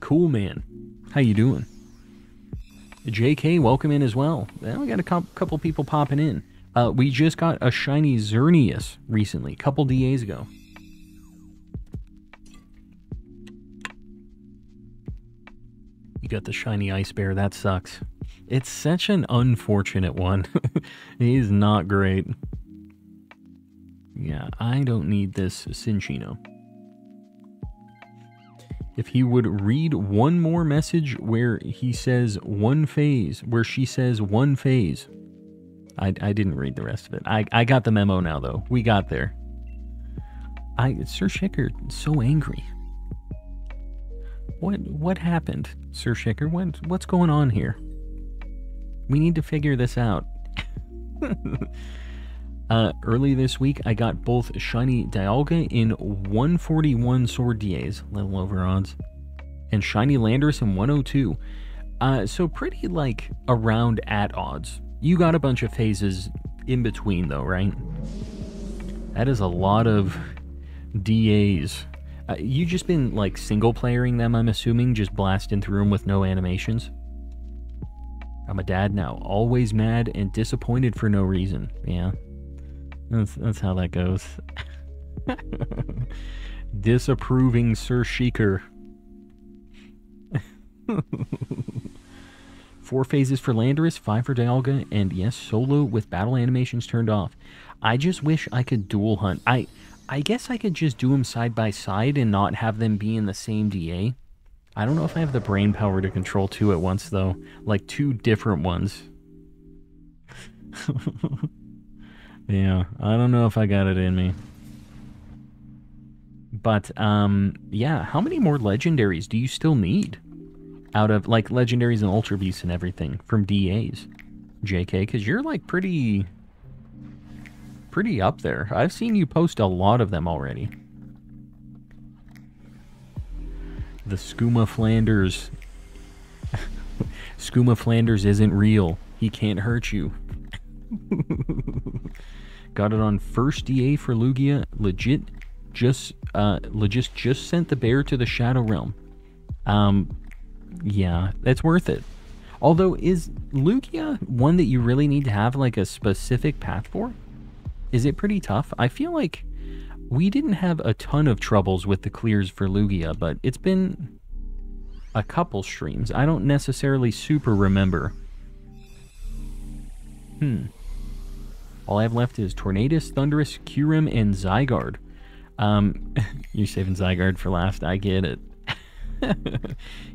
Cool, man. How you doing? JK, welcome in as well. Well, we got a couple people popping in. We just got a shiny Xerneas recently, a couple DAs ago. You got the shiny Ice Bear, that sucks. It's such an unfortunate one. He's not great. Yeah, I don't need this Cinchino. If he would read one more message where he says one phase, where she says one phase... I didn't read the rest of it. I got the memo now, though. We got there. Sir Shaker, so angry. What happened, Sir Shaker? What's going on here? We need to figure this out. Early this week, I got both shiny Dialga in 141 sword DAs, little over odds, and shiny Landorus in 102. So pretty, like, around at odds. You got a bunch of phases in between, though, right? That is a lot of DAs. You just been, like, single-playering them, I'm assuming, just blasting through them with no animations? I'm a dad now, always mad and disappointed for no reason. Yeah, that's how that goes. Disapproving Sir Sheikr. 4 phases for Landorus, 5 for Dialga, and yes, solo with battle animations turned off. I just wish I could dual hunt. I guess I could just do them side by side and not have them be in the same DA. I don't know if I have the brain power to control 2 at once, though. Like, 2 different ones. Yeah, I don't know if I got it in me. But, yeah, how many more legendaries do you still need? Out of, like, legendaries and Ultra Beasts and everything from DAs. JK, because you're, like, pretty up there. I've seen you post a lot of them already. The Skooma Flanders. Skooma Flanders isn't real. He can't hurt you. Got it on first DA for Lugia. Legit just sent the bear to the Shadow Realm. Yeah, that's worth it. Although, is Lugia one that you really need to have, like, a specific path for? Is it pretty tough? I feel like we didn't have a ton of troubles with the clears for Lugia, but it's been a couple streams. I don't necessarily super remember. All I have left is Tornadus, Thundurus, Kyurem, and Zygarde. You're saving Zygarde for last. I get it.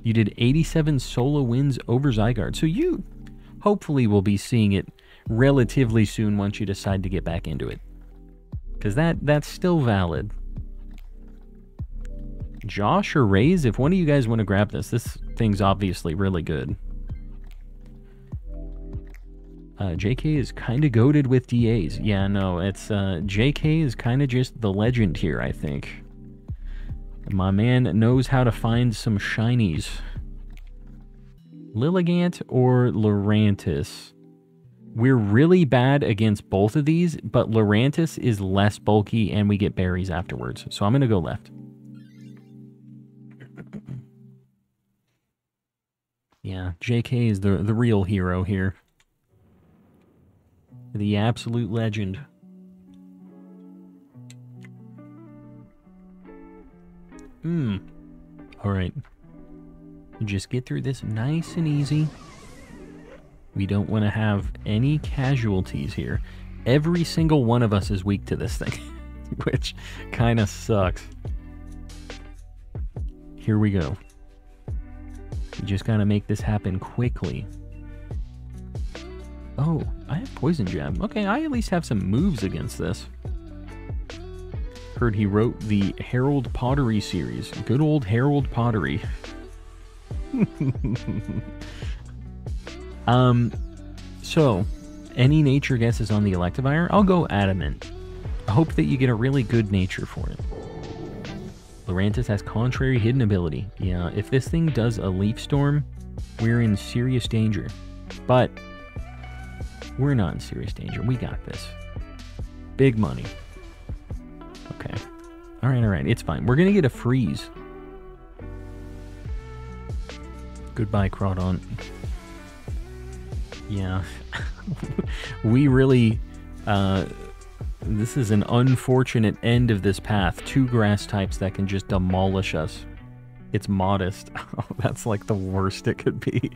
You did 87 solo wins over Zygarde, so you hopefully will be seeing it relatively soon once you decide to get back into it, because that's still valid. Josh or Raze, if one of you guys want to grab this thing's obviously really good. JK is kind of goated with DAs. Yeah, no, it's JK is kind of just the legend here, I think. My man knows how to find some shinies. Lilligant or Lurantis? We're really bad against both of these, but Lurantis is less bulky and we get berries afterwards. So I'm going to go left. Yeah, JK is the real hero here. The absolute legend. Alright. Just get through this nice and easy. We don't want to have any casualties here. Every single one of us is weak to this thing, which kind of sucks. Here we go. You just got to make this happen quickly. Oh, I have Poison Jab. Okay, I at least have some moves against this. Heard he wrote the Herald Pottery series. Good old Herald Pottery. So, any nature guesses on the Electivire? I'll go Adamant. I hope that you get a really good nature for it. Lurantis has Contrary Hidden Ability. Yeah, if this thing does a Leaf Storm, we're in serious danger. But, we're not in serious danger. We got this. Big money. Okay. Alright, it's fine. We're gonna get a freeze. Goodbye, Groudon. Yeah, we really, this is an unfortunate end of this path. 2 grass types that can just demolish us. It's modest. Oh, that's like the worst it could be.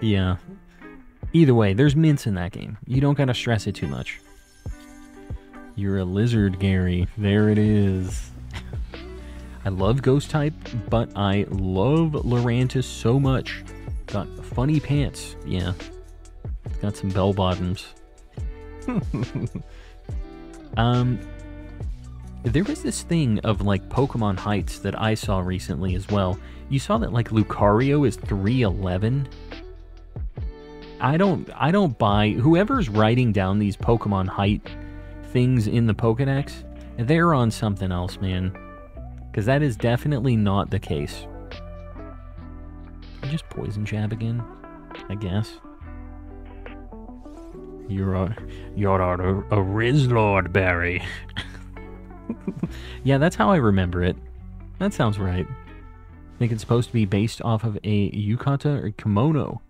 Yeah. Either way, there's mints in that game. You don't gotta stress it too much. You're a lizard, Gary. There it is. I love ghost type, but I love Lurantis so much. Got funny pants. Yeah. Got some bell bottoms. There was this thing of, like, Pokemon heights that I saw recently as well. You saw that, like, Lucario is 3'11. I don't buy whoever's writing down these Pokemon height things in the Pokedex. They're on something else, man. Because that is definitely not the case. Just Poison Jab again, I guess. You're a Rizlord berry. Yeah, that's how I remember it. That sounds right. I think it's supposed to be based off of a yukata or kimono.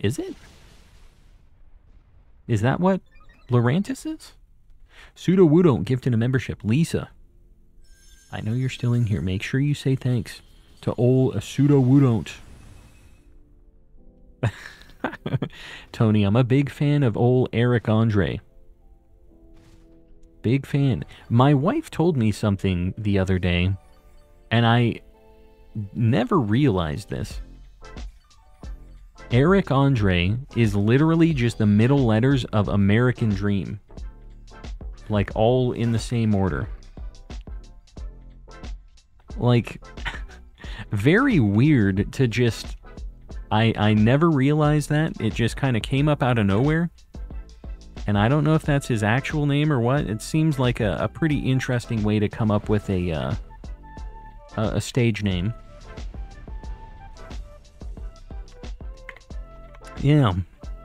Is it? Is that what Lurantis is? Pseudo-Woodon gifted a membership. Lisa, I know you're still in here. Make sure you say thanks to old Pseudo-Woodon. Tony, I'm a big fan of old Eric Andre. Big fan. My wife told me something the other day, and I never realized this. Eric Andre is literally just the middle letters of American Dream. Like, all in the same order. Like, very weird to just... I never realized that. It just kind of came up out of nowhere. And I don't know if that's his actual name or what. It seems like a pretty interesting way to come up with a stage name. Yeah,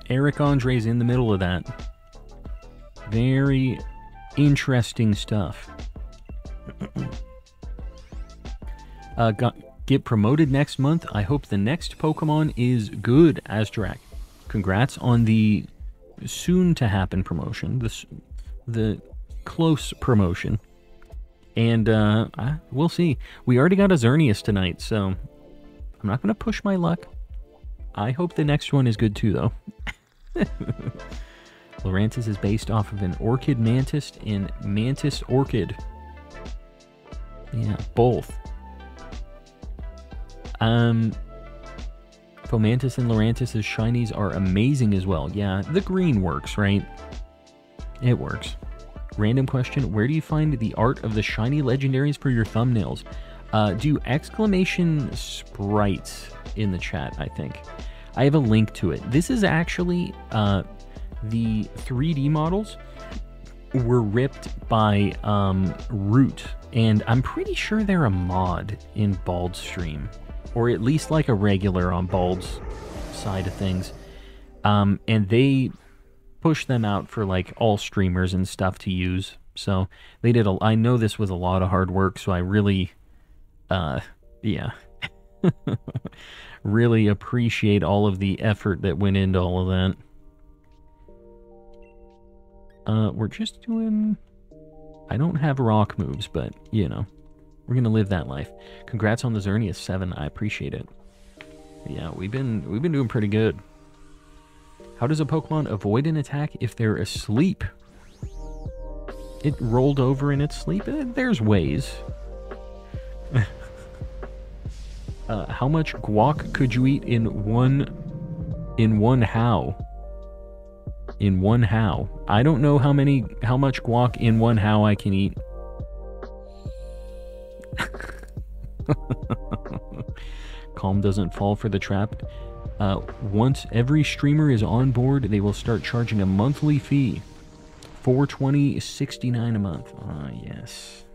Eric Andre's in the middle of that. Very interesting stuff. Get promoted next month. I hope the next Pokemon is good, Aztrak. Congrats on the soon-to-happen promotion. The close promotion. And we'll see. We already got a Xerneas tonight, so I'm not going to push my luck. I hope the next one is good too, though. Lurantis is based off of an orchid mantis and mantis orchid. Yeah, both. Fomantis and Lurantis' shinies are amazing as well. Yeah, the green works, right? It works. Random question, where do you find the art of the shiny legendaries for your thumbnails? Do exclamation sprites in the chat, I think. I have a link to it. This is actually... the 3D models were ripped by Root, and I'm pretty sure they're a mod in Baldstream, or at least like a regular on Bald's side of things. And they pushed them out for like all streamers and stuff to use. So they did. I know this was a lot of hard work, so I really, yeah, really appreciate all of the effort that went into all of that. We're just doing... I don't have rock moves, but, you know, we're gonna live that life. Congrats on the Xerneas 7, I appreciate it. Yeah, we've been doing pretty good. How does a Pokemon avoid an attack if they're asleep? It rolled over in its sleep? There's ways. How much guac could you eat in one how? In one how. I don't know how much guac in one how I can eat. Calm doesn't fall for the trap. Once every streamer is on board, they will start charging a monthly fee. $420.69 a month. Ah, yes.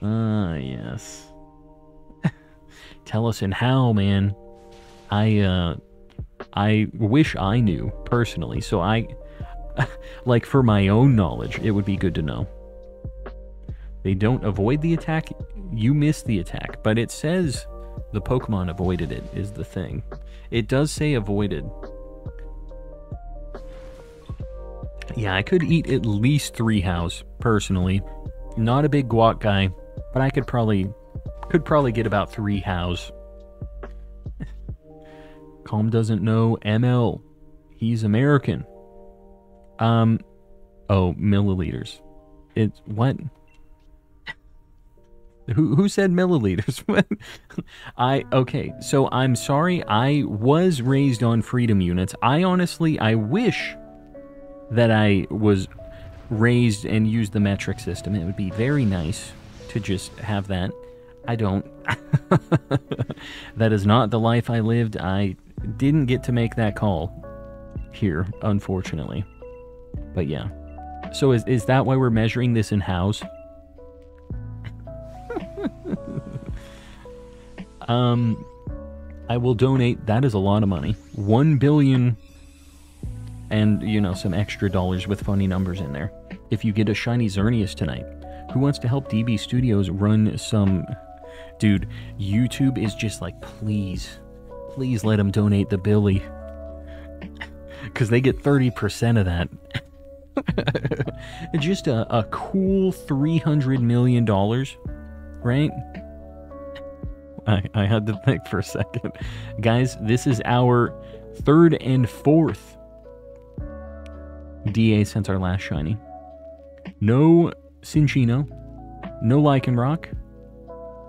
Ah, yes. Tell us in how, man. I wish I knew, personally, so I... like, for my own knowledge, it would be good to know. They don't avoid the attack, you miss the attack, but it says the Pokemon avoided it, is the thing. It does say avoided. Yeah, I could eat at least 3 hows, personally. Not a big guac guy, but I could probably get about 3 hows. Calm doesn't know ML. He's American. Oh, milliliters. It's what? Who said milliliters? Okay, so I'm sorry. I was raised on freedom units. I wish that I was raised and used the metric system. It would be very nice to just have that. I don't. That is not the life I lived. I didn't get to make that call here, unfortunately. But yeah. So is that why we're measuring this in house? I will donate. That is a lot of money. 1 billion and, you know, some extra dollars with funny numbers in there. If you get a shiny Xerneas tonight. Who wants to help DB Studios run some... Dude, YouTube is just like, please... Please let them donate the Billy. Because they get 30% of that. Just a cool $300 million, right? I had to think for a second. Guys, this is our third and fourth DA since our last shiny. No Cinchino, no Lycanroc,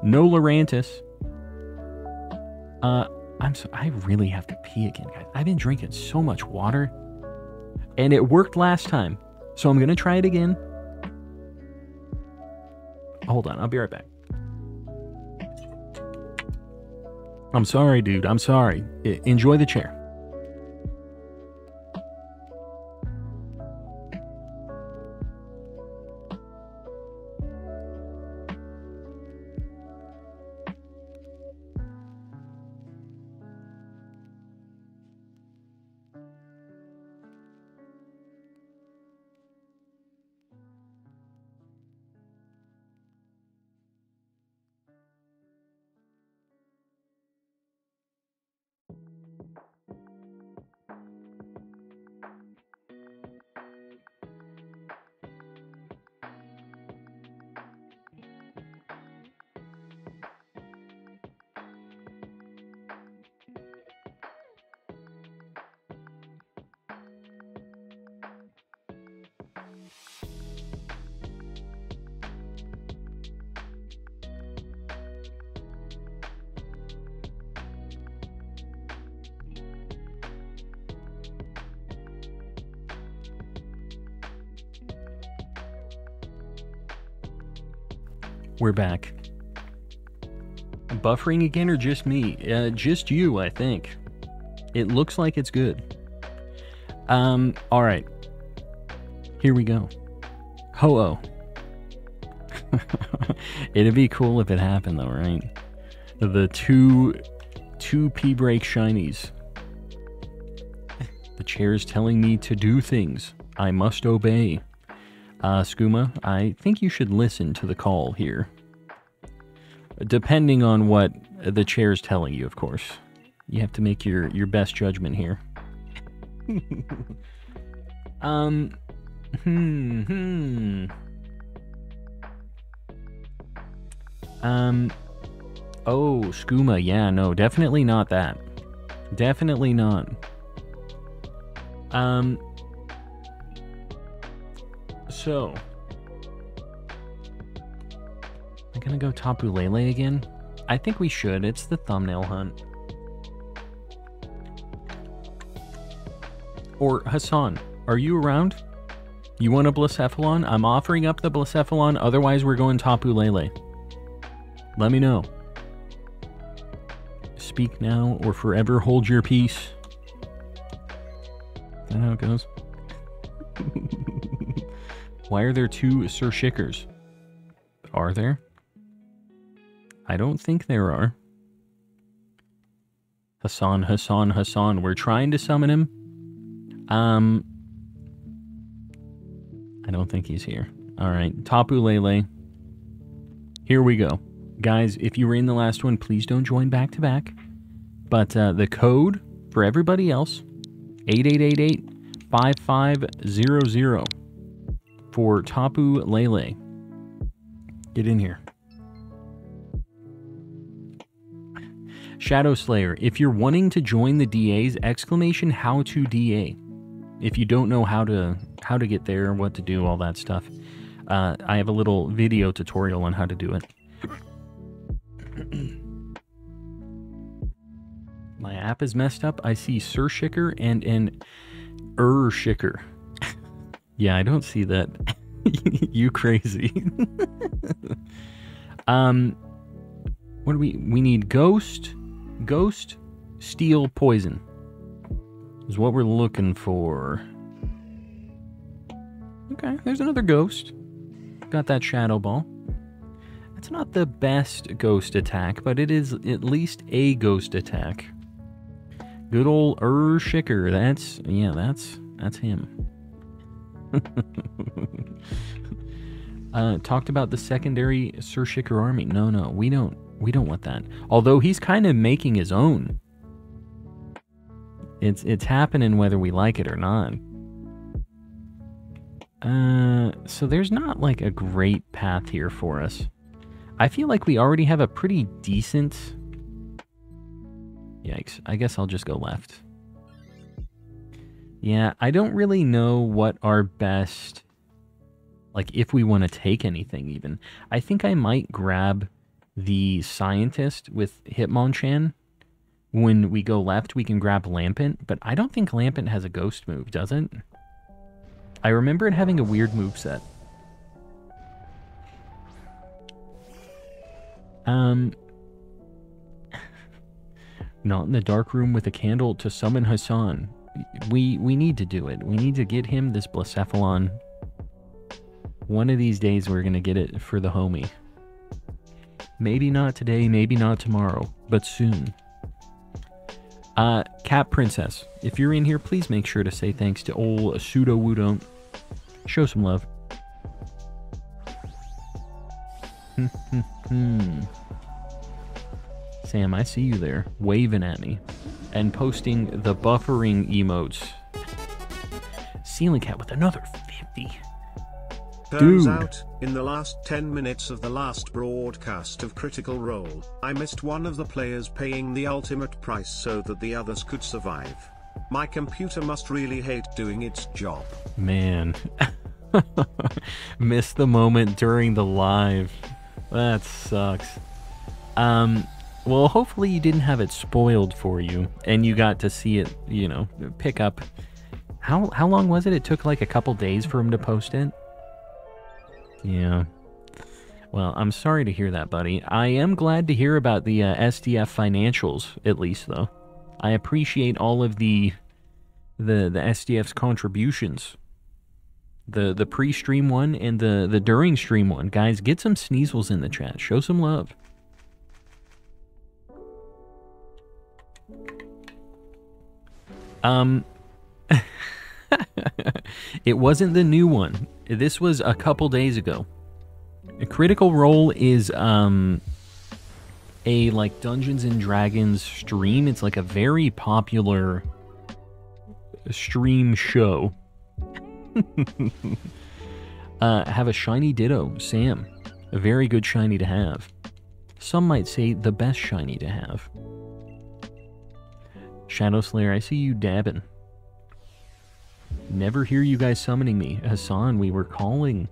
no Lurantis. I really have to pee again, guys. I've been drinking so much water, and it worked last time, so I'm gonna try it again. Hold on, I'll be right back. I'm sorry, dude. I'm sorry. Enjoy the chair. We're back. Buffering again or just me? Just you, I think. It looks like it's good. All right. Here we go. Ho-Oh. It'd be cool if it happened, though, right? The two pee break shinies. The chair is telling me to do things. I must obey. Skooma, I think you should listen to the call here. Depending on what the chair is telling you, of course. You have to make your best judgment here. Oh, Skooma, yeah, no, definitely not that. Definitely not. So, I'm gonna go Tapu Lele again. I think we should. It's the thumbnail hunt. Or Hassan, are you around? You want a Blacephalon? I'm offering up the Blacephalon. Otherwise, we're going Tapu Lele. Let me know. Speak now or forever hold your peace. Is that how it goes? Why are there two Sir Shickers? Are there? I don't think there are. Hassan, Hassan, Hassan. We're trying to summon him. I don't think he's here. Alright, Tapu Lele. Here we go. Guys, if you were in the last one, please don't join back to back. But the code for everybody else, 8888-5500. For Tapu Lele. Get in here. Shadow Slayer, if you're wanting to join the DAs, exclamation how to DA. If you don't know how to get there, what to do, all that stuff. I have a little video tutorial on how to do it. My app is messed up. I see Sir Shicker and an Shicker. Yeah, I don't see that. You crazy. What do we need? Ghost, steel, poison is what we're looking for. Okay, there's another ghost. Got that shadow ball. That's not the best ghost attack, but it is at least a ghost attack. Good old Shicker. That's him. Talked about the secondary Sir Shicker army. No, we don't want that. Although he's kind of making his own. It's happening whether we like it or not. So there's not like a great path here for us. I feel like we already have a pretty decent... Yikes. I guess I'll just go left. Yeah, I don't really know what our best... Like, if we want to take anything, even. I think I might grab the scientist with Hitmonchan. When we go left, we can grab Lampent, but I don't think Lampent has a ghost move, does it? I remember it having a weird moveset. Not in the dark room with a candle to summon Hassan. We need to do it. We need to get him this Blacephalon. One of these days we're going to get it for the homie. Maybe not today, maybe not tomorrow, but soon. Cat Princess, if you're in here, please make sure to say thanks to ol' Pseudo Woodon. Show some love. Sam, I see you there, waving at me. And posting the buffering emotes. Ceiling Cat with another 50. Turns out, in the last 10 minutes of the last broadcast of Critical Role, I missed one of the players paying the ultimate price so that the others could survive. My computer must really hate doing its job. Man. Missed the moment during the live. That sucks. Well, hopefully you didn't have it spoiled for you, and you got to see it, you know, pick up. How long was it? It took like a couple days for him to post it? Yeah. Well, I'm sorry to hear that, buddy. I am glad to hear about the SDF financials, at least, though. I appreciate all of the SDF's contributions. The pre-stream one and the during stream one. Guys, get some Sneasels in the chat. Show some love. It wasn't the new one. This was a couple days ago. A Critical Role is a like Dungeons and Dragons stream. It's like a very popular stream show. Have a shiny Ditto, Sam. A very good shiny to have. Some might say the best shiny to have. Shadow Slayer, I see you dabbing. Never hear you guys summoning me. Hassan, we were calling.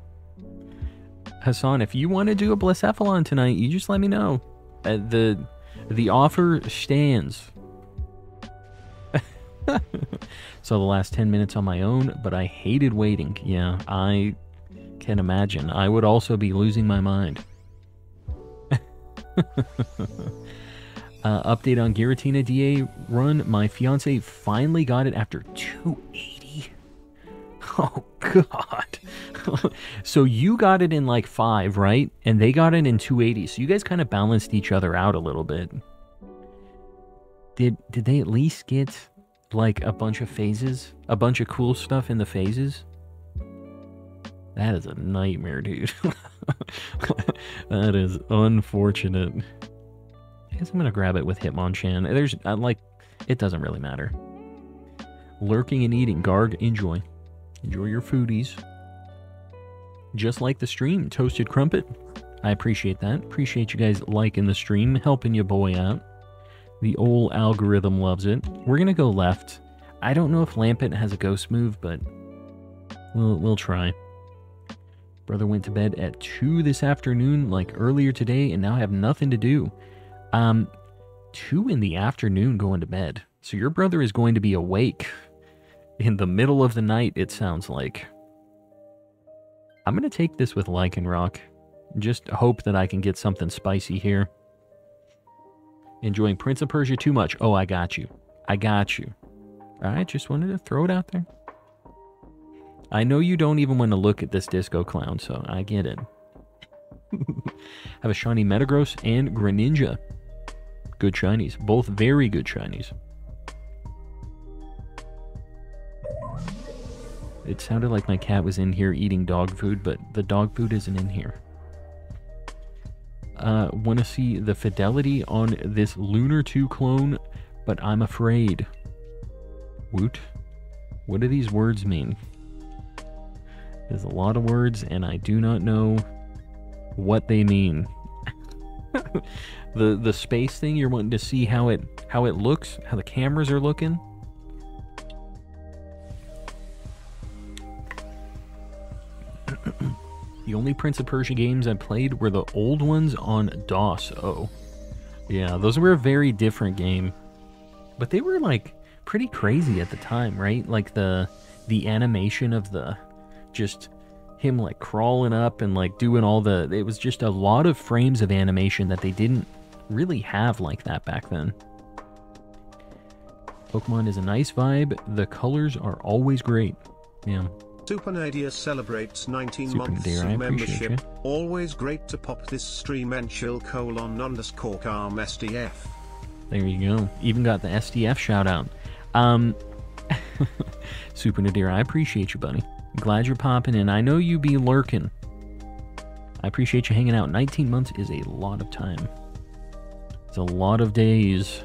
Hassan, if you want to do a Blacephalon tonight, you just let me know. The offer stands. So the last 10 minutes on my own, but I hated waiting. Yeah, I can imagine. I would also be losing my mind. Update on Giratina DA run. My fiance finally got it after 280. Oh, God. So you got it in like 5, right? And they got it in 280. So you guys kind of balanced each other out a little bit. Did they at least get like a bunch of phases? A bunch of cool stuff in the phases? That is a nightmare, dude. That is unfortunate. I guess I'm gonna grab it with Hitmonchan. There's like, it doesn't really matter. Lurking and eating, Garg, enjoy. Enjoy your foodies. Just like the stream, Toasted Crumpet. I appreciate that. Appreciate you guys liking the stream, helping your boy out. The old algorithm loves it. We're gonna go left. I don't know if Lampent has a ghost move, but we'll try. Brother went to bed at 2 this afternoon, like earlier today, and now I have nothing to do. 2 in the afternoon going to bed. So your brother is going to be awake in the middle of the night, it sounds like. I'm going to take this with Lycanroc. Just hope that I can get something spicy here. Enjoying Prince of Persia too much. Oh, I got you. I got you. Alright, just wanted to throw it out there. I know you don't even want to look at this disco clown, so I get it. Have a shiny Metagross and Greninja. Good shinies. Both very good shinies. It sounded like my cat was in here eating dog food, but the dog food isn't in here. Want to see the fidelity on this Lunar 2 clone, but I'm afraid. Woot. What do these words mean? There's a lot of words, and I do not know what they mean. The space thing, you're wanting to see how it looks, how the cameras are looking. The only Prince of Persia games I played were the old ones on DOS. Oh, yeah, those were a very different game, but they were like pretty crazy at the time, right? Like the animation of the just him like crawling up and like doing all the, it was just a lot of frames of animation that they didn't really have like that back then. Pokemon is a nice vibe. The colors are always great. Yeah. Supernadia celebrates 19 months of membership. You. Always great to pop this stream and chill _calm SDF. There you go. Even got the SDF shout out. Super Nadir, I appreciate you, buddy. Glad you're popping in. I know you be lurking. I appreciate you hanging out. 19 months is a lot of time. It's a lot of days.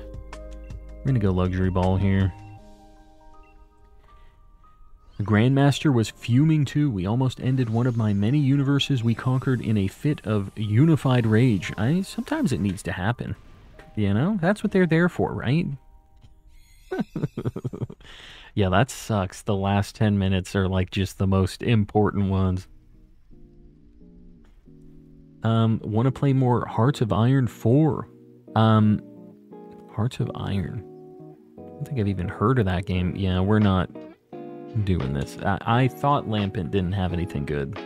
We're gonna go luxury ball here. The Grandmaster was fuming too. We almost ended one of my many universes we conquered in a fit of unified rage. Sometimes it needs to happen. You know? That's what they're there for, right? Yeah, that sucks. The last 10 minutes are like just the most important ones. Want to play more Hearts of Iron 4? Hearts of Iron. I don't think I've even heard of that game. Yeah, we're not doing this. I thought Lampent didn't have anything good.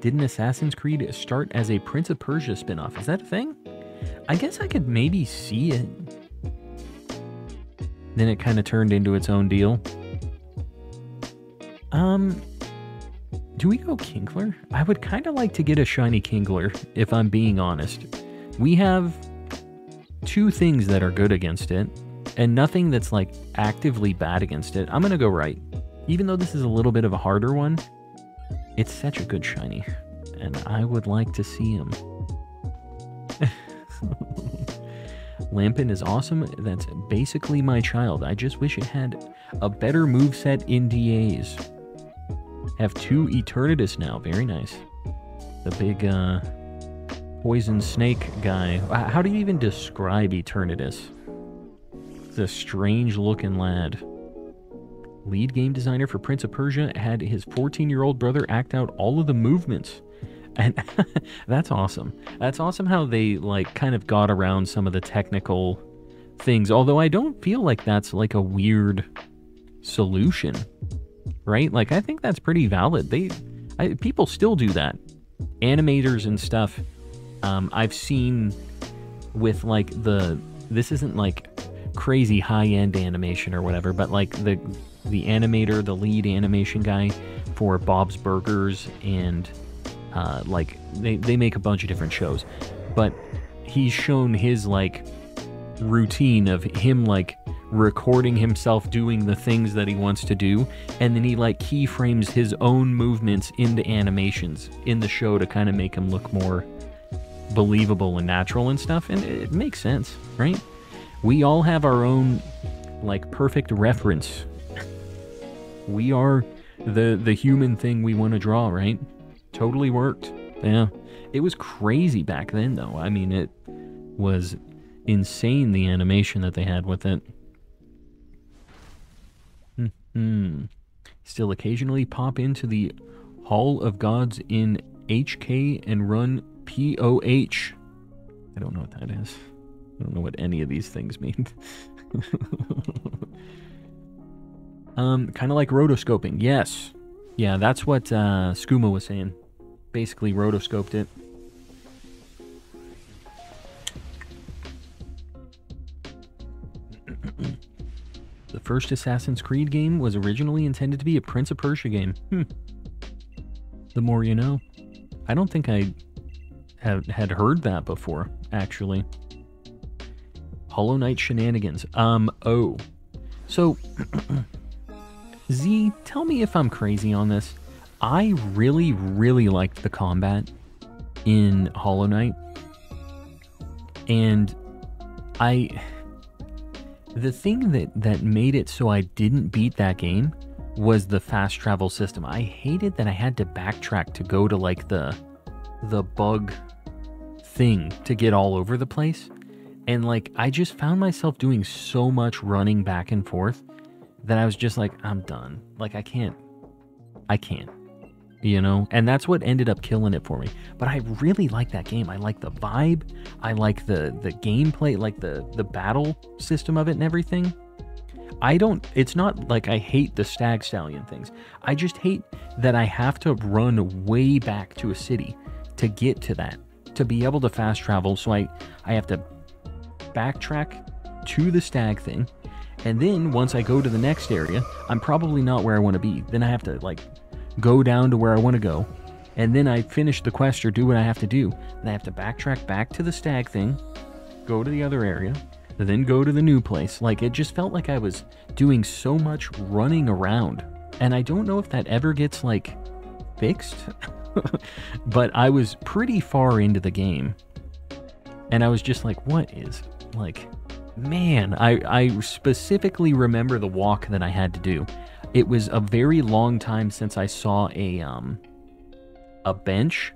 Didn't Assassin's Creed start as a Prince of Persia spinoff? Is that a thing? I guess I could maybe see it. Then it kind of turned into its own deal. Do we go Kingler? I would kind of like to get a shiny Kingler, if I'm being honest. We have two things that are good against it, and nothing that's like actively bad against it. I'm gonna go right. Even though this is a little bit of a harder one, it's such a good shiny, and I would like to see him. Lampin is awesome. That's basically my child. I just wish it had a better moveset in DAs. Have two Eternatus now. Very nice. The big poison snake guy. How do you even describe Eternatus? It's a strange looking lad. Lead game designer for Prince of Persia had his 14-year-old brother act out all of the movements. And that's awesome. That's awesome how they like kind of got around some of the technical things. Although I don't feel like that's like a weird solution, right? Like I think that's pretty valid. People still do that. Animators and stuff. I've seen with like this isn't like crazy high-end animation or whatever, but like the animator, the lead animation guy for Bob's Burgers and. Like they make a bunch of different shows, but he's shown his like routine of him like recording himself doing the things that he wants to do, and then he like keyframes his own movements into animations in the show to kind of make him look more believable and natural and stuff, and it makes sense, right? We all have our own like perfect reference. We are the human thing we want to draw, right? Totally worked. Yeah, it was crazy back then though. I mean, it was insane, the animation that they had with it. Still occasionally pop into the Hall of Gods in HK and run POH. I don't know what that is. I don't know what any of these things mean. Kind of like rotoscoping. Yes. Yeah, that's what Skooma was saying. Basically rotoscoped it. The first Assassin's Creed game was originally intended to be a Prince of Persia game. The more you know. I don't think I had heard that before, actually. Hollow Knight shenanigans. Oh. So... Z, tell me if I'm crazy on this. I really, really liked the combat in Hollow Knight. And the thing that made it so I didn't beat that game was the fast travel system. I hated that I had to backtrack to go to like the bug thing to get all over the place. And like, I just found myself doing so much running back and forth that I was just like, I'm done. Like, I can't, you know? And that's what ended up killing it for me. But I really like that game. I like the vibe. I like the gameplay, like the battle system of it and everything. It's not like I hate the stag stallion things. I just hate that I have to run way back to a city to get to that, to be able to fast travel. So I have to backtrack to the stag thing. And then once I go to the next area, I'm probably not where I want to be. Then I have to like go down to where I want to go. And then I finish the quest or do what I have to do. And I have to backtrack back to the stag thing, go to the other area, then go to the new place. Like, it just felt like I was doing so much running around. And I don't know if that ever gets like fixed, but I was pretty far into the game. And I was just like, what is like, man, I specifically remember the walk that I had to do. It was a very long time since I saw a bench,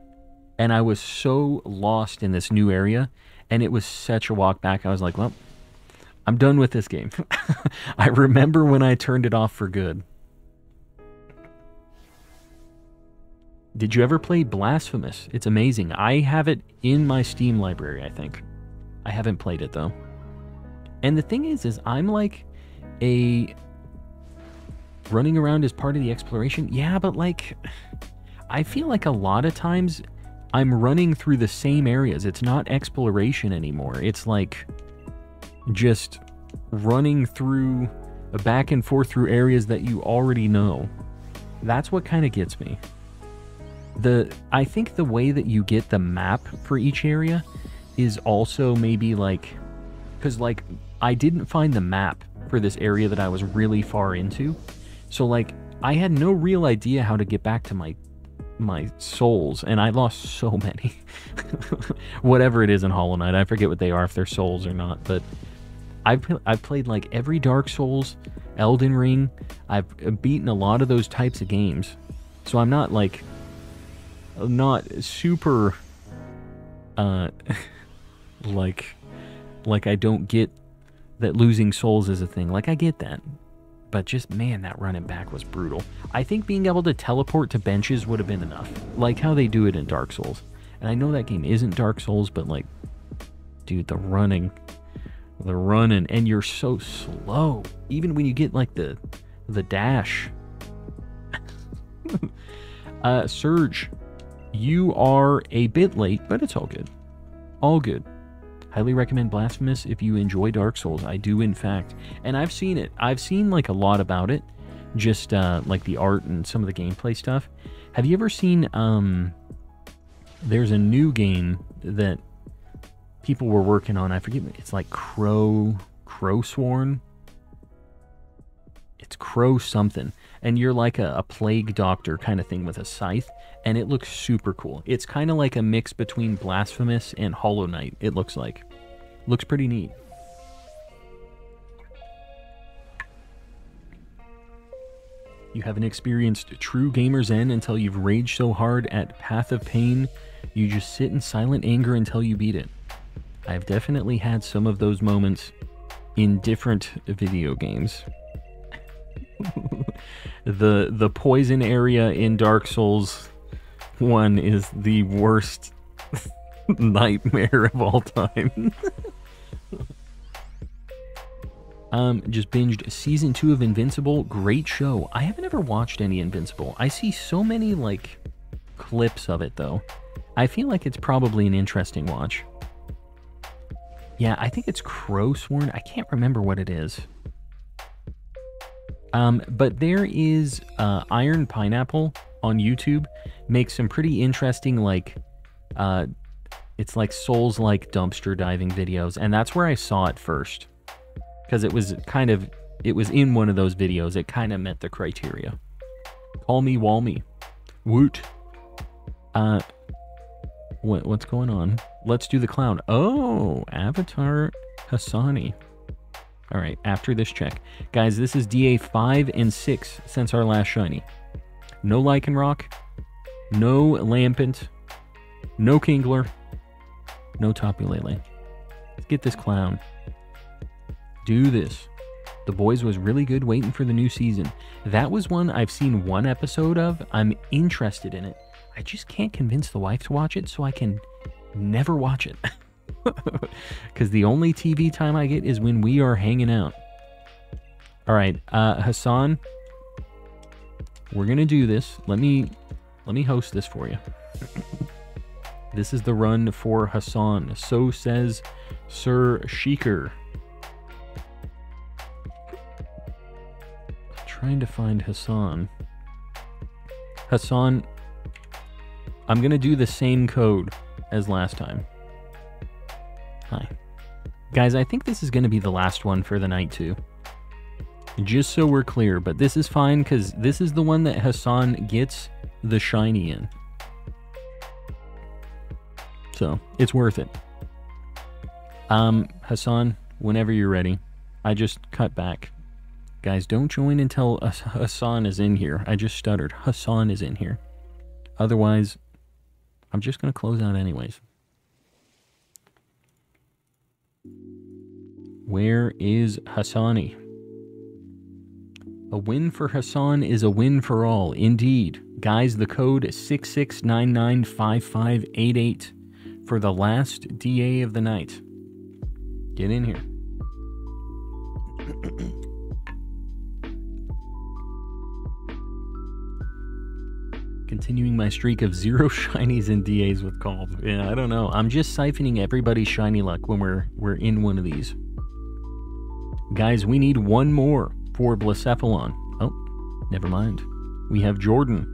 and I was so lost in this new area, and it was such a walk back. I was like, well, I'm done with this game. I remember when I turned it off for good. Did you ever play Blasphemous? It's amazing. I have it in my Steam library, I think. I haven't played it, though. And the thing is I'm like a running around as part of the exploration. Yeah, but like, I feel like a lot of times I'm running through the same areas. It's not exploration anymore. It's like just running through back and forth through areas that you already know. That's what kind of gets me. I think the way that you get the map for each area is also maybe like, because like I didn't find the map for this area that I was really far into. So like I had no real idea how to get back to my souls, and I lost so many. Whatever it is in Hollow Knight, I forget what they are, if they're souls or not, but I've played like every Dark Souls, Elden Ring. I've beaten a lot of those types of games, so I'm not like not super like I don't get that losing souls is a thing. Like, I get that. But just, man, that running back was brutal. I think being able to teleport to benches would have been enough, like how they do it in Dark Souls. And I know that game isn't Dark Souls, but like, dude, the running, and you're so slow. Even when you get like the dash. Surge, you are a bit late, but it's all good. All good. Highly recommend Blasphemous if you enjoy Dark Souls. I do, in fact. And I've seen it. I've seen, like, a lot about it. Just, like, the art and some of the gameplay stuff. Have you ever seen, there's a new game that people were working on. I forget. It's, like, Crowsworn. It's Crow something. And you're, like, a plague doctor kind of thing with a scythe. And it looks super cool. It's kind of like a mix between Blasphemous and Hollow Knight, it looks like. Looks pretty neat. You haven't experienced true gamer's end until you've raged so hard at Path of Pain, you just sit in silent anger until you beat it. I've definitely had some of those moments in different video games. The poison area in Dark Souls 1 is the worst nightmare of all time. Just binged season 2 of Invincible. Great show. I haven't ever watched any Invincible. I see so many like clips of it though. I feel like it's probably an interesting watch. Yeah, I think it's Crowsworn. I can't remember what it is. But there is Iron Pineapple on YouTube. Makes some pretty interesting, like, it's like Souls-like dumpster diving videos. And that's where I saw it first. Because it was in one of those videos. It kind of met the criteria. Call me Walmy. Woot. What's going on? Let's do the clown. Oh, Avatar Hassani. All right, after this check. Guys, this is DA 5 and 6 since our last shiny. No Lycanroc, no Lampant, no Kingler, no Tapu Lele. Let's get this clown. Do this. The Boys was really good waiting for the new season. That was one I've seen one episode of. I'm interested in it. I just can't convince the wife to watch it, so I can never watch it. Because the only TV time I get is when we are hanging out. All right, Hassan, we're gonna do this. Let me host this for you. This is the run for Hassan. So says Sir Sheikr. Trying to find Hassan. Hassan, I'm gonna do the same code as last time. Hi. Guys, I think this is going to be the last one for the night too. Just so we're clear, but this is fine because this is the one that Hassan gets the shiny in. So, it's worth it. Hassan, whenever you're ready. I just cut back. Guys, don't join until Hassan is in here. I just stuttered. Hassan is in here. Otherwise, I'm just going to close out anyways. Where is Hassani? A win for Hassan is a win for all, indeed. Guys, the code is 66995588 for the last DA of the night. Get in here. Continuing my streak of zero shinies and DAs with Calm. Yeah, I don't know. I'm just siphoning everybody's shiny luck when we're in one of these. Guys, we need one more for Blacephalon. Oh, never mind. We have Jordan.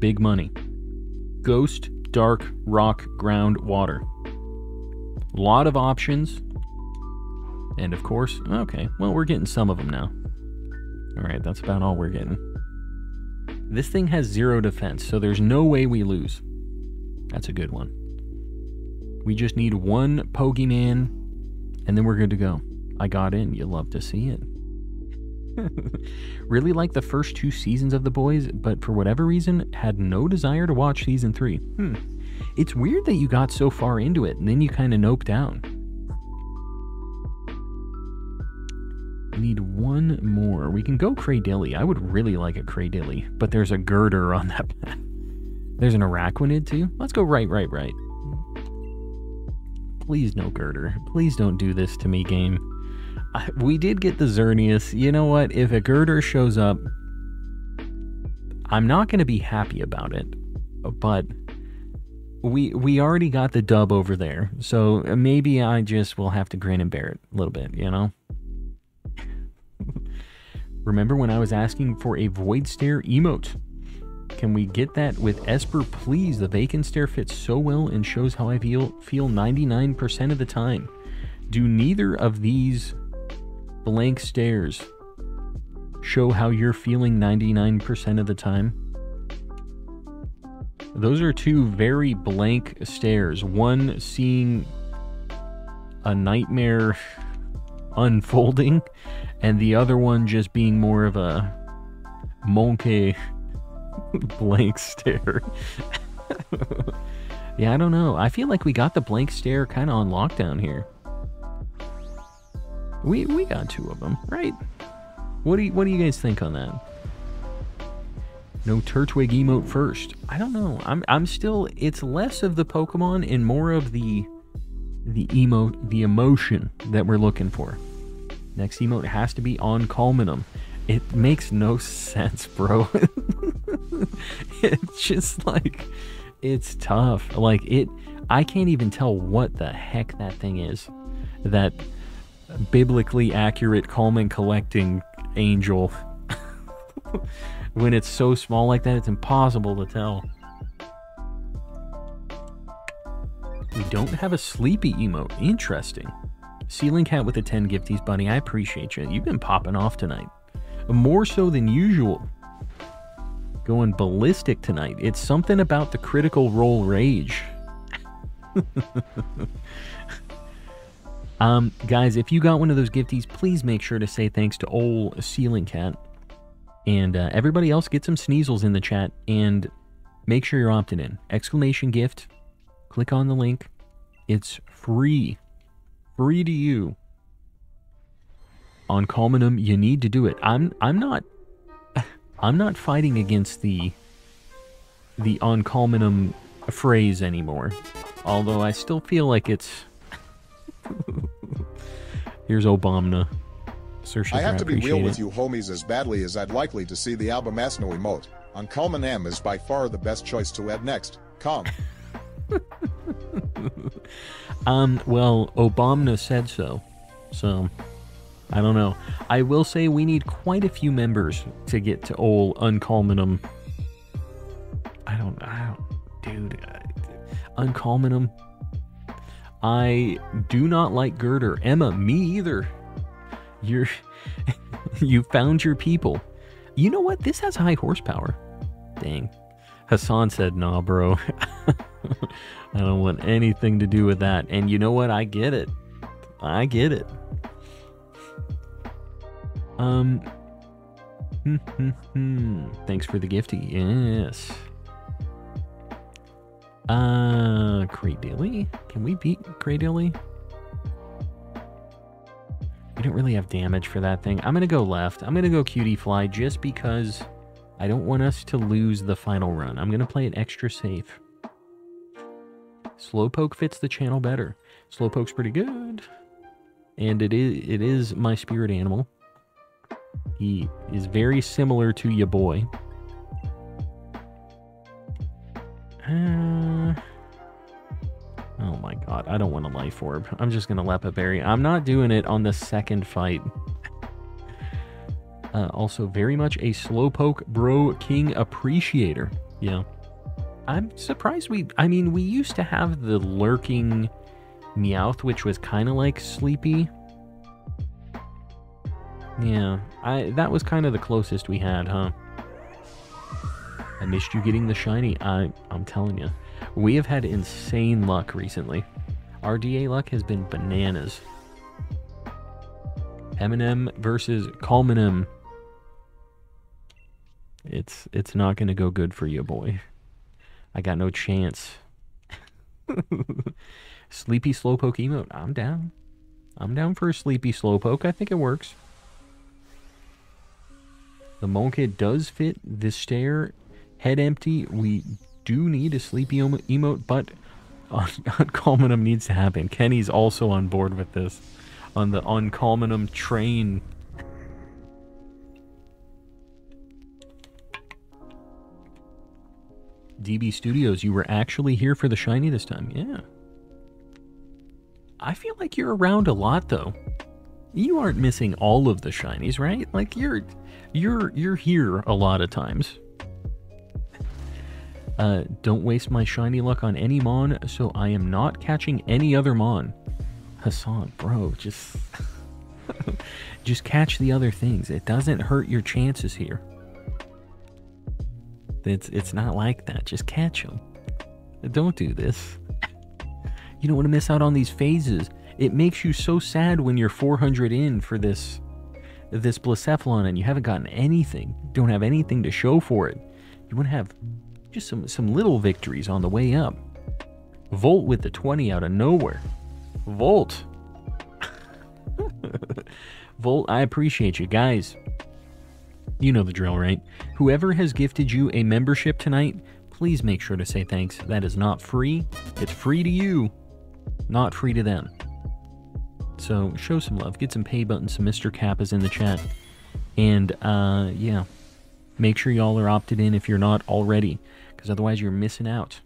Big money. Ghost, dark, rock, ground, water. Lot of options. And of course, okay, well, we're getting some of them now. All right, that's about all we're getting. This thing has zero defense, so there's no way we lose. That's a good one. We just need one Pokemon, and then we're good to go. I got in. You love to see it. Really like the first two seasons of The Boys, but for whatever reason, had no desire to watch season 3. It's weird that you got so far into it, and then you kind of noped down. We need one more. We can go Cradilly. I would really like a Cradilly, but there's a Girder on that path. There's an Araquanid, too. Let's go right. Please no Girder. Please don't do this to me, game. We did get the Xerneas. You know what? If a Girder shows up, I'm not going to be happy about it. But we already got the dub over there. So maybe I just will have to grin and bear it a little bit, you know? Remember when I was asking for a Void Stare emote? Can we get that with Esper, please? The vacant stare fits so well and shows how I feel 99% of the time. Do neither of these blank stares show how you're feeling 99% of the time? Those are two very blank stares. One seeing a nightmare unfolding, and the other one just being more of a monkey... blank stare. Yeah, I don't know. I feel like we got the blank stare kind of on lockdown here. We got two of them, right? What do you guys think on that? No Turtwig emote first. I don't know. I'm still. It's less of the Pokemon and more of the emotion that we're looking for. Next emote has to be on Calminum. It makes no sense, bro. It's just like, it's tough. Like it, I can't even tell what the heck that thing is. That biblically accurate, calm and collecting angel. When it's so small like that, it's impossible to tell. We don't have a sleepy emote. Interesting. Ceiling Cat with the 10 gifties, buddy. I appreciate you. You've been popping off tonight. More so than usual. Going ballistic tonight. It's something about the critical role rage. Guys, if you got one of those gifties, please make sure to say thanks to old Ceiling Cat. And everybody else, get some Sneasels in the chat and make sure you're opted in. Exclamation gift. Click on the link. It's free. Free to you. On Calminum, you need to do it. I'm not fighting against the on Calminum phrase anymore. Although I still feel like it's... Here's Obamna. I have to be real with you homies, as badly as I'd likely to see the album Asno emote. On Calminum is by far the best choice to add next. Calm. Well, Obamna said so. So, I don't know. I will say we need quite a few members to get to ol' Uncalminum. Dude, Uncalminum. I do not like Girder. Emma, me either. You found your people. You know what? This has high horsepower. Dang. Hassan said, nah, bro. I don't want anything to do with that. And you know what? I get it. I get it. Thanks for the gifty. Yes. Cradilly? Can we beat Cradilly? We don't really have damage for that thing. I'm going to go left. I'm going to go Cutie Fly just because I don't want us to lose the final run. I'm going to play it extra safe. Slowpoke fits the channel better. Slowpoke's pretty good. And it is my spirit animal. He is very similar to ya boy. Oh my god, I don't want a life orb. I'm just going to Lepaberry. I'm not doing it on the second fight. Also, very much a Slowpoke Bro King appreciator. Yeah. I'm surprised we used to have the lurking Meowth, which was kind of like Sleepy. Yeah, that was kind of the closest we had, huh? I missed you getting the shiny. I'm telling you. We have had insane luck recently. Our DA luck has been bananas. M&M versus Calminum. It's not going to go good for you, boy. I got no chance. Sleepy Slowpoke emote. I'm down. I'm down for a Sleepy Slowpoke. I think it works. The Mole Kid does fit the stair. Head empty. We do need a Sleepy emote, but Uncalminum needs to happen. Kenny's also on board with this. On the Uncalminum train. DB Studios, you were actually here for the shiny this time. Yeah. I feel like you're around a lot, though. You aren't missing all of the shinies, right? Like, you're here a lot of times. Don't waste my shiny luck on any Mon, so I am not catching any other Mon. Hassan, bro, just... just catch the other things. It doesn't hurt your chances here. It's not like that. Just catch them. Don't do this. You don't want to miss out on these phases. It makes you so sad when you're 400 in for this Blacephalon and you haven't gotten anything. Don't have anything to show for it. You want to have just some little victories on the way up. Volt with the 20 out of nowhere. Volt. Volt, I appreciate you guys. You know the drill, right? Whoever has gifted you a membership tonight, please make sure to say thanks. That is not free. It's free to you, not free to them. So show some love, get some pay buttons. Some Mr. Kappa's in the chat. And yeah, make sure y'all are opted in if you're not already, because otherwise you're missing out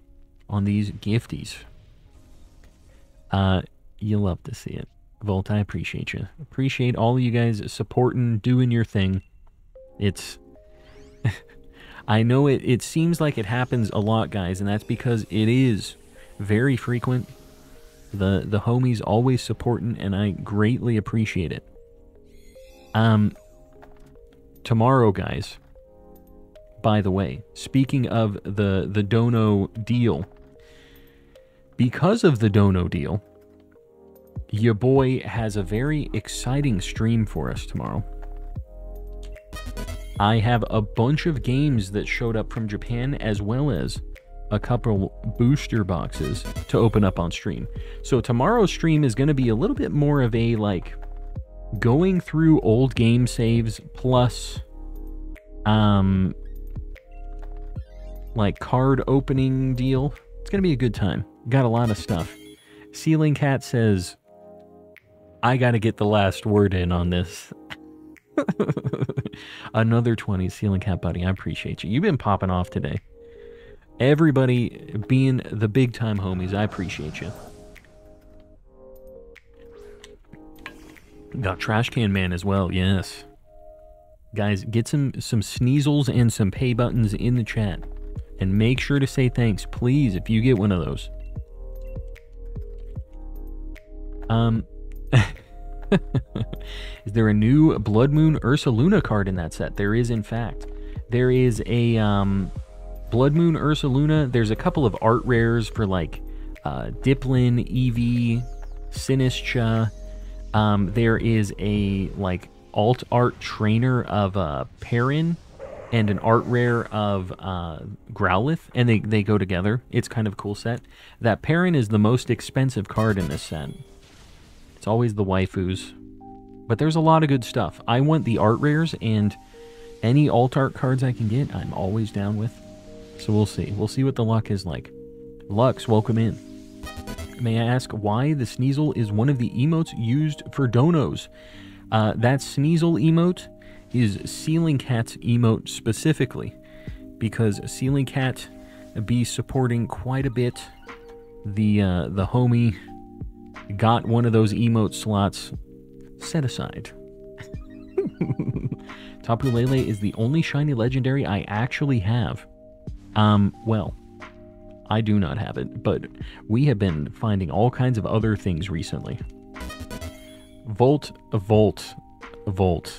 on these gifties. You'll love to see it. Volt, I appreciate you. Appreciate all of you guys supporting, doing your thing. It's... I know it seems like it happens a lot, guys, and that's because it is very frequent. The homies always supporting, and I greatly appreciate it. Tomorrow, guys, by the way, speaking of the dono deal, because of the dono deal, your boy has a very exciting stream for us tomorrow. I have a bunch of games that showed up from Japan, as well as a couple booster boxes to open up on stream. So tomorrow's stream is going to be a little bit more of a, like, going through old game saves plus, like, card opening deal. It's going to be a good time. Got a lot of stuff. Ceiling Cat says, I got to get the last word in on this. Another 20, Ceiling Cat buddy. I appreciate you. You've been popping off today. Everybody being the big time homies, I appreciate you. Got Trash Can Man as well, yes. Guys, get some Sneasels and some pay buttons in the chat. And make sure to say thanks, please, if you get one of those. Is there a new Blood Moon Ursaluna card in that set? There is, in fact. There is a Blood Moon Ursaluna. There's a couple of art rares for, like, Diplin, Eevee, Sinistra. There is a, like, alt art trainer of Perrin and an art rare of Growlithe, and they go together. It's kind of a cool set. That Perrin is the most expensive card in this set. It's always the waifus. But there's a lot of good stuff. I want the art rares, and any alt art cards I can get, I'm always down with. So we'll see. We'll see what the luck is like. Lux, welcome in. May I ask why the Sneasel is one of the emotes used for donos? That Sneasel emote is Ceiling Cat's emote specifically, because Ceiling Cat be supporting quite a bit. The homie got one of those emote slots set aside. Tapu Lele is the only shiny legendary I actually have. Well, I do not have it, but we have been finding all kinds of other things recently. Volt. What?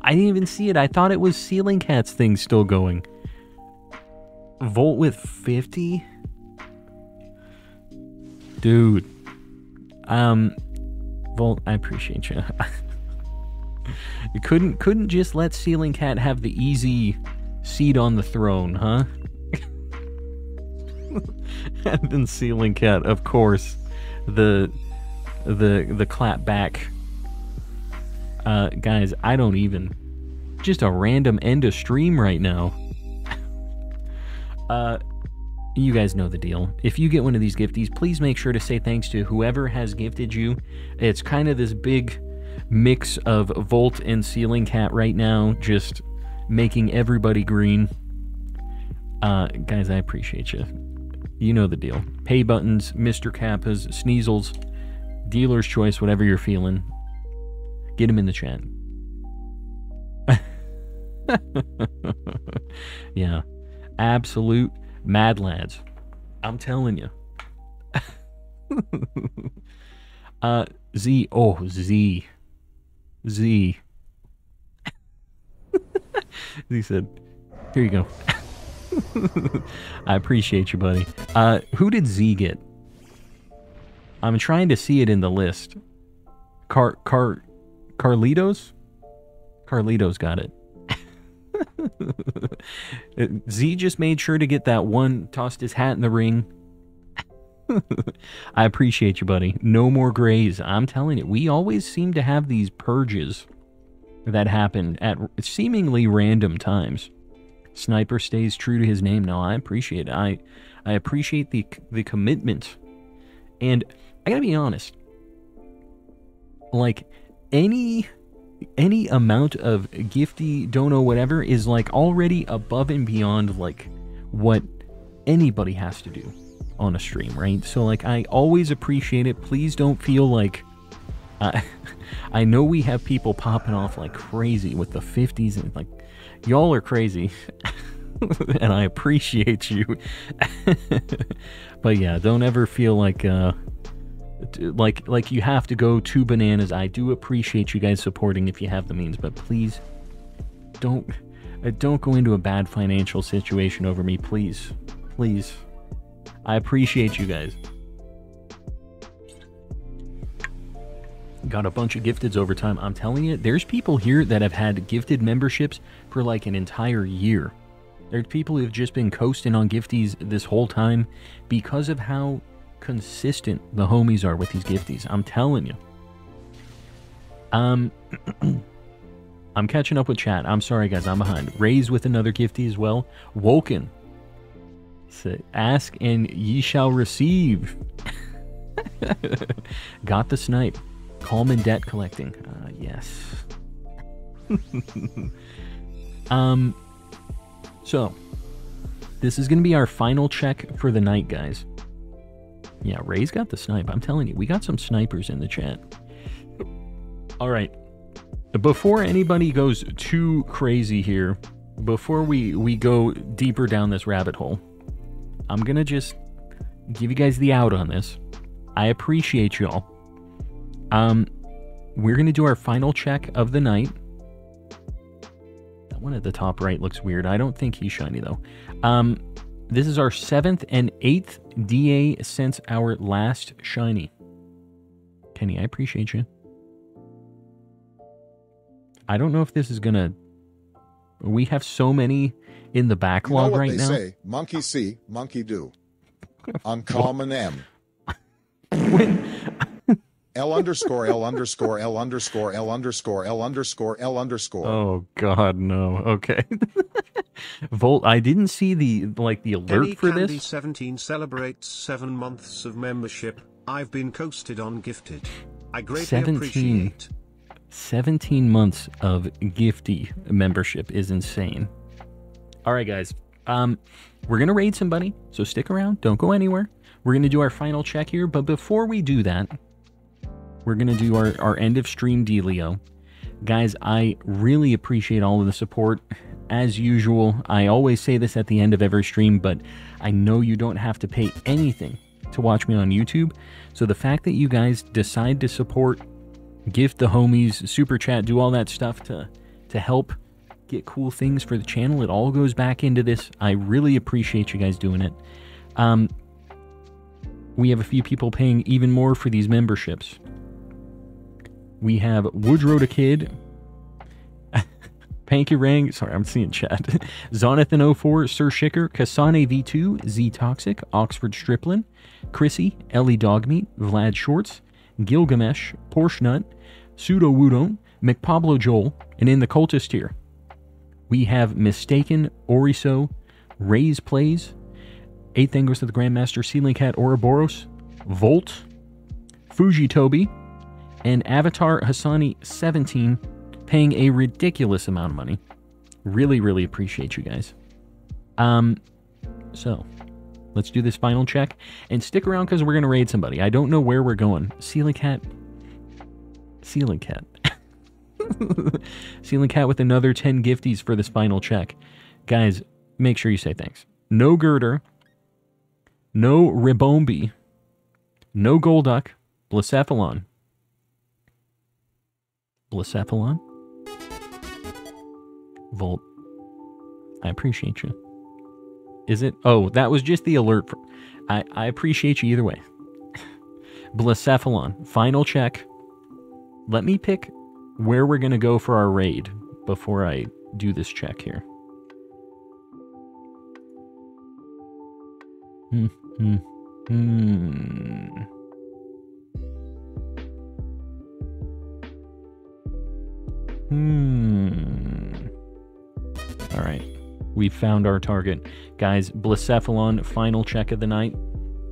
I didn't even see it. I thought it was Ceiling Cat's thing still going. Volt with 50? Dude. Volt, I appreciate you. You couldn't just let Ceiling Cat have the easy seat on the throne, huh? And then Ceiling Cat, of course, the clap back. Guys, I don't even. Just a random end of stream right now. You guys know the deal. If you get one of these gifties, please make sure to say thanks to whoever has gifted you. It's kind of this big mix of Volt and Ceiling Cat right now, just making everybody green. Guys, I appreciate you. You know the deal. Pay buttons, Mr. Kappas, Sneasels, dealer's choice, whatever you're feeling. Get them in the chat. Yeah. Absolute mad lads. I'm telling you. Z. Oh, Z. Z. Z said, here you go. I appreciate you, buddy. Who did Z get? I'm trying to see it in the list. Carlitos? Carlitos got it. Z just made sure to get that one, tossed his hat in the ring. I appreciate you, buddy. No more grays. I'm telling you, we always seem to have these purges that happen at seemingly random times. Sniper stays true to his name. No, I appreciate it. I appreciate the commitment. And I gotta be honest, like, any amount of gifty, dono, whatever is, like, already above and beyond, like, what anybody has to do on a stream, right? So, like, I always appreciate it. Please don't feel like I know we have people popping off like crazy with the 50s and, like, y'all are crazy. And I appreciate you. But yeah, don't ever feel like you have to go too bananas. I do appreciate you guys supporting if you have the means, but please don't Don't go into a bad financial situation over me, please. Please. I appreciate you guys. Got a bunch of gifteds over time. I'm telling you, there's people here that have had gifted memberships for like an entire year. There's people who have just been coasting on gifties this whole time because of how consistent the homies are with these gifties. I'm telling you. I'm catching up with chat. I'm sorry, guys. I'm behind. Raise with another giftie as well. Woken. Ask and ye shall receive. Got the snipe. Calm and debt collecting. Yes. So, this is going to be our final check for the night, guys. Yeah, Ray's got the snipe. I'm telling you, we got some snipers in the chat. All right. Before anybody goes too crazy here, before we go deeper down this rabbit hole, I'm going to just give you guys the out on this. I appreciate y'all. We're going to do our final check of the night. That one at the top right looks weird. I don't think he's shiny, though. This is our 7th and 8th DA since our last shiny. Kenny, I appreciate you. I don't know if this is going to... We have so many in the backlog right now. You know what they say. Monkey see, monkey do. On Common M. L underscore L underscore L underscore L underscore L underscore L underscore. Oh God, no. Okay. Volt, I didn't see the alert for this. Kenny Candy 17 celebrates 7 months of membership. I've been coasted on gifted. I greatly appreciate. 17 months of gifty membership is insane. All right, guys. We're gonna raid somebody, so stick around. Don't go anywhere. We're gonna do our final check here, but before we do that. We're going to do our end of stream dealio. Guys, I really appreciate all of the support. As usual, I always say this at the end of every stream, but I know you don't have to pay anything to watch me on YouTube. So the fact that you guys decide to support, gift the homies, super chat, do all that stuff to help get cool things for the channel, it all goes back into this. I really appreciate you guys doing it. We have a few people paying even more for these memberships. We have Woodrow the Kid, Pankerang, sorry, I'm seeing chat, Zonathan04, Sir Shicker, Kasane V2, Z Toxic, Oxford Striplin, Chrissy, Ellie Dogmeat, Vlad Shorts, Gilgamesh, Porsche Nut, Pseudo Wudon, McPablo Joel, and in the cultist tier, we have Mistaken, Oriso, Ray's Plays, 8th Angles of the Grandmaster, Ceiling Cat, Ouroboros, Volt, Fujitobi, and Avatar Hassani 17 paying a ridiculous amount of money. Really, really appreciate you guys. So let's do this final check and stick around because we're going to raid somebody. I don't know where we're going. Ceiling Cat. Ceiling Cat with another 10 gifties for this final check. Guys, make sure you say thanks. No Girder. No Ribombi. No Golduck. Blacephalon. Volt, I appreciate you. Is it? Oh, that was just the alert. I appreciate you either way. Blacephalon, final check. Let me pick where we're going to go for our raid before I do this check here. All right. We've found our target. Guys, Blacephalon, final check of the night.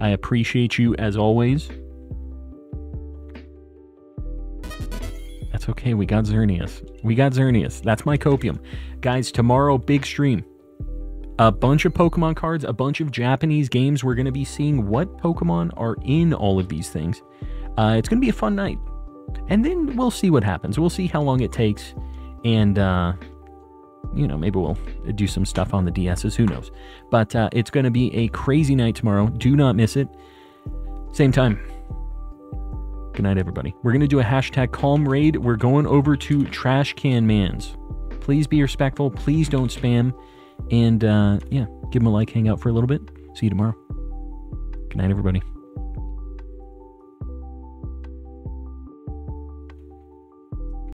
I appreciate you as always. That's okay. We got Xerneas. That's my copium. Guys, tomorrow, big stream. A bunch of Pokemon cards, a bunch of Japanese games. We're going to be seeing what Pokemon are in all of these things. It's going to be a fun night. And then we'll see what happens. We'll see how long it takes. And, you know, maybe we'll do some stuff on the DSs. Who knows? But it's going to be a crazy night tomorrow. Do not miss it. Same time. Good night, everybody. We're going to do a hashtag calm raid. We're going over to Trash Can Mans. Please be respectful. Please don't spam. And yeah, give them a like, hang out for a little bit. See you tomorrow. Good night, everybody.